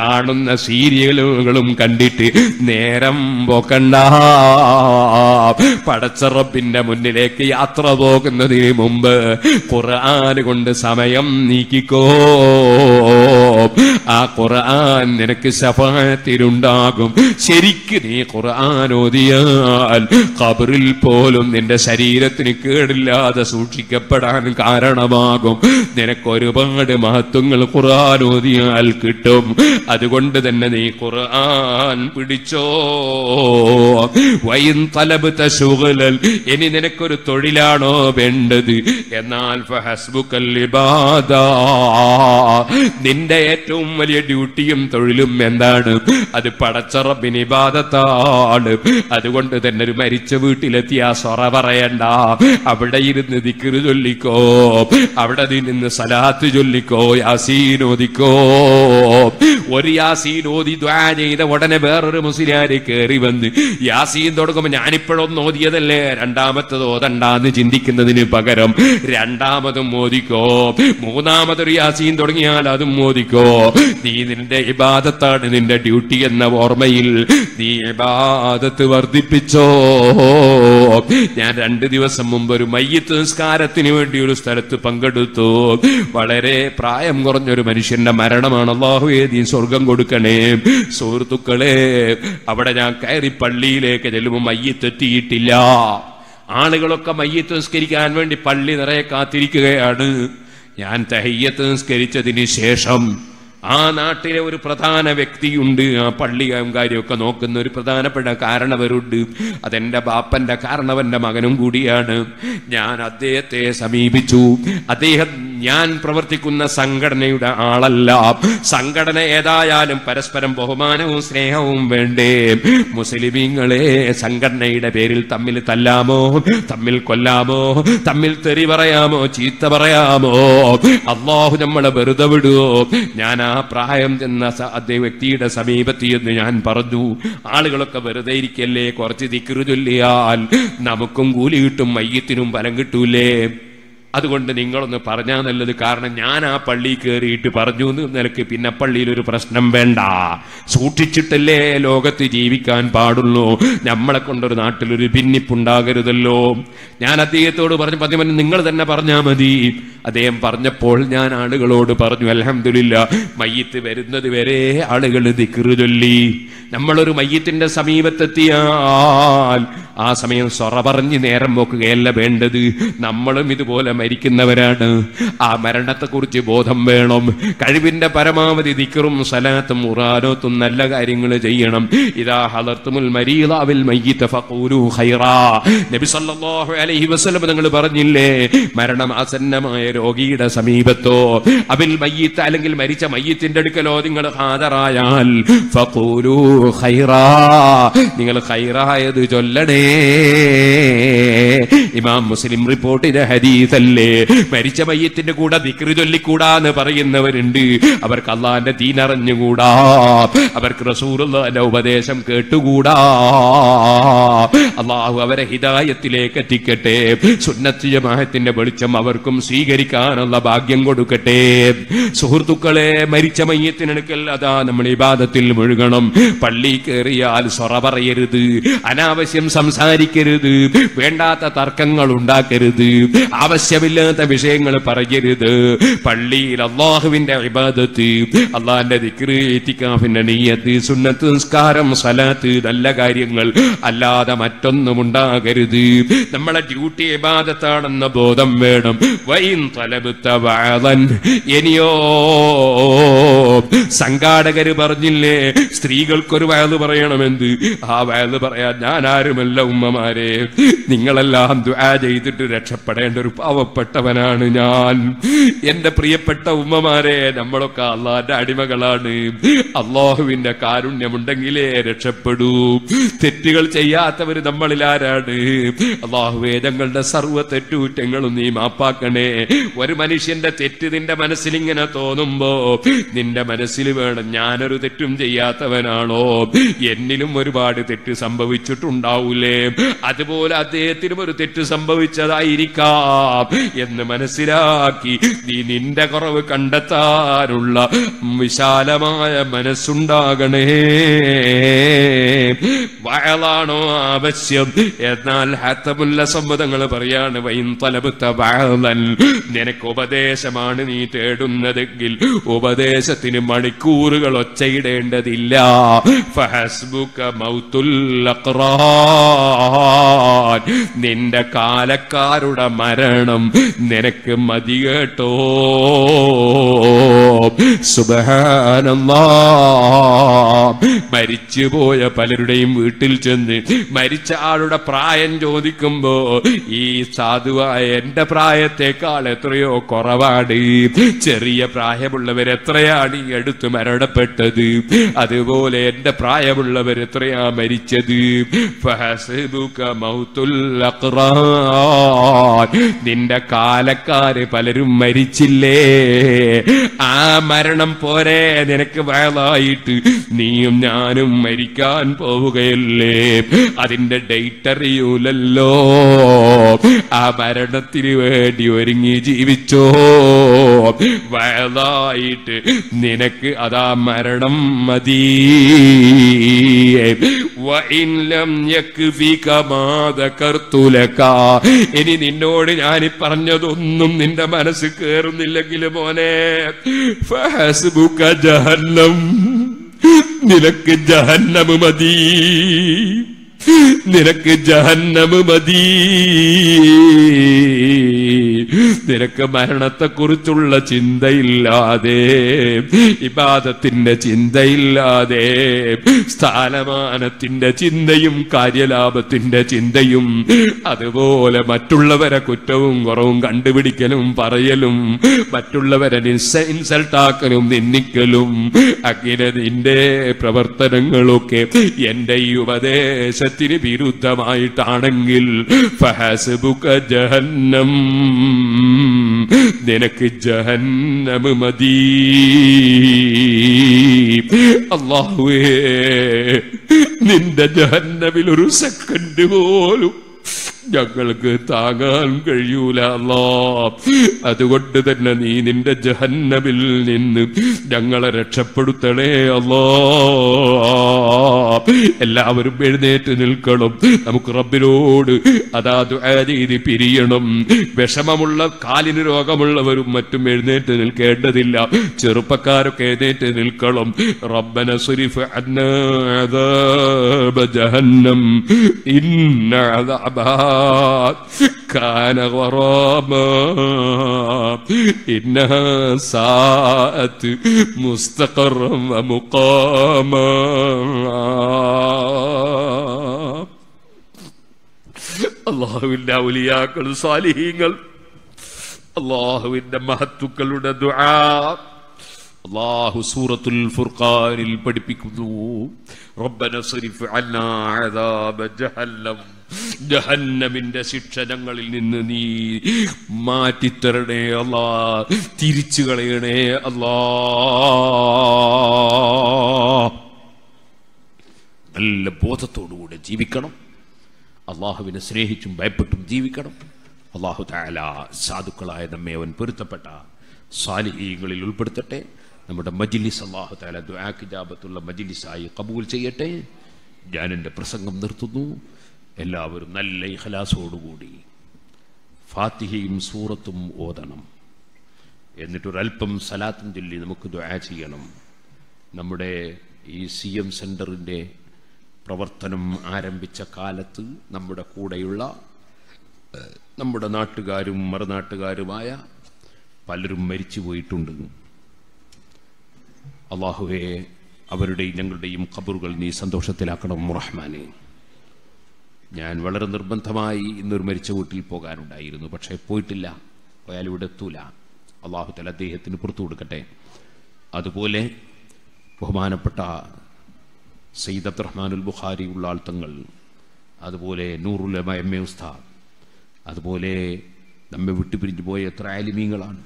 കാണുന്ന സീരിയലുകളും കണ്ടിട്ട് നേരം പോക്കണ്ട. പടച്ച റബ്ബിന്റെ മുന്നിലേക്ക് യാത്ര പോകുന്നതിന് മുമ്പ് ഖുർആൻ കൊണ്ട് സമയം നീക്കിക്കോ. ആ ഖുർആൻ നിനക്ക് ശഫാഅത്തിലുണ്ടാകും. ശരിക്ക് നീ ഖുർആൻ ഓതിയാൽ ഖബറിൽ പോലും നിന്റെ ശരീരത്തിന് കേടില്ലാതെ സൂക്ഷിക്കപ്പെടാൻ കാരണമാകും. നിനക്കൊരുപാട് മഹത്വങ്ങൾ ഖുർആൻ ഓതിയാൽ കിട്ടും. അതുകൊണ്ട് തന്നെ നീ ഖുർആൻ പിടിച്ചോ. വൈൻ തലബത ശുഗലൻ, ഇനി നിനക്കൊരു തൊഴിലാണോ വേണ്ടത്? എന്നാൽ ഫഹസ്ബുക്കൽ ഇബാദ, നിന്റെ ഏറ്റവും വലിയ ഡ്യൂട്ടിയും തൊഴിലും എന്താണ്? അത് പടച്ച റബ്ബിന് ഇബാദത്താണ്. അതുകൊണ്ട് തന്നെ ഒരു മരിച്ച വീട്ടിലെത്തിയ ആ സൊറ പറയണ്ട. അവിടെ ഇരുന്ന് ദിക്ർ ചൊല്ലിക്കോ, അവിടെ നിന്ന് സലാത്ത് ചൊല്ലിക്കോ, യാസീൻ ഓതിക്കോ. ഒരു യാസീൻ ഓതി ദുആ ചെയ്ത ഉടനെ വേറൊരു മുസ്ലിയാര് കയറി വന്ന് യാസീൻ തുടങ്ങുമ്പോൾ ഞാനിപ്പോഴൊന്ന് ഓതിയതല്ലേ, രണ്ടാമത്തത് ഓതണ്ടാന്ന് ചിന്തിക്കുന്നതിന് പകരം രണ്ടാമതും ഓതിക്കോ. മൂന്നാമതൊരു യാസീൻ തുടങ്ങിയാൽ അതും ഓതിക്കോ. പറയുന്നു, നീ നിന്റെ ഇബാദത്താണ് നിന്റെ ഡ്യൂട്ടി എന്ന ഓർമ്മയിൽ നീ ഇബാദത്ത് വർദ്ധിപ്പിച്ചോ. ഞാൻ 2 ദിവസം മുമ്പ് ഒരു മയ്യിത്ത് നിസ്കാരത്തിന് വേണ്ടി ഒരു സ്ഥലത്ത് പങ്കെടുത്തു. വളരെ പ്രായം കുറഞ്ഞൊരു മനുഷ്യന്റെ മരണമാണ്. അല്ലാഹുവേ നീ സ്വർഗം കൊടുക്കണേ. സുഹൃത്തുക്കളെ, അവിടെ ഞാൻ കയറി പള്ളിയിലേക്ക് ചെല്ലുമ്പോൾ മയ്യിത്തെത്തിയിട്ടില്ല. ആളുകളൊക്കെ മയ്യിത്ത് നിസ്കരിക്കാൻ വേണ്ടി പള്ളി നിറയെ കാത്തിരിക്കുകയാണ്. ഞാൻ തഹയ്യത്ത് നിസ്കരിച്ചതിന് ശേഷം ആ നാട്ടിലെ ഒരു പ്രധാന വ്യക്തിയുണ്ട്, ആ പള്ളിയും കാര്യമൊക്കെ നോക്കുന്ന ഒരു പ്രധാനപ്പെട്ട കാരണവരുണ്ട്. അതെൻ്റെ ബാപ്പൻ്റെ കാരണവൻ്റെ മകനും കൂടിയാണ്. ഞാൻ അദ്ദേഹത്തെ സമീപിച്ചു. അദ്ദേഹം ഞാൻ പ്രവർത്തിക്കുന്ന സംഘടനയുടെ ആളല്ല. സംഘടന ഏതായാലും പരസ്പരം ബഹുമാനവും സ്നേഹവും വേണ്ടേ? മുസ്ലിമീങ്ങളെ, സംഘടനയുടെ പേരിൽ തമ്മിൽ തല്ലാമോ, തമ്മിൽ കൊല്ലാമോ, തമ്മിൽ തെറി പറയാമോ, ചീത്ത പറയാമോ? അല്ലാഹു നമ്മളെ വെറുതെ വിടുവോ? ഞാൻ ആ പ്രായം എന്ന അതേ വ്യക്തിയുടെ സമീപത്തിൽ എന്ന് ഞാൻ പറഞ്ഞു, ആളുകളൊക്കെ വെറുതെ ഇരിക്കല്ലേ, കുറച്ച് ദിക്റ് ചൊല്ലിയാൽ നമുക്കും കൂലി കിട്ടും, മയ്യത്തിനും ഫലം കിട്ടൂലേ. അതുകൊണ്ട് നിങ്ങളൊന്ന് പറഞ്ഞാൽ നല്ലത്. കാരണം ഞാൻ ആ പള്ളി കയറിയിട്ട് പറഞ്ഞു എന്ന് നിലക്ക് പിന്നെ പള്ളിയിൽ ഒരു പ്രശ്നം വേണ്ട. സൂക്ഷിച്ചിട്ടല്ലേ ലോകത്ത് ജീവിക്കാൻ പാടുള്ളൂ. നമ്മളെ കൊണ്ടൊരു നാട്ടിലൊരു ഭിന്നിപ്പുണ്ടാകരുതല്ലോ. ഞാൻ അദ്ദേഹത്തോട് പറഞ്ഞു, പതിമൻ നിങ്ങൾ തന്നെ പറഞ്ഞാൽ മതി. അദ്ദേഹം പറഞ്ഞപ്പോൾ ഞാൻ ആളുകളോട് പറഞ്ഞു, അൽഹംദുലില്ലാ, മയ്യത്ത് വരുന്നത് വരെ ആളുകൾ ദിക്റ് ചൊല്ലി. നമ്മളൊരു മയ്യത്തിന്റെ സമീപത്തെത്തിയാൽ ആ സമയം സൊറ പറഞ്ഞ് നേരം പോക്കുകയല്ല വേണ്ടത്. നമ്മളും ഇതുപോലെ മരിക്കുന്നവരാണ്. ആ മരണത്തെക്കുറിച്ച് ബോധം വേണം. കഴിവിന്റെ പരമാവധി ദിക്റും സലാത്തും ഖുർആനോത്തും നല്ല കാര്യങ്ങൾ ചെയ്യണം. ഇദാ ഹളർതുൽ മരീദ അൽ മയ്യിത ഫഖൂലു ഖൈറാ. നബി സല്ലല്ലാഹു അലൈഹി വസല്ലം നിങ്ങൾ പറഞ്ഞില്ലേ, മരണം ആസന്നമായ രോഗിയുടെ സമീപത്തോ അബിൽ മയ്യിത്ത് അല്ലെങ്കിൽ മരിച്ച മയ്യിത്തിന്റെ അടുക്കലോ നിങ്ങൾ ഹാജരായാൽ ഫഖൂലു ഖൈറാ, നിങ്ങൾ ഖൈറായത് ചൊല്ലണേ. ഇമാം മുസ്ലിം റിപ്പോർട്ട് ചെയ്ത ഹദീസല്ലേ. മരിച്ച മയ്യത്തിന്റെ കൂടെ ദിക്റ് ചൊല്ലിക്കൂടാന്ന് പറയുന്നവരുണ്ട്. അവർക്ക് അള്ളാന്റെ ദീൻ അറിഞ്ഞുകൂടാ, അവർക്ക് റസൂലുള്ളാഹിന്റെ ഉപദേശം കേട്ടുകൂടാ. അള്ളാഹു അവരെ ഹിദായത്തിലേക്ക് എത്തിക്കട്ടെ. സുന്നത്ത് ജമാഅത്തിന്റെ വെളിച്ചം അവർക്കും സ്വീകരിക്കാനുള്ള ഭാഗ്യം കൊടുക്കട്ടെ. സുഹൃത്തുക്കളെ, മരിച്ച മയ്യത്തിനടുക്കൽ അതാ നമ്മൾ ഇബാദത്തിൽ മുഴുകണം. പള്ളി കയറിയാൽ സൊറ പറയരുത്, അനാവശ്യം സംസാരിക്കരുത്, വേണ്ടാത്ത തർക്കങ്ങൾ ഉണ്ടാക്കരുത്, ആവശ്യമില്ലാത്ത വിഷയങ്ങൾ പറയരുത്. പള്ളിയിൽ അള്ളാഹുവിന്റെ ഇബാദത്ത്, അള്ളാഹിന്റെ ദിക്ർ, ഇത്തിക്കാഫിന്റെ നിയ്യത്ത്, സുന്നത്ത് നിസ്കാരം, സലാത്ത്, നല്ല കാര്യങ്ങൾ അല്ലാതെ മറ്റൊന്നും ഉണ്ടാകരുത്. നമ്മളെ ഡ്യൂട്ടി ഇബാദത്താണെന്ന ബോധം വേണം. വൈൻ തലബത്ത വഅളൻ. ഇനിയോ സംഘാടകര് പറഞ്ഞില്ലേ സ്ത്രീകൾക്കൊരു വഅള് പറയണമെന്ന്. ആ വഅള് പറയാൻ ഞാൻ ആരുമല്ല ഉമ്മമാരെ, നിങ്ങളെല്ലാം ദുആ ചെയ്തിട്ട് രക്ഷപ്പെടേണ്ട ഒരു പാവപ്പെട്ടവനാണ് ഞാൻ. എന്റെ പ്രിയപ്പെട്ട ഉമ്മമാരെ, നമ്മളൊക്കെ അള്ളാന്റെ അടിമകളാണ്. അള്ളാഹുവിന്റെ കാരുണ്യമുണ്ടെങ്കിലേ രക്ഷപ്പെടൂ. തെറ്റുകൾ ചെയ്യാത്തവര് നമ്മളിൽ ആരാണ്? അള്ളാഹുവേ, ഞങ്ങളുടെ സർവ്വ തെറ്റുകുറ്റങ്ങളും നീ മാപ്പാക്കണേ. ഒരു മനുഷ്യന്റെ തെറ്റ് നിന്റെ മനസ്സിലിങ്ങനെ തോന്നുമ്പോ നിന്റെ മനസ്സിൽ വേണം, ഞാനൊരു തെറ്റും ചെയ്യാത്തവനാണോ? എന്നിലും ഒരുപാട് തെറ്റ് സംഭവിച്ചിട്ടുണ്ടാവൂലേ, അതുപോലെ അദ്ദേഹത്തിനും ഒരു തെറ്റ് സംഭവിച്ചതായിരിക്കാം എന്ന് മനസ്സിലാക്കി നീ നിന്റെ കുറവ് കണ്ടെത്താനുള്ള വിശാലമായ മനസ്സുണ്ടാകണേ. വയലാണോ ആവശ്യം? എന്നാൽ ഹത്തമുല്ല സമ്മതങ്ങൾ പറയാണ്, വൈൻ തലബത്ത വയലൻ, നിനക്ക് ഉപദേശമാണ് നീ തേടുന്നതെങ്കിൽ ഉപദേശത്തിന് മണിക്കൂറുകൾ ഒച്ചയിടേണ്ടതില്ല. ഫഹസ്ബുക മൗത്തുൽ അഖ്റാൻ, നിന്റെ കാലക്കാരുടെ മരണം നിനക്ക് മതി കേട്ടോ. സുബ്ഹാനല്ലാഹ്. മരിച്ചുപോയ പലരുടെയും വീട്ടിൽ ചെന്ന് മരിച്ച ആളുടെ പ്രായം ചോദിക്കുമ്പോ ഈ സാധുവായ എന്റെ പ്രായത്തെക്കാൾ എത്രയോ കുറവാണ്. ചെറിയ പ്രായമുള്ളവർ എത്രയാണ് ഈ അടുത്ത് മരണപ്പെട്ടത്, അതുപോലെ എന്റെ പ്രായമുള്ളവർ എത്രയാ മരിച്ചത്. ഫഹസ്ബുക മൗത്തുൽ അഖ്റാൻ, നിന്റെ കാലക്കാര് പലരും മരിച്ചില്ലേ, ആ മരണം പോരെ നിനക്ക് വയലായിട്ട്. നീയും ഞാനും മരിക്കാൻ പോവുകയല്ലേ. പറഞ്ഞില്ലേ അതിന്റെ ഡേറ്റ് അറിയൂലല്ലോ. ആ മരണത്തിന് വേണ്ടി ഒരുങ്ങി ജീവിച്ചോ. വയതായിട്ട് നിനക്ക് അതാ മരണം മതി. ഇനി നിന്നോട് ഞാൻ പറഞ്ഞതൊന്നും നിന്റെ മനസ്സ് കേറുന്നില്ലെങ്കിൽ മോനെ ജഹന്നം, നിനക്ക് ജഹന്നമു മതി, നിനക്ക് ജഹന്നമു മതി. നിനക്ക് മരണത്തെക്കുറിച്ചുള്ള ചിന്തയില്ലാതെ, ഇബാദത്തിന്റെ ചിന്തയില്ലാതെ, സ്ഥാനമാനത്തിന്റെ ചിന്തയും കാര്യലാഭത്തിന്റെ ചിന്തയും അതുപോലെ മറ്റുള്ളവരെ കുറ്റവും കുറവും കണ്ടുപിടിക്കലും പറയലും മറ്റുള്ളവരെ ഇൻസൾട്ടാക്കലും നിന്ദിക്കലും അങ്ങനെ നിന്റെ പ്രവർത്തനങ്ങളൊക്കെ എന്റെ ഈ ഉപദേശത്തിന് വിരുദ്ധമായിട്ടാണെങ്കിൽ ഫഹസ്ബുക ജഹന്നം, നിനക്ക് ജഹന്നമു മതി. അല്ലാഹുവേ, നിന്റെ ജഹന്നമിൽ ഒരു സെക്കൻഡ് പോലും ഞങ്ങൾക്ക് താങ്ങാൻ കഴിയൂല അല്ലാ. അതുകൊണ്ട് തന്നെ നീ നിന്റെ ജഹന്നമിൽ നിന്ന് ഞങ്ങളെ രക്ഷപ്പെടുത്തണേ അല്ലാ. എല്ലാവരും എഴുന്നേറ്റ് നിൽക്കണം. നമുക്ക് റബ്ബിനോട് അതാ ദുആ ചെയ്ത് പിരിയണം. വിഷമമുള്ള, കാലിന് രോഗമുള്ളവരും മറ്റും എഴുന്നേറ്റ് നിൽക്കേണ്ടതില്ല. ചെറുപ്പക്കാരൊക്കെ എഴുന്നേറ്റ് നിൽക്കണം. റബ്ബന സ്വരിഫ് അന്നാ അദാബ ജഹന്നം ഇന്ന അദാബഹാ കാന ഗറാമാ ഇന്നഹാ സാഅത്ത് മുസ്തഖറൻ വ മുഖാമാ. അല്ലാഹുവിന്റെ ഔലിയാക്കൾ, സാലിഹീങ്ങൾ, അല്ലാഹുവിന്റെ മഹത്തുക്കളുടെ ദുആ അല്ലാഹു സൂറത്തുൽ ഫുർഖാനിൽ പഠിപ്പിക്കുന്നു. റബ്ബന സ്വരിഫ് അന്നാ അദാബ ജഹന്നം, ജഹന്നമിന്റെ ശിക്ഷ ഞങ്ങളിൽ നിന്ന് നീ മാറ്റിത്തരണേ അല്ലാ, തിരിച്ചു കളയണേ അല്ലാ. നല്ല ബോധത്തോടുകൂടെ ജീവിക്കണം. അള്ളാഹുവിനെ സ്നേഹിച്ചും ഭയപ്പെട്ടും ജീവിക്കണം. അള്ളാഹു തആല സാധുക്കളായ നമ്മെ അവൻ പൊരുത്തപ്പെട്ട സാലിഹീങ്ങളിൽ ഉൾപ്പെടുത്തട്ടെ. നമ്മുടെ മജ്ലിസ് അള്ളാഹു തആല ദുആ കിജാബത്തുള്ള മജ്ലിസായി കബൂൽ ചെയ്യട്ടെ. ഞാൻ എൻ്റെ പ്രസംഗം നിർത്തുന്നു. എല്ലാവരും നല്ല ഇഖ്ലാസോടുകൂടി ഫാത്തിഹയും സൂറത്തും ഓതണം. എന്നിട്ടൊരൽപ്പം സലാത്തും ചൊല്ലി നമുക്ക് ദുആ ചെയ്യണം. നമ്മുടെ ഈ CM സെൻ്ററിൻ്റെ പ്രവർത്തനം ആരംഭിച്ച കാലത്ത് നമ്മുടെ കൂടെയുള്ള നമ്മുടെ നാട്ടുകാരും മറുനാട്ടുകാരുമായ പലരും മരിച്ചു പോയിട്ടുണ്ട്. അല്ലാഹുവേ, അവരുടെയും ഞങ്ങളുടെയും ഖബറുകൾ നീ സന്തോഷത്തിലാക്കണം റഹ്മാനേ. ഞാൻ വളരെ നിർബന്ധമായി ഇന്നൊരു മരിച്ച വീട്ടിൽ പോകാനുണ്ടായിരുന്നു. പക്ഷേ പോയിട്ടില്ല. പോയാൽ ഇവിടെ എത്തൂല. അള്ളാഹു തആല അദ്ദേഹത്തിന് പുറത്തു കൊടുക്കട്ടെ. അതുപോലെ ബഹുമാനപ്പെട്ട സയ്യിദ് അബ്ദുറഹ്മാനുൽ ബുഖാരി ഉള്ള ആൾ തങ്ങൾ, അതുപോലെ നൂറുൽ ഉലമ എം എ ഉസ്താദ്, അതുപോലെ നമ്മെ വിട്ടുപിരിഞ്ഞു പോയ എത്ര ആലിമീങ്ങളാണ്,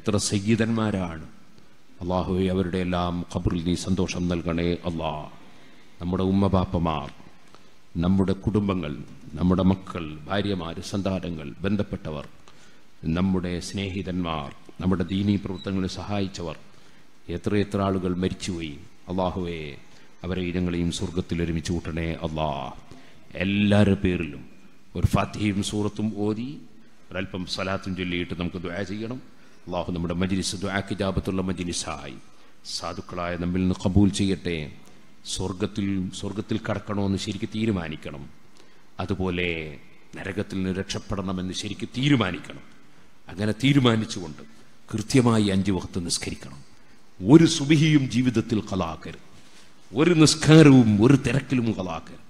എത്ര സയ്യിദന്മാരാണ്. അള്ളാഹുവേ, അവരുടെ എല്ലാം ഖബറിൽ നീ സന്തോഷം നൽകണേ അല്ലാ. നമ്മുടെ ഉമ്മബാപ്പമാർ, നമ്മുടെ കുടുംബങ്ങൾ, നമ്മുടെ മക്കൾ, ഭാര്യമാർ, സന്താനങ്ങൾ, ബന്ധപ്പെട്ടവർ, നമ്മുടെ സ്നേഹിതന്മാർ, നമ്മുടെ ദീനീ പ്രവർത്തനങ്ങളിൽ സഹായിച്ചവർ, എത്രയെത്ര ആളുകൾ മരിച്ചുപോയി. അള്ളാഹുവേ, അവരെ ഇനങ്ങളെയും സ്വർഗത്തിൽ ഒരുമിച്ച് കൂട്ടണേ അല്ലാ. എല്ലാവരുടെ പേരിലും ഒരു ഫാത്തിഹയും സൂറത്തും ഓതി ഒരൽപ്പം സലാത്തും ചൊല്ലിയിട്ട് നമുക്ക് ദുആ ചെയ്യണം. അള്ളാഹു നമ്മുടെ മജ്ലിസ് ദുആ കിജാബത്തുള്ള മജ്ലിസായി സാധുക്കളായ നമ്മിൽ നിന്ന് ഖബൂൽ ചെയ്യട്ടെ. സ്വർഗത്തിൽ കടക്കണമെന്ന് ശരിക്ക് തീരുമാനിക്കണം. അതുപോലെ നരകത്തിൽ നിന്ന് രക്ഷപ്പെടണമെന്ന് ശരിക്ക് തീരുമാനിക്കണം. അങ്ങനെ തീരുമാനിച്ചുകൊണ്ട് കൃത്യമായി 5 വഖത്ത് നിസ്കരിക്കണം. ഒരു സുബഹിയും ജീവിതത്തിൽ ഖലാക്കരുത്. ഒരു നിസ്കാരവും ഒരു തിരക്കിലും ഖലാക്കരുത്.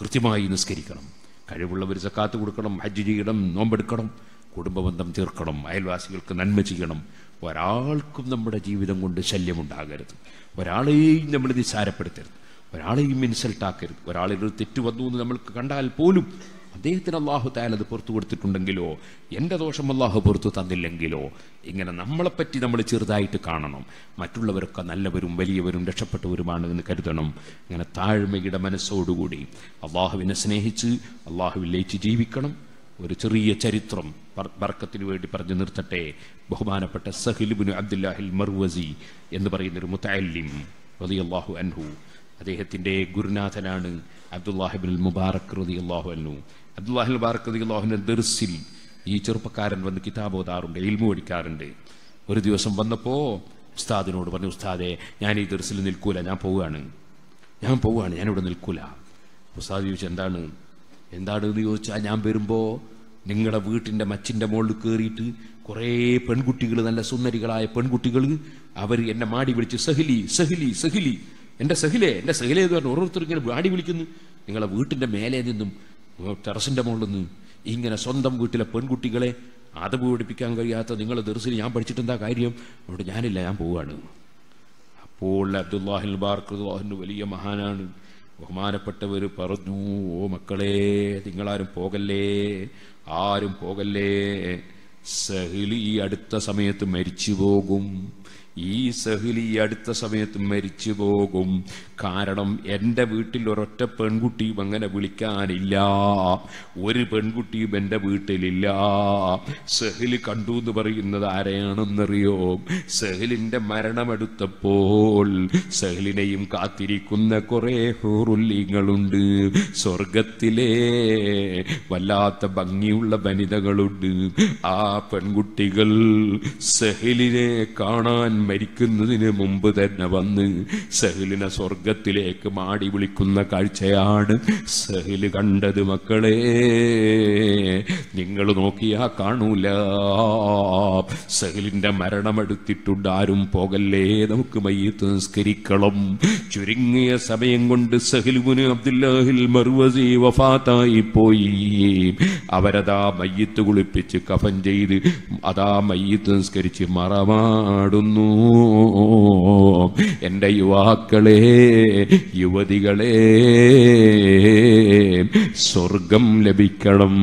കൃത്യമായി നിസ്കരിക്കണം. കഴിവുള്ളവർ സക്കാത്ത് കൊടുക്കണം, ഹജ്ജ് ചെയ്യണം, നോമ്പെടുക്കണം, കുടുംബബന്ധം തീർക്കണം, അയൽവാസികൾക്ക് നന്മ ചെയ്യണം. ഒരാൾക്കും നമ്മുടെ ജീവിതം കൊണ്ട് ശല്യമുണ്ടാകരുത്. ഒരാളെയും നമ്മൾ നിസ്സാരപ്പെടുത്തരുത്. ഒരാളെയും ഇൻസൾട്ടാക്കരുത്. ഒരാളിൽ ഒരു തെറ്റ് വന്നു എന്ന് നമ്മൾക്ക് കണ്ടാൽ പോലും അദ്ദേഹത്തിന് അള്ളാഹു താലത് പുറത്തു കൊടുത്തിട്ടുണ്ടെങ്കിലോ എൻ്റെ ദോഷം അള്ളാഹു പുറത്തു തന്നില്ലെങ്കിലോ ഇങ്ങനെ നമ്മളെപ്പറ്റി നമ്മൾ ചെറുതായിട്ട് കാണണം. മറ്റുള്ളവരൊക്കെ നല്ലവരും വലിയവരും രക്ഷപ്പെട്ടവരുമാണ് എന്ന് കരുതണം. അങ്ങനെ താഴ്മയുടെ മനസ്സോടുകൂടി അള്ളാഹുവിനെ സ്നേഹിച്ച് അള്ളാഹുവിലേക്ക് ജീവിക്കണം. ഒരു ചെറിയ ചരിത്രം ബർക്കത്തിന് വേണ്ടി പറഞ്ഞു നിർത്തട്ടെ. ബഹുമാനപ്പെട്ട സഹ്ൽ ഇബ്നു അബ്ദുല്ലാഹിൽ മർവസി എന്ന് പറയുന്നൊരു മുതഅല്ലിം റളിയല്ലാഹു അൻഹു, അദ്ദേഹത്തിൻ്റെ ഗുരുനാഥനാണ് അബ്ദുല്ലാഹി ഇബ്നുൽ മുബാറക് റളിയല്ലാഹു അൻഹു. അബ്ദുല്ലാഹിൽ മുബാറക് റളിയല്ലാഹുവിൻ്റെ ദർസിൽ ഈ ചെറുപ്പക്കാരൻ വന്ന് കിതാബ് ഓതാറുണ്ട്, ഇൽമു പഠിക്കാറുണ്ട്. ഒരു ദിവസം വന്നപ്പോൾ ഉസ്താദിനോട് പറഞ്ഞു, ഉസ്താദേ ഞാൻ ഈ ദർസിൽ നിൽക്കൂല, ഞാൻ പോവുകയാണ്, ഞാനിവിടെ നിൽക്കൂല. ഉസ്താദ് ചോദിച്ചു എന്താണെന്ന് ചോദിച്ചാൽ, ഞാൻ വരുമ്പോൾ നിങ്ങളുടെ വീട്ടിൻ്റെ മച്ചിൻ്റെ മുകളിൽ കയറിയിട്ട് കുറേ പെൺകുട്ടികൾ, നല്ല സുന്ദരികളായ പെൺകുട്ടികൾ, അവർ എന്നെ മാടി വിളിച്ച് സഹ്ലി സഹ്ലി സഹ്ലി, എൻ്റെ സഹ്ലേ എന്ന് പറഞ്ഞ് ഓരോരുത്തർ ഇങ്ങനെ മാടി വിളിക്കുന്നു. നിങ്ങളുടെ വീട്ടിൻ്റെ മേലെ നിന്നും ടെറസിൻ്റെ മുകളിൽ നിന്ന് ഇങ്ങനെ സ്വന്തം വീട്ടിലെ പെൺകുട്ടികളെ അതവ് പഠിപ്പിക്കാൻ കഴിയാത്ത നിങ്ങളുടെ ദർസിൽ ഞാൻ പഠിച്ചിട്ട് എന്താ കാര്യം? അവിടെ ഞാനില്ല, ഞാൻ പോവുകയാണ്. അപ്പോൾ അബ്ദുല്ലാഹിൽ ബാർക്കു വലിയ മഹാനാണ്. ബഹുമാനപ്പെട്ടവർ പറഞ്ഞു, ഓ മക്കളെ, നിങ്ങളാരും പോകല്ലേ, സഹ്ലി ഈ അടുത്ത സമയത്ത് മരിച്ചു പോകും, കാരണം എൻ്റെ വീട്ടിൽ ഒരൊറ്റ പെൺകുട്ടിയും അങ്ങനെ വിളിക്കാനില്ല, ഒരു പെൺകുട്ടിയും എൻ്റെ വീട്ടിലില്ല. സഹ്ല് കണ്ടു എന്ന് പറയുന്നത് ആരെയാണെന്നറിയോ? സഹ്ലിൻ്റെ മരണമെടുത്തപ്പോൾ സഹ്ലിനെയും കാത്തിരിക്കുന്ന കുറേ ഹൂറുല്ലിങ്ങളുണ്ട്, സ്വർഗത്തിലെ വല്ലാത്ത ഭംഗിയുള്ള വനിതകളുണ്ട്. ആ പെൺകുട്ടികൾ സഹ്ലിനെ കാണാൻ മരിക്കുന്നതിന് മുമ്പ് തന്നെ വന്ന് സഹ്ലിനെ സ്വർഗത്തിലേക്ക് മാടി വിളിക്കുന്ന കാഴ്ചയാണ് സഹ്ല് കണ്ടത്. മക്കളെ, നിങ്ങൾ നോക്കിയാ കാണൂല. സഹ്ലിന്റെ മരണമെടുത്തിട്ടുണ്ട്, ആരും പോകല്ലേ, നമുക്ക് മയ്യത്ത് നിസ്കരിക്കണം. ചുരുങ്ങിയ സമയം കൊണ്ട് സഹ്ൽ ഇബ്നു അബ്ദുല്ലാഹിൽ മർവസി വഫാത്തായി പോയി. അവരതാ മയ്യത്ത് കുളിപ്പിച്ച് കഫൻ ചെയ്ത് അതാ മയ്യത്ത് നിസ്കരിച്ച് മറമാടുന്നു. എന്റെ യുവാക്കളെ, യുവതികളെ, സ്വർഗം ലഭിക്കണം,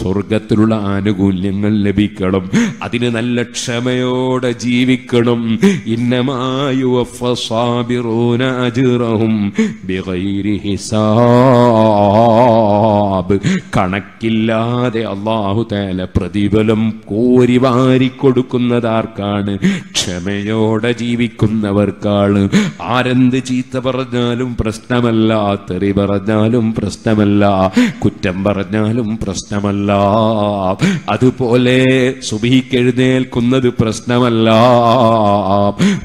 സ്വർഗത്തിലുള്ള ആനുകൂല്യങ്ങൾ ലഭിക്കണം, അതിന് നല്ല ക്ഷമയോടെ ജീവിക്കണം. ഇന്നമാ യുവഫ സാബിറൂന അജ്റഹും ബിഗൈരി ഹിസാബ്, കണക്കില്ലാതെ അല്ലാഹു തആല പ്രതിഫലം കോരി വാരി കൊടുക്കുന്നതാർക്കാണ്? ക്ഷമയോ ോടെ ജീവിക്കുന്നവർക്കാണ്. ആരെന്ത് ചീത്ത പറഞ്ഞാലും പ്രശ്നമല്ല, തെറി പറഞ്ഞാലും പ്രശ്നമല്ല, കുറ്റം പറഞ്ഞാലും പ്രശ്നമല്ല. അതുപോലെ സുബഹിക്ക് എഴുന്നേൽക്കുന്നത് പ്രശ്നമല്ല,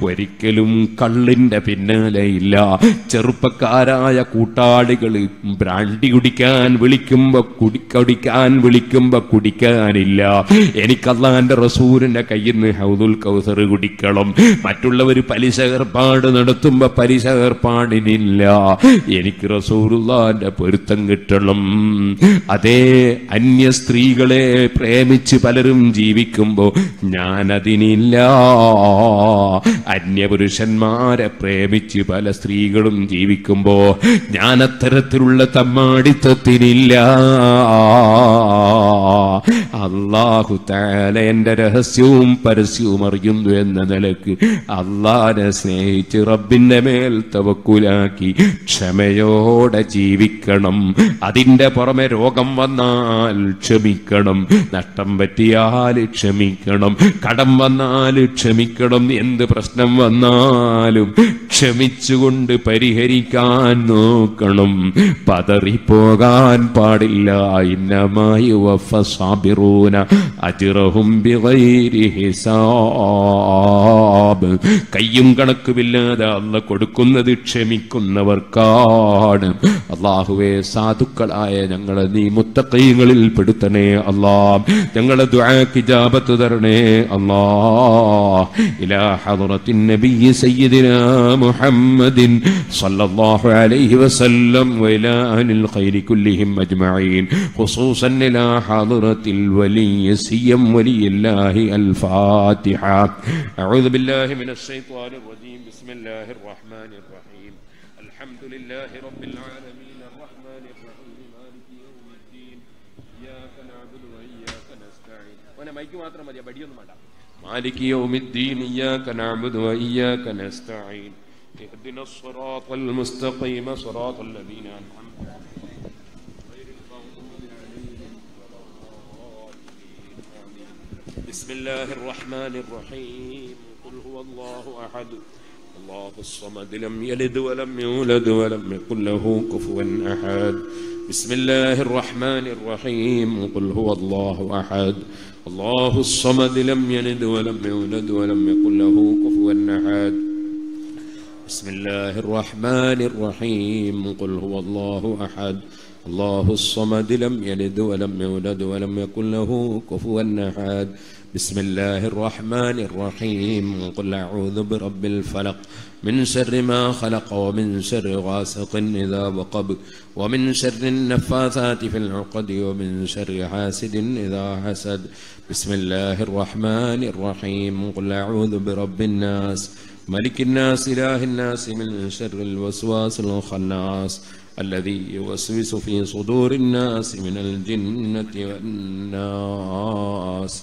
ഒരിക്കലും കള്ളിൻ്റെ പിന്നാലെ ഇല്ല. ചെറുപ്പക്കാരായ കൂട്ടാളികൾ ബ്രാണ്ടി കുടിക്കാൻ വിളിക്കുമ്പോൾ കുടിക്കാനില്ല. എനിക്ക് അല്ലാഹുവിൻ്റെ റസൂലിൻ്റെ കയ്യിൽ നിന്ന് ഹൗദുൽ കൗസർ കുടിക്കണം. മറ്റുള്ളവർ പലിശ ഏർപ്പാട് നടത്തുമ്പോ പലിശ ഏർപ്പാടിനില്ല, എനിക്ക് റസൂലുള്ളാന്റെ പൊരുത്തം കിട്ടണം. അതേ, അന്യ സ്ത്രീകളെ പ്രേമിച്ച് പലരും ജീവിക്കുമ്പോ ഞാനതിനില്ല. അന്യപുരുഷന്മാരെ പ്രേമിച്ച് പല സ്ത്രീകളും ജീവിക്കുമ്പോ ഞാനത്തരത്തിലുള്ള തമ്മാടിത്തത്തിനില്ല. അല്ലാഹു തആല എന്റെ രഹസ്യവും പരസ്യവും അറിയുന്നു എന്ന നിലക്ക് അല്ലാഹുവിനെ സ്നേഹിച്ച് റബ്ബിന്റെ മേൽ തവക്കുലാക്കി ക്ഷമയോടെ ജീവിക്കണം. അതിൻ്റെ പുറമെ രോഗം വന്നാൽ ക്ഷമിക്കണം, നഷ്ടം പറ്റിയാൽ ക്ഷമിക്കണം, കടം വന്നാൽ ക്ഷമിക്കണം, എന്ത് പ്രശ്നം വന്നാലും ക്ഷമിച്ചുകൊണ്ട് പരിഹരിക്കാൻ നോക്കണം, പതറിപ്പോകാൻ പാടില്ല. ഇന്നമായി വഫ സാബിറൂന അജ്റഹും ബിഗൈരി ഹിസാബ്, കയ്യും കണക്കുമില്ലാതെ അല്ല കൊടുക്കുന്നത് ക്ഷമിക്കുന്നവർക്കാണ്. അല്ലാഹുവേ, സാധുക്കളായ ഞങ്ങളെ നീ മുത്തഖീങ്ങളിൽ പെടുത്തണേ അല്ലാ, ഞങ്ങളെ ദുആക്ക് ഇജാബത്ത് തരണേ അല്ലാ. ഇലാ ഹദ്റത്തിൻ നബിയ്യ സയ്യിദിനാ മുഹമ്മദിൻ സല്ലല്ലാഹു അലൈഹി വസല്ലം വഇലാ അനിൽ ഖൈരി കുല്ലിഹിം അജ്മഈൻ, ഖുസൂസൻ ഇലാ ഹദ്റത്തിൽ വലിയ സിയം വലിയല്ലാഹി അൽ ഫാത്തിഹ. أعوذ بالله من الشيطان الرجيم. بسم الله الرحمن الرحيم. الحمد لله رب العالمين الرحمن الرحيم مالك يوم الدين. മൈക്ക് മാത്രം മതി, ബടിയൊന്നും വേണ്ട. മാലികി യൗമിദ്ദീൻ ഇയ്യാക നഅബ്ദു വ ഇയ്യാക നസ്തഈൻ ഇഹ്ദിനസ് സിറാതൽ മുസ്തഖീമ സിറാതൽ ലദീന അൻഅംത അലൈഹിം ഗൈറിൽ മഗ്ദൂബി അലൈഹിം വലദ്ദാല്ലിൻ ആമീൻ. ബിസ്മില്ലാഹിർ റഹ്മാനിർ റഹീം. ഖുൽ ഹുവല്ലാഹു അഹദ് അല്ലാഹു അസ്സമദ് ലം യലിദ് വലം യൂലദ് വലം യകുൽ ലഹു കുഫുവൻ അഹദ്. بسم الله الرحمن الرحيم. قل هو الله أحد الله الصمد لم يلد ولم يولد ولم يكن له كفوا أحد. بسم الله الرحمن الرحيم. قل هو الله أحد الله الصمد لم يلد ولم يولد ولم يكن له كفوا أحد. بسم الله الرحمن الرحيم. قل أعوذ برب الفلق من شر ما خلق ومن شر غاسق إذا وقب ومن شر النفاثات في العقد ومن شر حاسد إذا حسد. بسم الله الرحمن الرحيم. قل أعوذ برب الناس ملك الناس إله الناس من شر الوسواس الخناس الذي يوسوس في صدور الناس من الجنة والناس.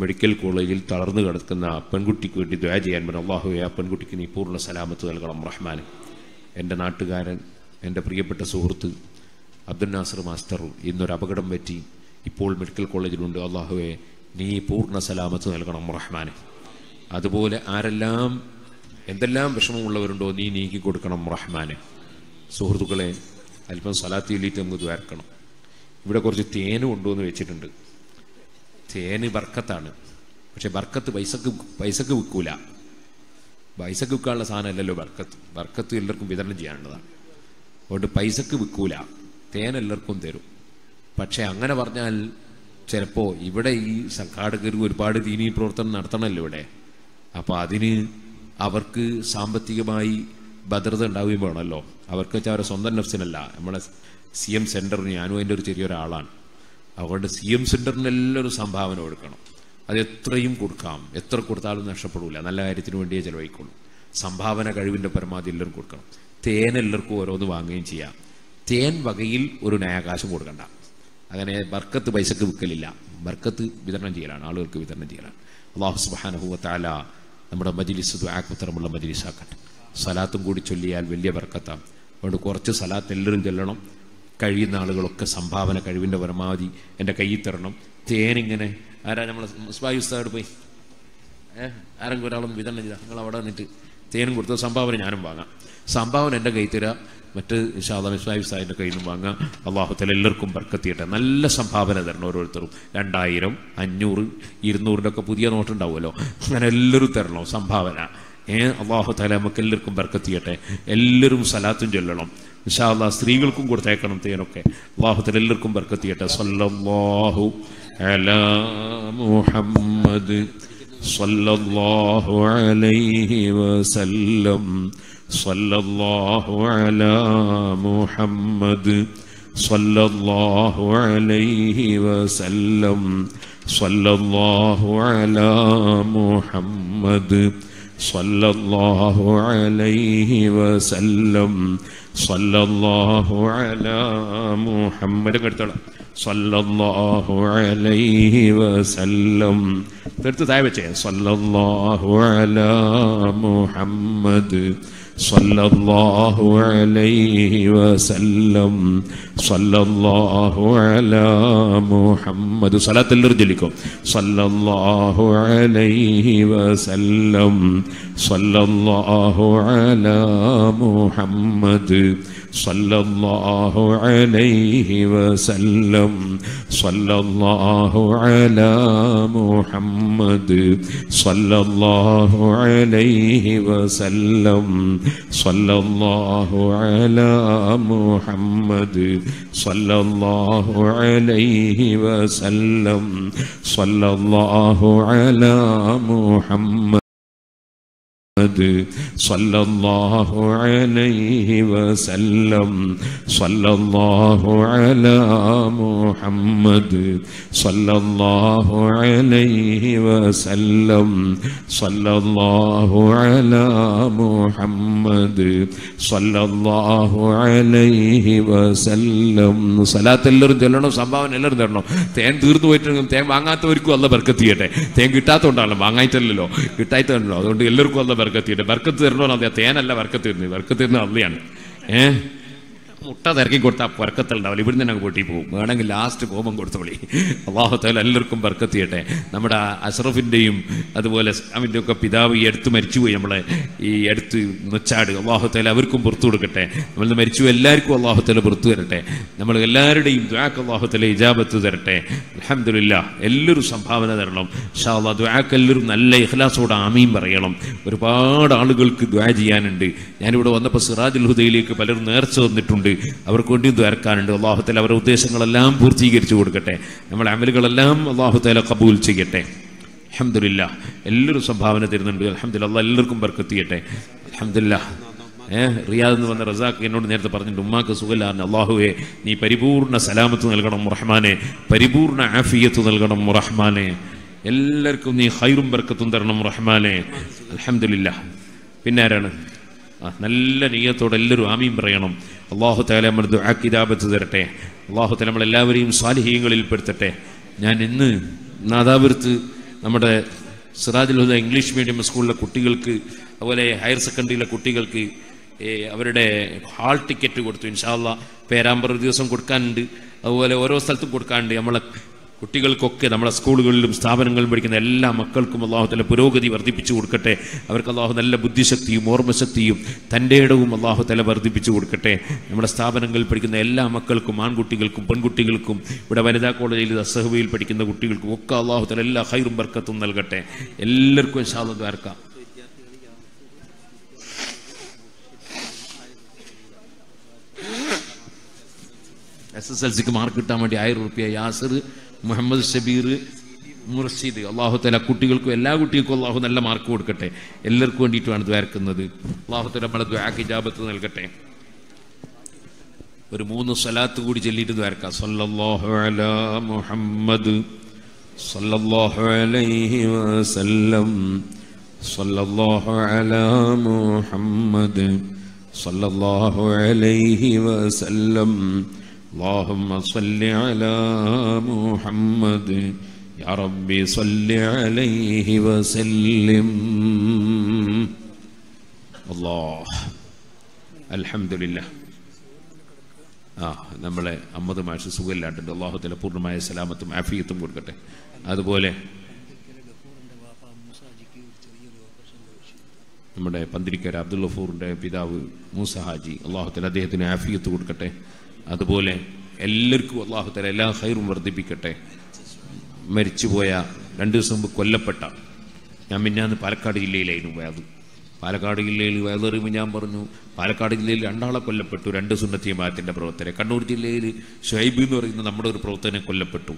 മെഡിക്കൽ കോളേജിൽ തളർന്നു കിടക്കുന്ന പെൺകുട്ടിക്ക് വേണ്ടി ദുആ ചെയ്യാൻ പറഞ്ഞു. അല്ലാഹുവേ, ആ പെൺകുട്ടിക്ക് നീ പൂർണ്ണ സലാമത്ത് നൽകണം റഹ്മാനെ. എൻ്റെ നാട്ടുകാരൻ, എൻ്റെ പ്രിയപ്പെട്ട സുഹൃത്ത് അബ്ദുൽ നാസർ മാസ്റ്റർ ഇന്നൊരു അപകടം പറ്റി ഇപ്പോൾ മെഡിക്കൽ കോളേജിലുണ്ട്. അല്ലാഹുവേ, നീ പൂർണ്ണ സലാമത്ത് നൽകണം റഹ്മാനെ. അതുപോലെ ആരെല്ലാം എന്തെല്ലാം വിഷമമുള്ളവരുണ്ടോ നീ നീക്കി കൊടുക്കണം റഹ്മാനെ. സുഹൃത്തുക്കളെ, അല്പം സലാത്ത് ചൊല്ലിയിട്ട് നമുക്ക് ദ്വാർക്കണം. ഇവിടെ കുറച്ച് തേനും ഉണ്ടോ എന്ന് വെച്ചിട്ടുണ്ട്. തേന് ബർക്കത്താണ്, പക്ഷെ ബർക്കത്ത് പൈസക്ക് വിൽക്കൂല. പൈസക്ക് വിൽക്കാനുള്ള സാധനമല്ലല്ലോ ബർക്കത്ത്. ബർക്കത്ത് എല്ലാവർക്കും വിതരണം ചെയ്യാനുള്ളതാണ്. അതുകൊണ്ട് പൈസക്ക് വിൽക്കൂല, തേനെല്ലാവർക്കും തരും. പക്ഷെ അങ്ങനെ പറഞ്ഞാൽ ചിലപ്പോൾ ഇവിടെ ഈ സംഘാടകർ ഒരുപാട് ദീനീ പ്രവർത്തനം നടത്തണമല്ലോ ഇവിടെ. അപ്പോൾ അതിന് അവർക്ക് സാമ്പത്തികമായി ഭദ്രത ഉണ്ടാവുകയും വേണമല്ലോ. അവർക്ക് വെച്ചാൽ അവരുടെ സ്വന്തം നഫ്സിനല്ല, നമ്മളെ CM സെൻ്ററിന് ഞാനും അതിൻ്റെ ഒരു ചെറിയൊരാളാണ്. അതുകൊണ്ട് CM സെൻ്ററിന് എല്ലാവരും സംഭാവന കൊടുക്കണം. അത് എത്രയും കൊടുക്കാം, എത്ര കൊടുത്താലും നഷ്ടപ്പെടില്ല. നല്ല കാര്യത്തിന് വേണ്ടിയേ ചിലവഴിക്കുള്ളൂ. സംഭാവന കഴിവിൻ്റെ പരമാവധി എല്ലാവർക്കും കൊടുക്കണം. തേൻ എല്ലാവർക്കും ഓരോന്ന് വാങ്ങുകയും ചെയ്യാം. തേൻ വകയിൽ ഒരു ന്യായകാശം കൊടുക്കണ്ട. അങ്ങനെ ബർക്കത്ത് പൈസക്ക് വിൽക്കലില്ല, ബർക്കത്ത് വിതരണം ചെയ്യലാണ്, ആളുകൾക്ക് വിതരണം ചെയ്യലാണ്. അല്ലാഹു സുബ്ഹാനഹു വ തആല നമ്മുടെ മജ്‌ലിസ് ദുആക്ക് ഉത്തരമുള്ള മജ്‌ലിസാക്കട്ടെ. സലാത്തും കൂടി ചൊല്ലിയാൽ വലിയ ബർക്കത്താണ്. അതുകൊണ്ട് കുറച്ച് സലാത്ത് എല്ലാവരും ചൊല്ലണം. കഴിയുന്ന ആളുകളൊക്കെ സംഭാവന കഴിവിൻ്റെ പരമാവധി എൻ്റെ കയ്യിൽ തരണം. തേനിങ്ങനെ ആരാ നമ്മളെ സ്വായുസ്താട് പോയി ആരെങ്കിലും ഒരാളൊന്നും വിതരണം ചെയ്താൽ നിങ്ങൾ അവിടെ നിന്നിട്ട് തേനും കൊടുത്ത സംഭാവന ഞാനും വാങ്ങാം. സംഭാവന എൻ്റെ കയ്യിൽ തരാം, മറ്റ് ശാദാൻ സ്വായുസ്താദിൻ്റെ കയ്യിൽ നിന്നും വാങ്ങാം. അള്ളാഹുത്തല എല്ലാവർക്കും ബർക്കത്തിയിട്ട് നല്ല സംഭാവന തരണം. ഓരോരുത്തരും 2000, 500, 200 ഒക്കെ പുതിയ നോട്ടുണ്ടാവുമല്ലോ. അങ്ങനെ എല്ലാവരും തരണം സംഭാവന. അള്ളാഹുത്തല നമുക്ക് എല്ലാവർക്കും ബർക്കത്തിയിട്ട്. എല്ലാവരും സലാത്തും ചൊല്ലണം. ഇൻഷാ അല്ലാഹ് സ്ത്രീകൾക്കും കൊടുത്തേക്കണം തേനൊക്കെ. അല്ലാഹുത്തആല എല്ലാവർക്കും ബർക്കത്ത് ചെയ്യട്ടെ. സല്ലല്ലാഹു അലാ മുഹമ്മദ് സല്ലല്ലാഹു അലൈഹി വസല്ലം. സല്ലല്ലാഹു അലാ മുഹമ്മദ് സല്ലല്ലാഹു അലൈഹി വസല്ലം. സല്ലല്ലാഹു അലാ മുഹമ്മദ് സല്ലല്ലാഹു അലൈഹി വസല്ലം. സല്ലല്ലാഹു അലാ മുഹമ്മദ് കെടുത്തോളാം. സല്ലല്ലാഹു അലൈഹി വസല്ലം എടുത്ത് താഴെ വെച്ചേ. സല്ലല്ലാഹു അലാ മുഹമ്മദ് സല്ലല്ലാഹു അലൈഹി വസല്ലം. സല്ലല്ലാഹു അലാ മുഹമ്മദ് സലാത്തെല്ലാവരും ചൊല്ലിക്കും. സല്ലല്ലാഹു അലൈഹി വസല്ലം. സല്ലല്ലാഹു അലാ മുഹമ്മദ് സല്ലല്ലാഹു അലൈഹി വസല്ലം. സല്ലല്ലാഹു അലാ മുഹമ്മദ് സല്ലല്ലാഹു അലൈഹി വസല്ലം. സല്ലല്ലാഹു അലാ മുഹമ്മദ് സല്ലല്ലാഹു അലൈഹി വസല്ലം. സല്ലല്ലാഹു അലാ മുഹമ്മദ് محمد صلى الله عليه وسلم، صلى الله على محمد صلى الله عليه وسلم، صلى الله على محمد صلى الله عليه وسلم. صلاة اللر جلنا سبحان اللر درنا تين دور دو ويترن تين مانعات ويركو الله بركة تيجي تين كيتا تونا مانعين تللو كيتا تللو ده اللر كو الله بركة تيجي بركة تيرنا نادي تين الله بركة تيجي بركة تيرنا الله يعني முட்டா தர்க்கி கொடுத்தா பர்க்கத்தில் அவள் இப்படி நாங்கள் போட்டி போகும் வேணாங்க லாஸ்ட்டு கோபம் கொடுத்தவளி അല്ലാഹുതആല എല്ലാവർക്കും ബർക്കത്ത് ചെയ്യട്ടെ. നമ്മുടെ അഷ്റഫിൻ്റെയും അതുപോലെ അവൻ്റെ ഒക്കെ പിതാവ് എടുത്ത് മരിച്ചുപോയി, നമ്മളെ ഈ എടുത്ത് നൊച്ചാട് അല്ലാഹുതആല അവർക്കും പുറത്തു കൊടുക്കട്ടെ. നമ്മൾ മരിച്ചു എല്ലാവർക്കും അല്ലാഹുതആല പുറത്തു തരട്ടെ. നമ്മൾ എല്ലാവരുടെയും ദുആക്ക് അല്ലാഹുതആല ഇജാബത്ത് തരട്ടെ. അൽഹംദുലില്ലാഹ് എല്ലാവരും സംഭാവന തരണം ഇൻഷാ അല്ലാഹ്. ദുആക്ക് എല്ലാവരും നല്ല ഇഖ്ലാസോടെ ആമീൻ പറയണം. ഒരുപാട് ആളുകൾക്ക് ദുആ ചെയ്യാനുണ്ട്. ഞാനിവിടെ വന്നപ്പോൾ സിറാജുൽ ഹുദയിലേക്ക് പലരും നേർച്ച വന്നിട്ടുണ്ട്. അവർക്ക് വേണ്ടി ദ്വാരക്കാനുണ്ട്. അല്ലാഹുതആല അവരുടെ ഉദ്ദേശങ്ങളെല്ലാം പൂർത്തീകരിച്ചു കൊടുക്കട്ടെ. നമ്മളെ അമലുകളെല്ലാം അല്ലാഹുതആല ഖബൂൽ ചെയ്യട്ടെ. അൽഹംദുലില്ലാഹ് എല്ലാവരും സംഭാവന തരുന്നുണ്ട്. അൽഹംദുലില്ലാഹ് അല്ലാഹ് എല്ലാവർക്കും ബർക്കത്ത് ചെയ്യട്ടെ. അൽഹംദുലില്ലാഹ്. റിയാദിൽ നിന്ന് വന്ന റസാഖ് എന്നോട് നേരത്തെ പറഞ്ഞിട്ട് ഉമ്മാക്ക് സുഖില്ലാന്ന്, അല്ലാഹുവേ നീ പരിപൂർണ്ണ സലാമത്ത് നൽകണം റഹ്മാനെ, പരിപൂർണ്ണ ആഫിയത്ത് നൽകണം റഹ്മാനെ, എല്ലാവർക്കും നീ ഖൈറും ബർക്കത്തും തരണം റഹ്മാനെ. അൽഹംദുലില്ലാഹ്. പിന്നെ ആരാണ് നല്ല നിയ്യത്തോടെ എല്ലാവരും ആമീൻ പറയണം. അല്ലാഹുതആല നമ്മുടെ ദുആക്ക് ഇജാബത്ത് തരട്ടെ. അല്ലാഹുതആല നമ്മളെല്ലാവരെയും സാലിഹീങ്ങളിൽ പെടുത്തട്ടെ. ഞാൻ ഇന്ന് നാദാപുരത്ത് നമ്മുടെ സിറാജുൽ ഹുദ ഇംഗ്ലീഷ് മീഡിയം സ്കൂളിലെ കുട്ടികൾക്ക് അതുപോലെ ഹയർ സെക്കൻഡറിയിലെ കുട്ടികൾക്ക് അവരുടെ ഹാൾ ടിക്കറ്റ് കൊടുത്തു. ഇൻഷാ അല്ലാഹ് പേരാമ്പ്ര ഒരു ദിവസം കൊടുക്കാനുണ്ട്. അതുപോലെ ഓരോ സ്ഥലത്തും കൊടുക്കാനുണ്ട്. നമ്മളെ കുട്ടികൾക്കൊക്കെ നമ്മുടെ സ്കൂളുകളിലും സ്ഥാപനങ്ങളിലും പഠിക്കുന്ന എല്ലാ മക്കൾക്കും അല്ലാഹുതആല പുരോഗതി വർദ്ധിപ്പിച്ചു കൊടുക്കട്ടെ. അവർക്ക് അല്ലാഹു നല്ല ബുദ്ധിശക്തിയും ഓർമ്മശക്തിയും തൻ്റെ ഇടവും അല്ലാഹുതആല വർദ്ധിപ്പിച്ചു കൊടുക്കട്ടെ. നമ്മുടെ സ്ഥാപനങ്ങളിൽ പഠിക്കുന്ന എല്ലാ മക്കൾക്കും, ആൺകുട്ടികൾക്കും പെൺകുട്ടികൾക്കും, ഇവിടെ വനിതാ കോളേജിൽ അസ്സഹ്വയിൽ പഠിക്കുന്ന കുട്ടികൾക്കും ഒക്കെ അല്ലാഹുതആല എല്ലാ ഖൈറും ബർക്കത്തും നൽകട്ടെ. എല്ലാവർക്കും ഇൻഷാ അല്ലാഹ് ദ്വാർക്കാം. SSLCക്ക് മാർക്ക് കിട്ടാൻ വേണ്ടി 1000 രൂപ യാസർ മുഹമ്മദ് ഷബീർ മുർഷിദ്, അല്ലാഹുതആല കുട്ടികൾക്കും എല്ലാ കുട്ടികൾക്കും അല്ലാഹു നല്ല മാർക്ക് കൊടുക്കട്ടെ. എല്ലാവർക്കും വേണ്ടിയിട്ടുമാണ് ദ്വാർക്കുന്നത്. അല്ലാഹുതആല നമ്മളെ ദ്വാക്ക് ഇജാബത്ത് നൽകട്ടെ. ഒരു 3 സ്വലാത്ത് കൂടി ചൊല്ലിയിട്ട് ദ്വാർക്കാം. സല്ലല്ലാഹു അലാ മുഹമ്മദ് സല്ലല്ലാഹു അലൈഹി വസല്ലം, സല്ലല്ലാഹു അലാ മുഹമ്മദ് സല്ലല്ലാഹു അലൈഹി വസല്ലം. اللهم صل على محمد يا ربي صل عليه وسلم. الله الحمد لله. നമ്മളെ അമ്മദ് മാഷ് സുഖമില്ലാണ്ട് അല്ലാഹു തആല പൂർണ്ണമായ സലാമത്തും ആഫിയത്തും കൊടുക്കട്ടെ. അതുപോലെ നമ്മുടെ പന്തിരിക്കര അബ്ദുൽ ഗഫൂറിൻ്റെ പിതാവ് മൂസ ഹാജി അല്ലാഹു തആല അദ്ദേഹത്തിന് ആഫിയത്ത് കൊടുക്കട്ടെ. അതുപോലെ എല്ലാവർക്കും അല്ലാഹുതആല എല്ലാ ഖൈറും വർദ്ധിപ്പിക്കട്ടെ. മരിച്ചുപോയ 2 ദിവസം മുമ്പ് കൊല്ലപ്പെട്ട, ഞാൻ മിന്നാന്ന് പാലക്കാട് ജില്ലയിലായിരുന്നു വയത്. പാലക്കാട് ജില്ലയിൽ വേദറിയുമ്പോൾ ഞാൻ പറഞ്ഞു പാലക്കാട് ജില്ലയിൽ 2 ആളെ കൊല്ലപ്പെട്ടു, 2 സുന്നത്തി ജമാഅത്തിൻ്റെ പ്രവർത്തകരെ. കണ്ണൂർ ജില്ലയിൽ ഷുഹൈബ് എന്ന് പറയുന്ന നമ്മുടെ ഒരു പ്രവർത്തകനെ കൊല്ലപ്പെട്ടു.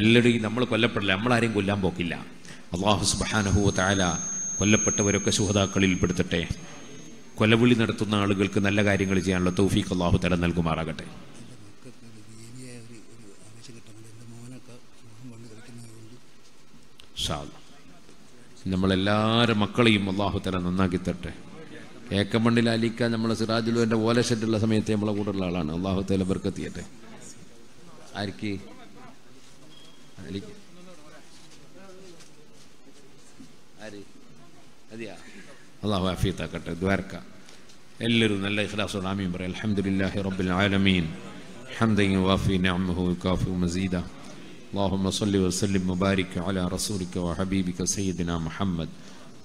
എല്ലാവരും നമ്മൾ കൊല്ലപ്പെടില്ല, നമ്മളാരെയും കൊല്ലാൻ പോക്കില്ല. അല്ലാഹു സുബ്ഹാനഹു വ തആല കൊല്ലപ്പെട്ടവരൊക്കെ ശുഹദാക്കളിൽ പെടുത്തട്ടെ. കൊലവിളി നടത്തുന്ന ആളുകൾക്ക് നല്ല കാര്യങ്ങൾ ചെയ്യാനുള്ള തൗഫീഖ് അല്ലാഹു തആല നൽകുമാറാകട്ടെ. നമ്മളെല്ലാവരും മക്കളെയും അല്ലാഹു തആല നന്നാക്കി തരട്ടെ. ഏക്കമണ്ണിൽ അലിക്ക നമ്മളെ സിറാജുലുവിൻ്റെ ഓല ഷെഡുള്ള സമയത്ത് നമ്മളെ കൂടെയുള്ള ആളാണ്. അല്ലാഹു തആല ബർക്കത്ത് ചെയ്യട്ടെ. ആർക്ക് അതെയാ അല്ലാഹു ആഫിയത്താക്കട്ടെ. ദ്വാരക്ക എല്ലാവരും നല്ല ഇഖ്ലാസോടെ ആമീൻ പറയാം. അൽഹംദുലില്ലാഹി റബ്ബിൽ ആലമീൻ ഹംദൻ യുവാഫി നിഅമഹു വയുകാഫി മസീദ. അല്ലാഹുമ്മ സ്വല്ലി വസല്ലിം മുബാരിക അലാ റസൂലിക വഹബീബിക സയ്യിദിനാ മുഹമ്മദ്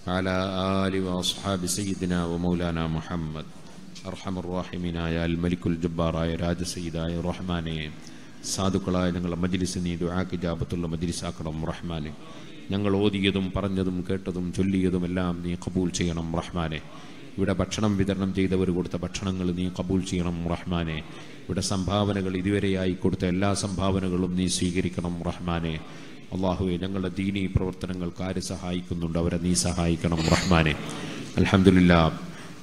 വഅലാ ആലി വഅസ്ഹാബി സയ്യിദിനാ വമൗലാനാ മുഹമ്മദ് അർഹമർ റഹീമിനായ അൽ മലിക്കുൽ ജബ്ബാറായ രാജസയ്യിദായ റഹ്മാനേ, സാധുക്കളായ ഞങ്ങളുടെ മജ്ലിസ് നീ ദുആക്ക് ഇജാബത്തുള്ള മജ്ലിസാക്കണം റഹ്മാനേ. ഞങ്ങൾ ഓതിയതും പറഞ്ഞതും കേട്ടതും ചൊല്ലിയതും എല്ലാം നീ ഖബൂൽ ചെയ്യണം റഹ്മാനെ. ഇവിടെ ഭക്ഷണം വിതരണം ചെയ്തവർ കൊടുത്ത ഭക്ഷണങ്ങൾ നീ ഖബൂൽ ചെയ്യണം റഹ്മാനെ. ഇവിടെ സംഭാവനകൾ ഇതുവരെയായി കൊടുത്ത എല്ലാ സംഭാവനകളും നീ സ്വീകരിക്കണം റഹ്മാനെ. അല്ലാഹുവേ, ഞങ്ങളുടെ ദീനീ പ്രവർത്തനങ്ങൾക്ക് ആര് സഹായിക്കുന്നുണ്ട് അവരെ നീ സഹായിക്കണം റഹ്മാനെ. Alhamdulillah,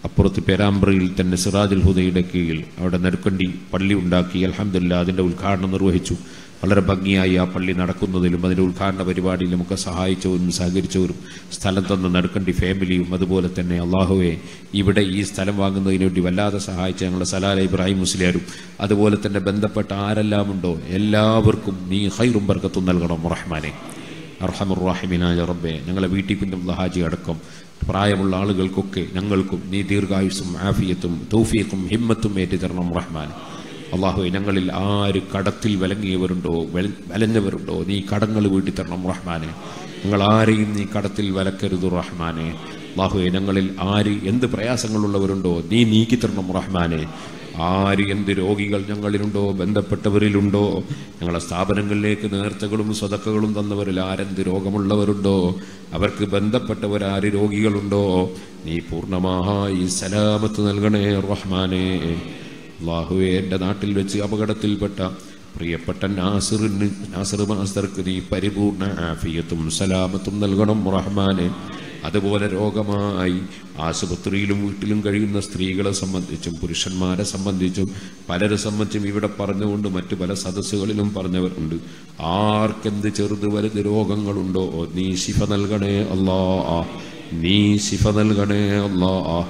Apurth Perambril, then Sirajil Huda Kil, out of Narkundi, Pali Undaki, Alhamdulillah, then Ulkarna Ruhichu, Alarabagia, Pali Narakunda, the Ulkarna, everybody, Lemukasahaichu, Misagirchu, Stalantan, the Narkundi family, Madubolatene, Allahue, Ibada East, Talamangan, the Divala, the Sahai Channel, Salah, Ibrahim Musleru, other Wolatan, Bendapatar, Lamundo, Ella Burkum, Ni Hairum Barkatun, Algaram Rahmani, Arhamur Rahimina, Rabbe, Nangalaviti, the Haji Adakum. പ്രായമുള്ള ആളുകൾക്കൊക്കെ ഞങ്ങൾക്കും നീ ദീർഘായുസ്സും ആഫിയത്തും തൗഫീഖും ഹിമ്മത്തും ഏറ്റി തരണം റഹ്മാൻ അല്ലാഹുവേ ഞങ്ങളിൽ ആര് കടത്തിൽ വലങ്ങിയവരുണ്ടോ വലഞ്ഞവരുണ്ടോ നീ കടങ്ങൾ വീട്ടി തരണം റഹ്മാനെ ഞങ്ങൾ ആരെയും നീ കടത്തിൽ വലക്കരുത് റഹ്മാനെ അല്ലാഹുവേ ഞങ്ങളിൽ ആര് എന്ത് പ്രയാസങ്ങളുള്ളവരുണ്ടോ നീ നീക്കി തരണം റഹ്മാനെ ആര് എന്ത് രോഗികൾ ഞങ്ങളിലുണ്ടോ ബന്ധപ്പെട്ടവരിലുണ്ടോ ഞങ്ങളുടെ സ്ഥാപനങ്ങളിലേക്ക് നേർച്ചകളും സദഖകളും തന്നവരിൽ ആരെന്ത് രോഗമുള്ളവരുണ്ടോ അവർക്ക് ബന്ധപ്പെട്ടവർ ആര് രോഗികളുണ്ടോ നീ പൂർണ്ണമായി സലാമത്ത് നൽകണേ റഹ്മാനേ അല്ലാഹുവേ എൻ്റെ നാട്ടിൽ വെച്ച് അപകടത്തിൽപ്പെട്ട പ്രിയപ്പെട്ട നാസിർ മാസ്റ്റർക്ക് നീ പരിപൂർണ ആഫിയത്തും സലാമത്തും നൽകണം റഹ്മാനേ അതുപോലെ രോഗമായി ആശുപത്രിയിലും വീട്ടിലും കഴിയുന്ന സ്ത്രീകളെ സംബന്ധിച്ചും പുരുഷന്മാരെ സംബന്ധിച്ചും പലരെ സംബന്ധിച്ചും ഇവിടെ പറഞ്ഞുകൊണ്ട് മറ്റു പല സദസ്സുകളിലും പറഞ്ഞവരുണ്ട് ആർക്കെന്ത് ചെറുത് വലുത് രോഗങ്ങളുണ്ടോ നീ ശിഫ നൽകണേ അല്ലാഹ് നീ ശിഫ നൽകണേ അല്ലാഹ്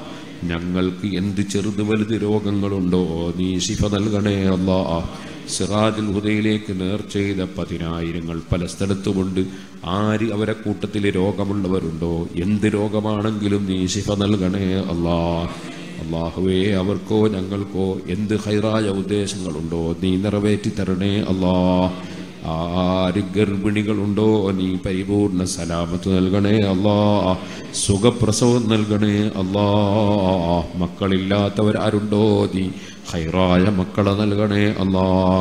ഞങ്ങൾക്ക് എന്ത് ചെറുത് വലുത് രോഗങ്ങളുണ്ടോ നീ ശിഫ നൽകണേ അല്ലാഹ് സിറാജുൽ ഹുദയിലേക്ക് നേർച്ചെയ്ത പതിനായിരങ്ങൾ പല സ്ഥലത്തുമുണ്ട് ആര് അവരെ കൂട്ടത്തിൽ രോഗമുള്ളവരുണ്ടോ എന്ത് രോഗമാണെങ്കിലും നീ ശിഫ നൽകണേ അല്ലാഹ് അല്ലാഹുവേ അവർക്കോ ഞങ്ങൾക്കോ എന്ത് ഹൈറായ ഉദ്ദേശങ്ങളുണ്ടോ നീ നിറവേറ്റി തരണേ അല്ലാഹ് ആര് ഗർഭിണികളുണ്ടോ നീ പരിപൂർണ സലാമത്ത് നൽകണേ അല്ലാഹ് സുഖപ്രസവം നൽകണേ അല്ലാഹ് മക്കളില്ലാത്തവരാരുണ്ടോ നീ ഖൈറായ മക്കളെ നൽകണേ അല്ലാഹ്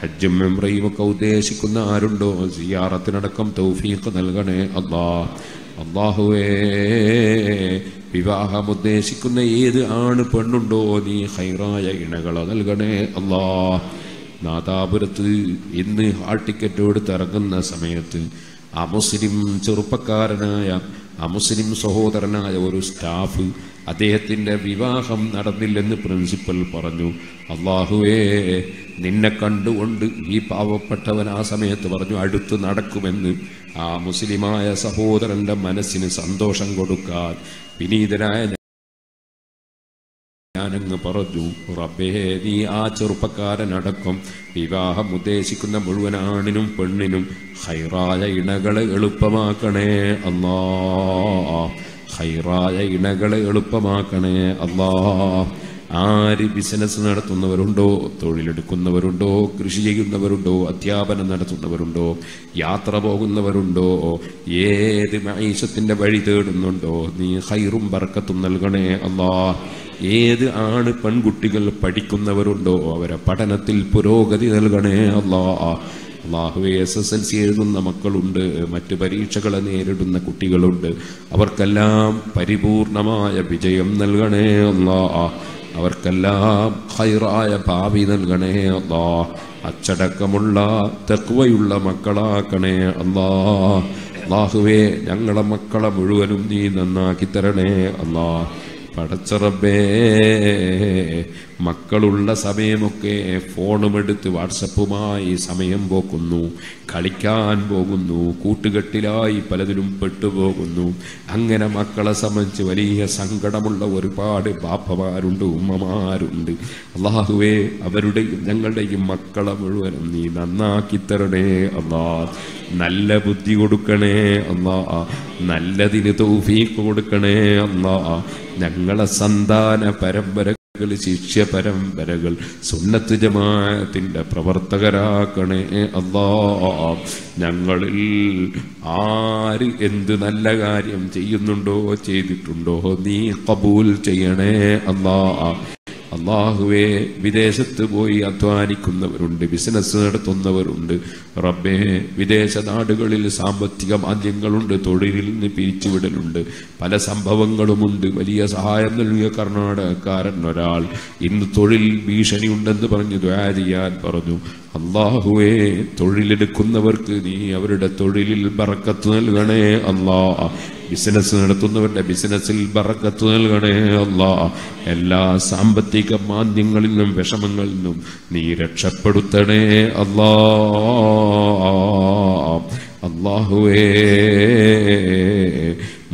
ഹജ്ജും ഉംറയും ഒക്കെ ഉദ്ദേശിക്കുന്ന ആരുണ്ടോ സിയാറത്തിനടക്കം തൗഫീഖ് നൽകണേ അല്ലാഹ് അല്ലാഹുവേ വിവാഹം ഉദ്ദേശിക്കുന്ന ഏത് ആണ് പെണ്ണുണ്ടോ നീ ഖൈറായ ഇണകളെ നൽകണേ അല്ലാഹ് നാദാപുരത്ത് ഇന്ന് ഹാൾ ടിക്കറ്റ് എടുത്ത് ഇറങ്ങുന്ന സമയത്ത് അമുസ്ലിം ചെറുപ്പക്കാരനായ അമുസ്ലിം സഹോദരനായ ഒരു സ്റ്റാഫ് അദ്ദേഹത്തിൻ്റെ വിവാഹം നടന്നില്ലെന്ന് പ്രിൻസിപ്പൽ പറഞ്ഞു അല്ലാഹുവേ നിന്നെ കണ്ടുകൊണ്ട് ഈ പാവപ്പെട്ടവൻ ആ സമയത്ത് പറഞ്ഞു അടുത്ത് നടക്കുമെന്ന് ആ മുസ്ലിമായ സഹോദരൻ്റെ മനസ്സിന് സന്തോഷം കൊടുക്കാൻ വിനീതനായ ഞാനങ്ങ് പറഞ്ഞു റബ്ബേ നീ ആ ചെറുപ്പക്കാരനടക്കം വിവാഹം ഉദ്ദേശിക്കുന്ന മുഴുവൻ ആണിനും പെണ്ണിനും ഖൈറായ ഇണകളെ എളുപ്പമാക്കണേ അല്ലാഹ് ഖൈറായ ഇണകളെ എളുപ്പമാക്കണേ അല്ലാഹ് ആര് ബിസിനസ് നടത്തുന്നവരുണ്ടോ തൊഴിലെടുക്കുന്നവരുണ്ടോ കൃഷി ചെയ്യുന്നവരുണ്ടോ അധ്യാപനം നടത്തുന്നവരുണ്ടോ യാത്ര പോകുന്നവരുണ്ടോ ഏത് മഈശത്തിൻ്റെ വഴി തേടുന്നുണ്ടോ നീ ഖൈറും ബർക്കത്തും നൽകണേ അല്ലാഹ് ഏത് ആണ് പെൺകുട്ടികൾ പഠിക്കുന്നവരുണ്ടോ അവരെ പഠനത്തിൽ പുരോഗതി നൽകണേ അല്ലാഹ് അല്ലാഹുവേ SSLC എഴുതുന്ന മക്കളുണ്ട് മറ്റ് പരീക്ഷകളെ നേരിടുന്ന കുട്ടികളുണ്ട് അവർക്കെല്ലാം പരിപൂർണമായ വിജയം നൽകണേ അല്ലാഹ് അവർക്കെല്ലാം ഖൈറായ ഭാവി നൽകണേ അല്ലാഹ് അച്ചടക്കമുള്ള തഖ്വയുള്ള മക്കളാക്കണേ അല്ലാഹ് അല്ലാഹുവേ ഞങ്ങളെ മക്കളെ മുഴുവനും നീ നന്നാക്കി തരണേ അല്ലാഹ് പടച്ച റബ്ബേ മക്കളുള്ള സമയമൊക്കെ ഫോണുമെടുത്ത് വാട്സപ്പുമായി സമയം പോക്കുന്നു കളിക്കാൻ പോകുന്നു കൂട്ടുകെട്ടിലായി പലതിലും പെട്ടുപോകുന്നു അങ്ങനെ മക്കളെ സംബന്ധിച്ച് വലിയ സങ്കടമുള്ള ഒരുപാട് ബാപ്പമാരുണ്ട് ഉമ്മമാരുണ്ട് അല്ലാഹുവേ അവരുടെയും ഞങ്ങളുടെയും മക്കളെ മുഴുവനും നീ നന്നാക്കി തരണേ അല്ലാഹ് നല്ല ബുദ്ധി കൊടുക്കണേ അല്ലാഹ് നല്ലതിന് തൗഫീഖ് കൊടുക്കണേ അല്ലാഹ് ഞങ്ങളെ സന്താന പരമ്പരകൾ ശിഷ്യ പരമ്പരകൾ സുന്നത്ത് ജമാഅത്തിന്റെ പ്രവർത്തകരാക്കണേ അല്ലാഹ് ഞങ്ങളിൽ ആര് എന്ത് നല്ല കാര്യം ചെയ്യുന്നുണ്ടോ ചെയ്തിട്ടുണ്ടോ നീ ഖബൂൽ ചെയ്യണേ അല്ലാഹ് അല്ലാഹുവേ വിദേശത്ത് പോയി അധ്വാനിക്കുന്നവരുണ്ട് ബിസിനസ് നടത്തുന്നവരുണ്ട് റബ്ബേ വിദേശ നാടുകളിൽ സാമ്പത്തിക മാന്ദ്യങ്ങളുണ്ട് തൊഴിലിൽ നിന്ന് പിരിച്ചുവിടലുണ്ട് പല സംഭവങ്ങളുമുണ്ട് വലിയ സഹായം നൽകിയ കർണാടകക്കാരൻ ഒരാൾ ഇന്ന് തൊഴിൽ ഭീഷണിയുണ്ടെന്ന് പറഞ്ഞു ദ്വാ ചെയ്യാൻ പറഞ്ഞു Allahuve, തൊഴിലെടുക്കുന്നവർക്ക് നീ അവരുടെ തൊഴിലിൽ ബറക്കത്ത് നൽകണേ അല്ലാഹ് ബിസിനസ് നടത്തുന്നവരുടെ ബിസിനസ്സിൽ ബറക്കത്ത് നൽകണേ അല്ലാഹ് എല്ലാ സാമ്പത്തിക മാന്ദ്യങ്ങളിൽ നിന്നും വിഷമങ്ങളിൽ നിന്നും നീ രക്ഷപ്പെടുത്തണേ അല്ലാഹ് അല്ലാഹുവേ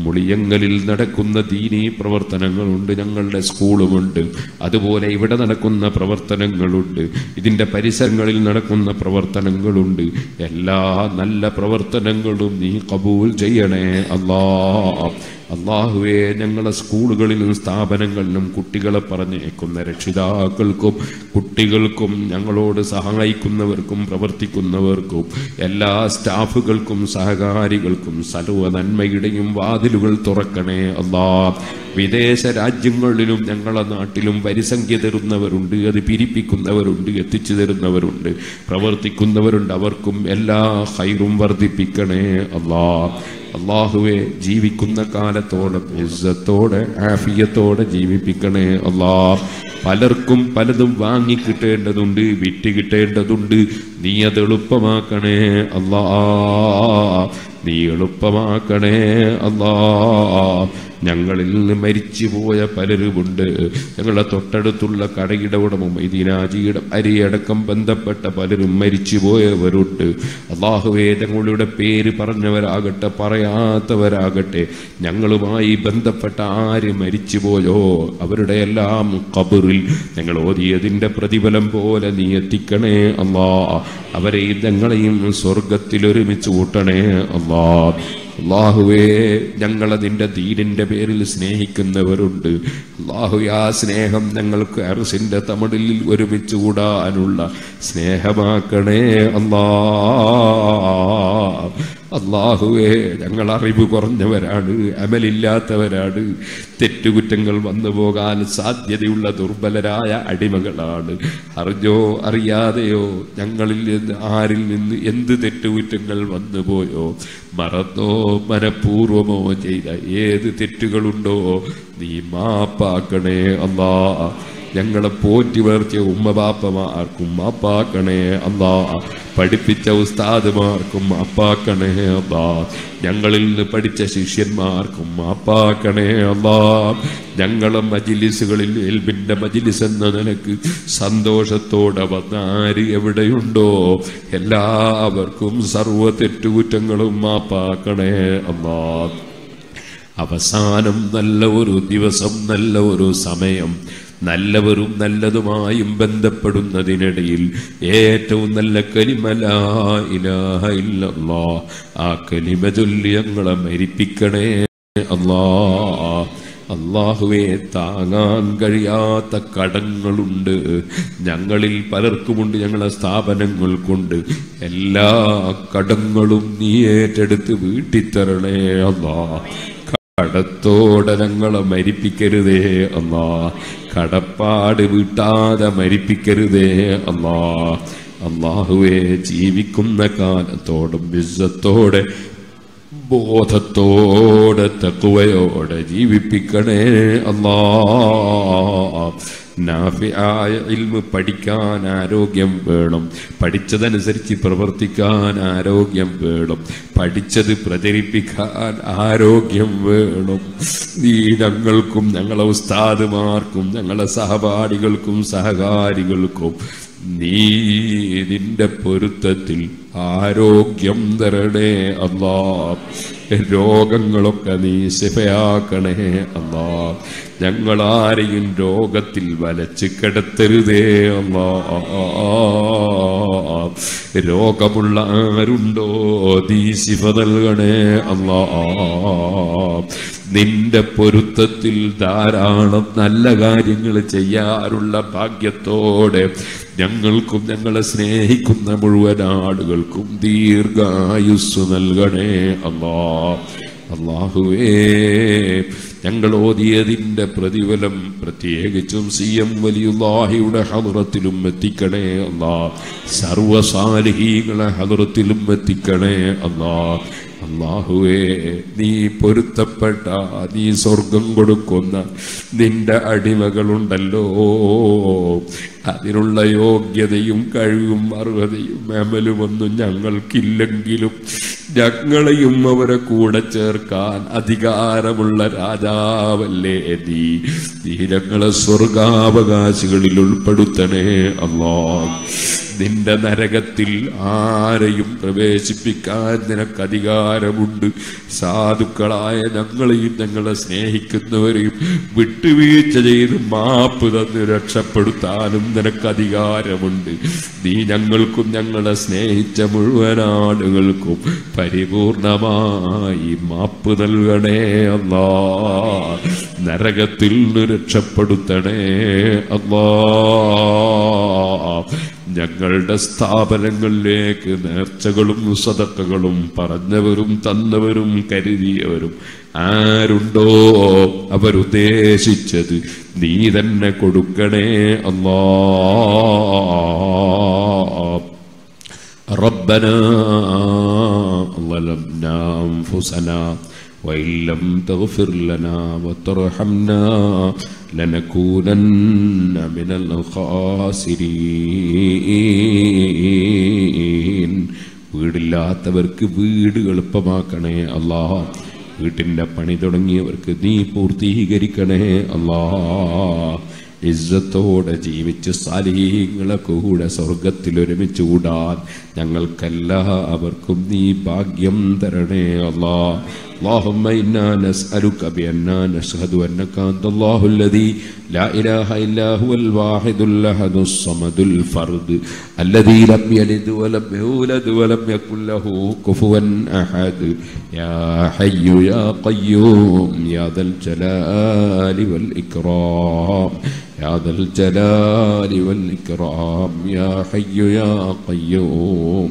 മുളിയങ്ങളിൽ നടക്കുന്ന ദീനീ പ്രവർത്തനങ്ങളുണ്ട് ഞങ്ങളുടെ സ്കൂളുമുണ്ട് അതുപോലെ ഇവിടെ നടക്കുന്ന പ്രവർത്തനങ്ങളുണ്ട് ഇതിന്റെ പരിസരങ്ങളിൽ നടക്കുന്ന പ്രവർത്തനങ്ങളുണ്ട് എല്ലാ നല്ല പ്രവർത്തനങ്ങളും നീ ഖബൂൽ ചെയ്യണേ അല്ലാഹ് അല്ലാഹുവേ ഞങ്ങളുടെ സ്കൂളുകളിലും സ്ഥാപനങ്ങളിലും കുട്ടികളെ പറഞ്ഞേക്കുന്ന രക്ഷിതാക്കൾക്കും കുട്ടികൾക്കും ഞങ്ങളോട് സഹായിക്കുന്നവർക്കും പ്രവർത്തിക്കുന്നവർക്കും എല്ലാ സ്റ്റാഫുകൾക്കും സഹകാരികൾക്കും സർവ്വ നന്മയുടെയും വാതിലുകൾ തുറക്കണേ അല്ലാഹ് വിദേശ രാജ്യങ്ങളിലും ഞങ്ങളുടെ നാട്ടിലും വരിസംഖ്യ തരുന്നവരുണ്ട് അത് പിരിപ്പിക്കുന്നവരുണ്ട് എത്തിച്ചു തരുന്നവരുണ്ട് പ്രവർത്തിക്കുന്നവരുണ്ട് അവർക്കും എല്ലാ ഖൈറും വർദ്ധിപ്പിക്കണേ അല്ലാഹ് അല്ലാഹുവേ ജീവിക്കുന്ന കാലത്തോടെ ഇസ്സത്തോടെ ആഫിയത്തോടെ ജീവിപ്പിക്കണേ അല്ലാഹ് പലർക്കും പലതും വാങ്ങി കിട്ടേണ്ടതുണ്ട് വിറ്റ് കിട്ടേണ്ടതുണ്ട് നീ അത് എളുപ്പമാക്കണേ അല്ലാഹ് നീ എളുപ്പമാക്കണേ അല്ലാഹ് ഞങ്ങളിൽ മരിച്ചുപോയ പലരുമുണ്ട് ഞങ്ങളുടെ തൊട്ടടുത്തുള്ള കടയുടെ ഉടമ മൈദീനാജിയുടെ അരിയടക്കം ബന്ധപ്പെട്ട പലരും മരിച്ചുപോയവരുണ്ട് അല്ലാഹുവേ ഞങ്ങളുടെ പേര് പറഞ്ഞവരാകട്ടെ പറയാത്തവരാകട്ടെ ഞങ്ങളുമായി ബന്ധപ്പെട്ട ആര് മരിച്ചുപോയോ അവരുടെ എല്ലാം ഖബറിൽ ഞങ്ങൾ ഓതിയതിൻ്റെ പ്രതിഫലം പോലെ നീ എത്തിക്കണേ അല്ലാഹ് അവരെയും ഞങ്ങളെയും സ്വർഗത്തിൽ ഒരുമിച്ച് കൂട്ടണേ അല്ലാഹ് അല്ലാഹുവേ ഞങ്ങളതിൻ്റെ ദീനിൻ്റെ പേരിൽ സ്നേഹിക്കുന്നവരുണ്ട് അല്ലാഹുവേ ആ സ്നേഹം ഞങ്ങൾക്ക് അർസിൻ്റെ തമിഴിൽ ഒരുമിച്ച് കൂടാനുള്ള സ്നേഹമാക്കണേ അല്ലാഹ് അല്ലാഹുവേ ഞങ്ങൾ അറിവ് കുറഞ്ഞവരാണ് അമലില്ലാത്തവരാണ് തെറ്റുകുറ്റങ്ങൾ വന്നു പോകാൻ സാധ്യതയുള്ള ദുർബലരായ അടിമകളാണ് അറിഞ്ഞോ അറിയാതെയോ ഞങ്ങളിൽ നിന്ന് ആരിൽ നിന്ന് എന്ത് തെറ്റുകുറ്റങ്ങൾ വന്നുപോയോ മറന്നോ മനഃപൂർവമോ ചെയ്ത ഏത് തെറ്റുകളുണ്ടോ നീ മാപ്പാക്കണേ അല്ലാഹ് ഞങ്ങളെ പോറ്റി വളർത്തിയ ഉമ്മബാപ്പമാർക്കും അപ്പാക്കണേ അല്ലാഹ് പഠിപ്പിച്ച ഉസ്താദുമാർക്കും അപ്പാക്കണേ അല്ലാഹ് ഞങ്ങളിൽ നിന്ന് പഠിച്ച ശിഷ്യന്മാർക്കും അപ്പാക്കണേ അല്ലാഹ് ഞങ്ങളെ മജിലിസുകളിൽ എൽബിൻ്റെ മജിലിസ് എന്ന നിലക്ക് സന്തോഷത്തോടെ വന്ന ആര് എവിടെയുണ്ടോ എല്ലാവർക്കും സർവ്വ തെറ്റുകുറ്റങ്ങളും മാപ്പാക്കണേ അല്ലാഹ് അവസാനം നല്ല ഒരു ദിവസം നല്ല ഒരു സമയം നല്ലവരും നല്ലതുമായും ബന്ധപ്പെടുന്നതിനിടയിൽ ഏറ്റവും നല്ല കലിമ ലാ ഇലാഹ ഇല്ലല്ലാഹ് ആ കലിമ ചൊല്ലി ഞങ്ങളെ മരിപ്പിക്കണേ അല്ലാഹ് അല്ലാഹുവേ താങ്ങാൻ കഴിയാത്ത കടങ്ങളുണ്ട് ഞങ്ങളിൽ പലർക്കുമുണ്ട് ഞങ്ങളെ സ്ഥാപനങ്ങൾക്കുണ്ട് എല്ലാ കടങ്ങളും നീ ഏറ്റെടുത്ത് വീട്ടിത്തരണേ അല്ലാഹ് കടത്തോടെ ഞങ്ങളെ മരിപ്പിക്കരുതേ അല്ലാഹ് കടപ്പാട് വീട്ടാതെ മരിപ്പിക്കരുതേ അല്ലാഹ് അല്ലാഹുവേ ജീവിക്കുന്ന കാലത്തോടും ഇസ്സത്തോടെ ബോധത്തോടെ തഖ്വയോടെ ജീവിപ്പിക്കണേ അല്ലാഹ് നാഫിആയ ഇൽമ് പഠിക്കാൻ ആരോഗ്യം വേണം പഠിച്ചതനുസരിച്ച് പ്രവർത്തിക്കാൻ ആരോഗ്യം വേണം പഠിച്ചത് പ്രചരിപ്പിക്കാൻ ആരോഗ്യം വേണം നീ ഞങ്ങൾക്കും ഞങ്ങളെ ഉസ്താദുമാർക്കും ഞങ്ങളെ സഹപാഠികൾക്കും സഹകാരികൾക്കും നീ നിന്റെ പൊരുത്തത്തിൽ ആരോഗ്യം തരണേ അല്ലാഹ് രോഗങ്ങളൊക്കെ നീ ശിഫയാക്കണേ അല്ലാഹ് ഞങ്ങളാരെയും രോഗത്തിൽ വലച്ച് കിടത്തരുതേ അല്ലാഹ് രോഗമുള്ള ആരുണ്ടോ നീ ശിഫ നൽകണേ അല്ലാഹ് നിന്റെ പൊരുത്തത്തിൽ ധാരാളം നല്ല കാര്യങ്ങൾ ചെയ്യാറുള്ള ഭാഗ്യത്തോടെ ഞങ്ങൾക്കും ഞങ്ങളെ സ്നേഹിക്കുന്ന മുഴുവൻ ആളുകൾക്കും ദീർഘായുസ് നൽകണേ അല്ലാഹ് അല്ലാഹുവേ ഞങ്ങൾ ഓതിയതിൻ്റെ പ്രതിഫലം പ്രത്യേകിച്ചും സി എം വലിയുള്ളാഹിയുടെ ഹദ്റത്തിലും എത്തിക്കണേ അല്ലാഹ് സർവസാലിഹീകളെ ഹദ്റത്തിലും എത്തിക്കണേ അല്ലാഹ് Allahuve, Ni Purtapata, Ni Sorgam Gurukona, Ninda Adivagalundalo, Adirulayo, Gedayum Karium, Marvadi, Mamalum, Yangal Kilangilum, Jakalayum over a Kuda Cherkan, Adigara Mularada, Lady, the Hidakala Sorga, Bagasigul Padutane, Allah. Ninda Naragatil Arayum Praveshipika, then a Kadigara would Sadukalai, Nangalay, Nangala Snake, with to each other, Mapuda, the Rakshaputanum, then a Kadigara would the Nangalkum, Nangala Snake, Jamuana, Nangalkum, Pariburnama, Mapudalane, Allah, Naragatil, the Rakshaputan, Allah. ഞങ്ങളുടെ സ്ഥാപനങ്ങളിലേക്ക് നേർച്ചകളും സദഖകളും പറഞ്ഞവരും തന്നവരും കരുതിയവരും ആരുണ്ടോ അവർ ഉദ്ദേശിച്ചത് നീ തന്നെ കൊടുക്കണേ അല്ലാഹ് റബ്ബനാ വലംനാ അൻഫുസനാ وإن لم تغفر لنا وترحمنا لنكونن من الخاسرين വീടില്ലാത്തവർക്ക് വീട് എളുപ്പമാക്കണേ അല്ലാഹ് വീടിന്റെ പണി തുടങ്ങിയവർക്ക് നീ പൂർത്തീകരിക്കണേ അല്ലാഹ് ഇസ്സത്തോടെ ജീവിച്ച് സാലിഹീങ്ങളെ കൂടെ സ്വർഗ്ഗത്തിൽ ഒരുമിച്ച് കൂടാൻ ഞങ്ങൾക്കെല്ലാവർക്കും നീ ഭാഗ്യം തരണേ അല്ലാഹ് اللهم إنا نسألك بأننا نشهد أنك أنت الله الذي لا إله إلا هو الواحد الأحد الصمد الفرد الذي لم يلد ولم يولد ولم يكن له كفوا أحد يا حي يا قيوم يا ذا الجلال والإكرام يا ذا الجلال والإكرام يا حي يا قيوم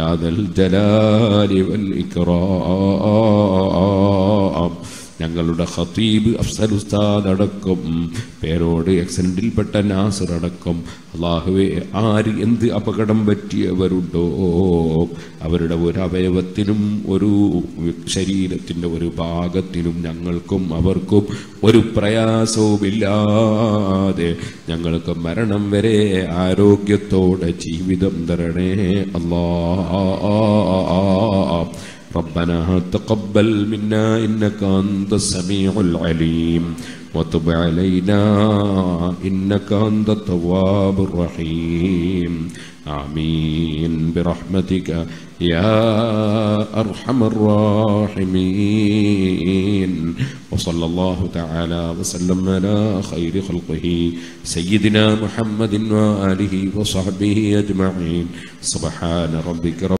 يا ذا الجلال والإكرام ഞങ്ങളുടെ ഖതീബ് അഫ്സൽ ഉസ്താദ് അടക്കം പേരോട് ആക്സിഡന്റിൽപ്പെട്ട നാസർ അടക്കം അല്ലാഹുവേ ആര് എന്ത് അപകടം പറ്റിയവരുണ്ടോ അവരുടെ ഒരു അവയവത്തിനും ഒരു ശരീരത്തിന്റെ ഒരു ഭാഗത്തിനും ഞങ്ങൾക്കും അവർക്കും ഒരു പ്രയാസവുമില്ലാതെ ഞങ്ങൾക്ക് മരണം വരെ ആരോഗ്യത്തോടെ ജീവിതം തരണേ അല്ലാഹ് ربنا تقبل منا إنك أنت السميع العليم وتب علينا إنك أنت التواب الرحيم آمين برحمتك يا أرحم الراحمين وصلى الله تعالى وسلم على خير خلقه سيدنا محمد وآله وصحبه أجمعين سبحان ربك رب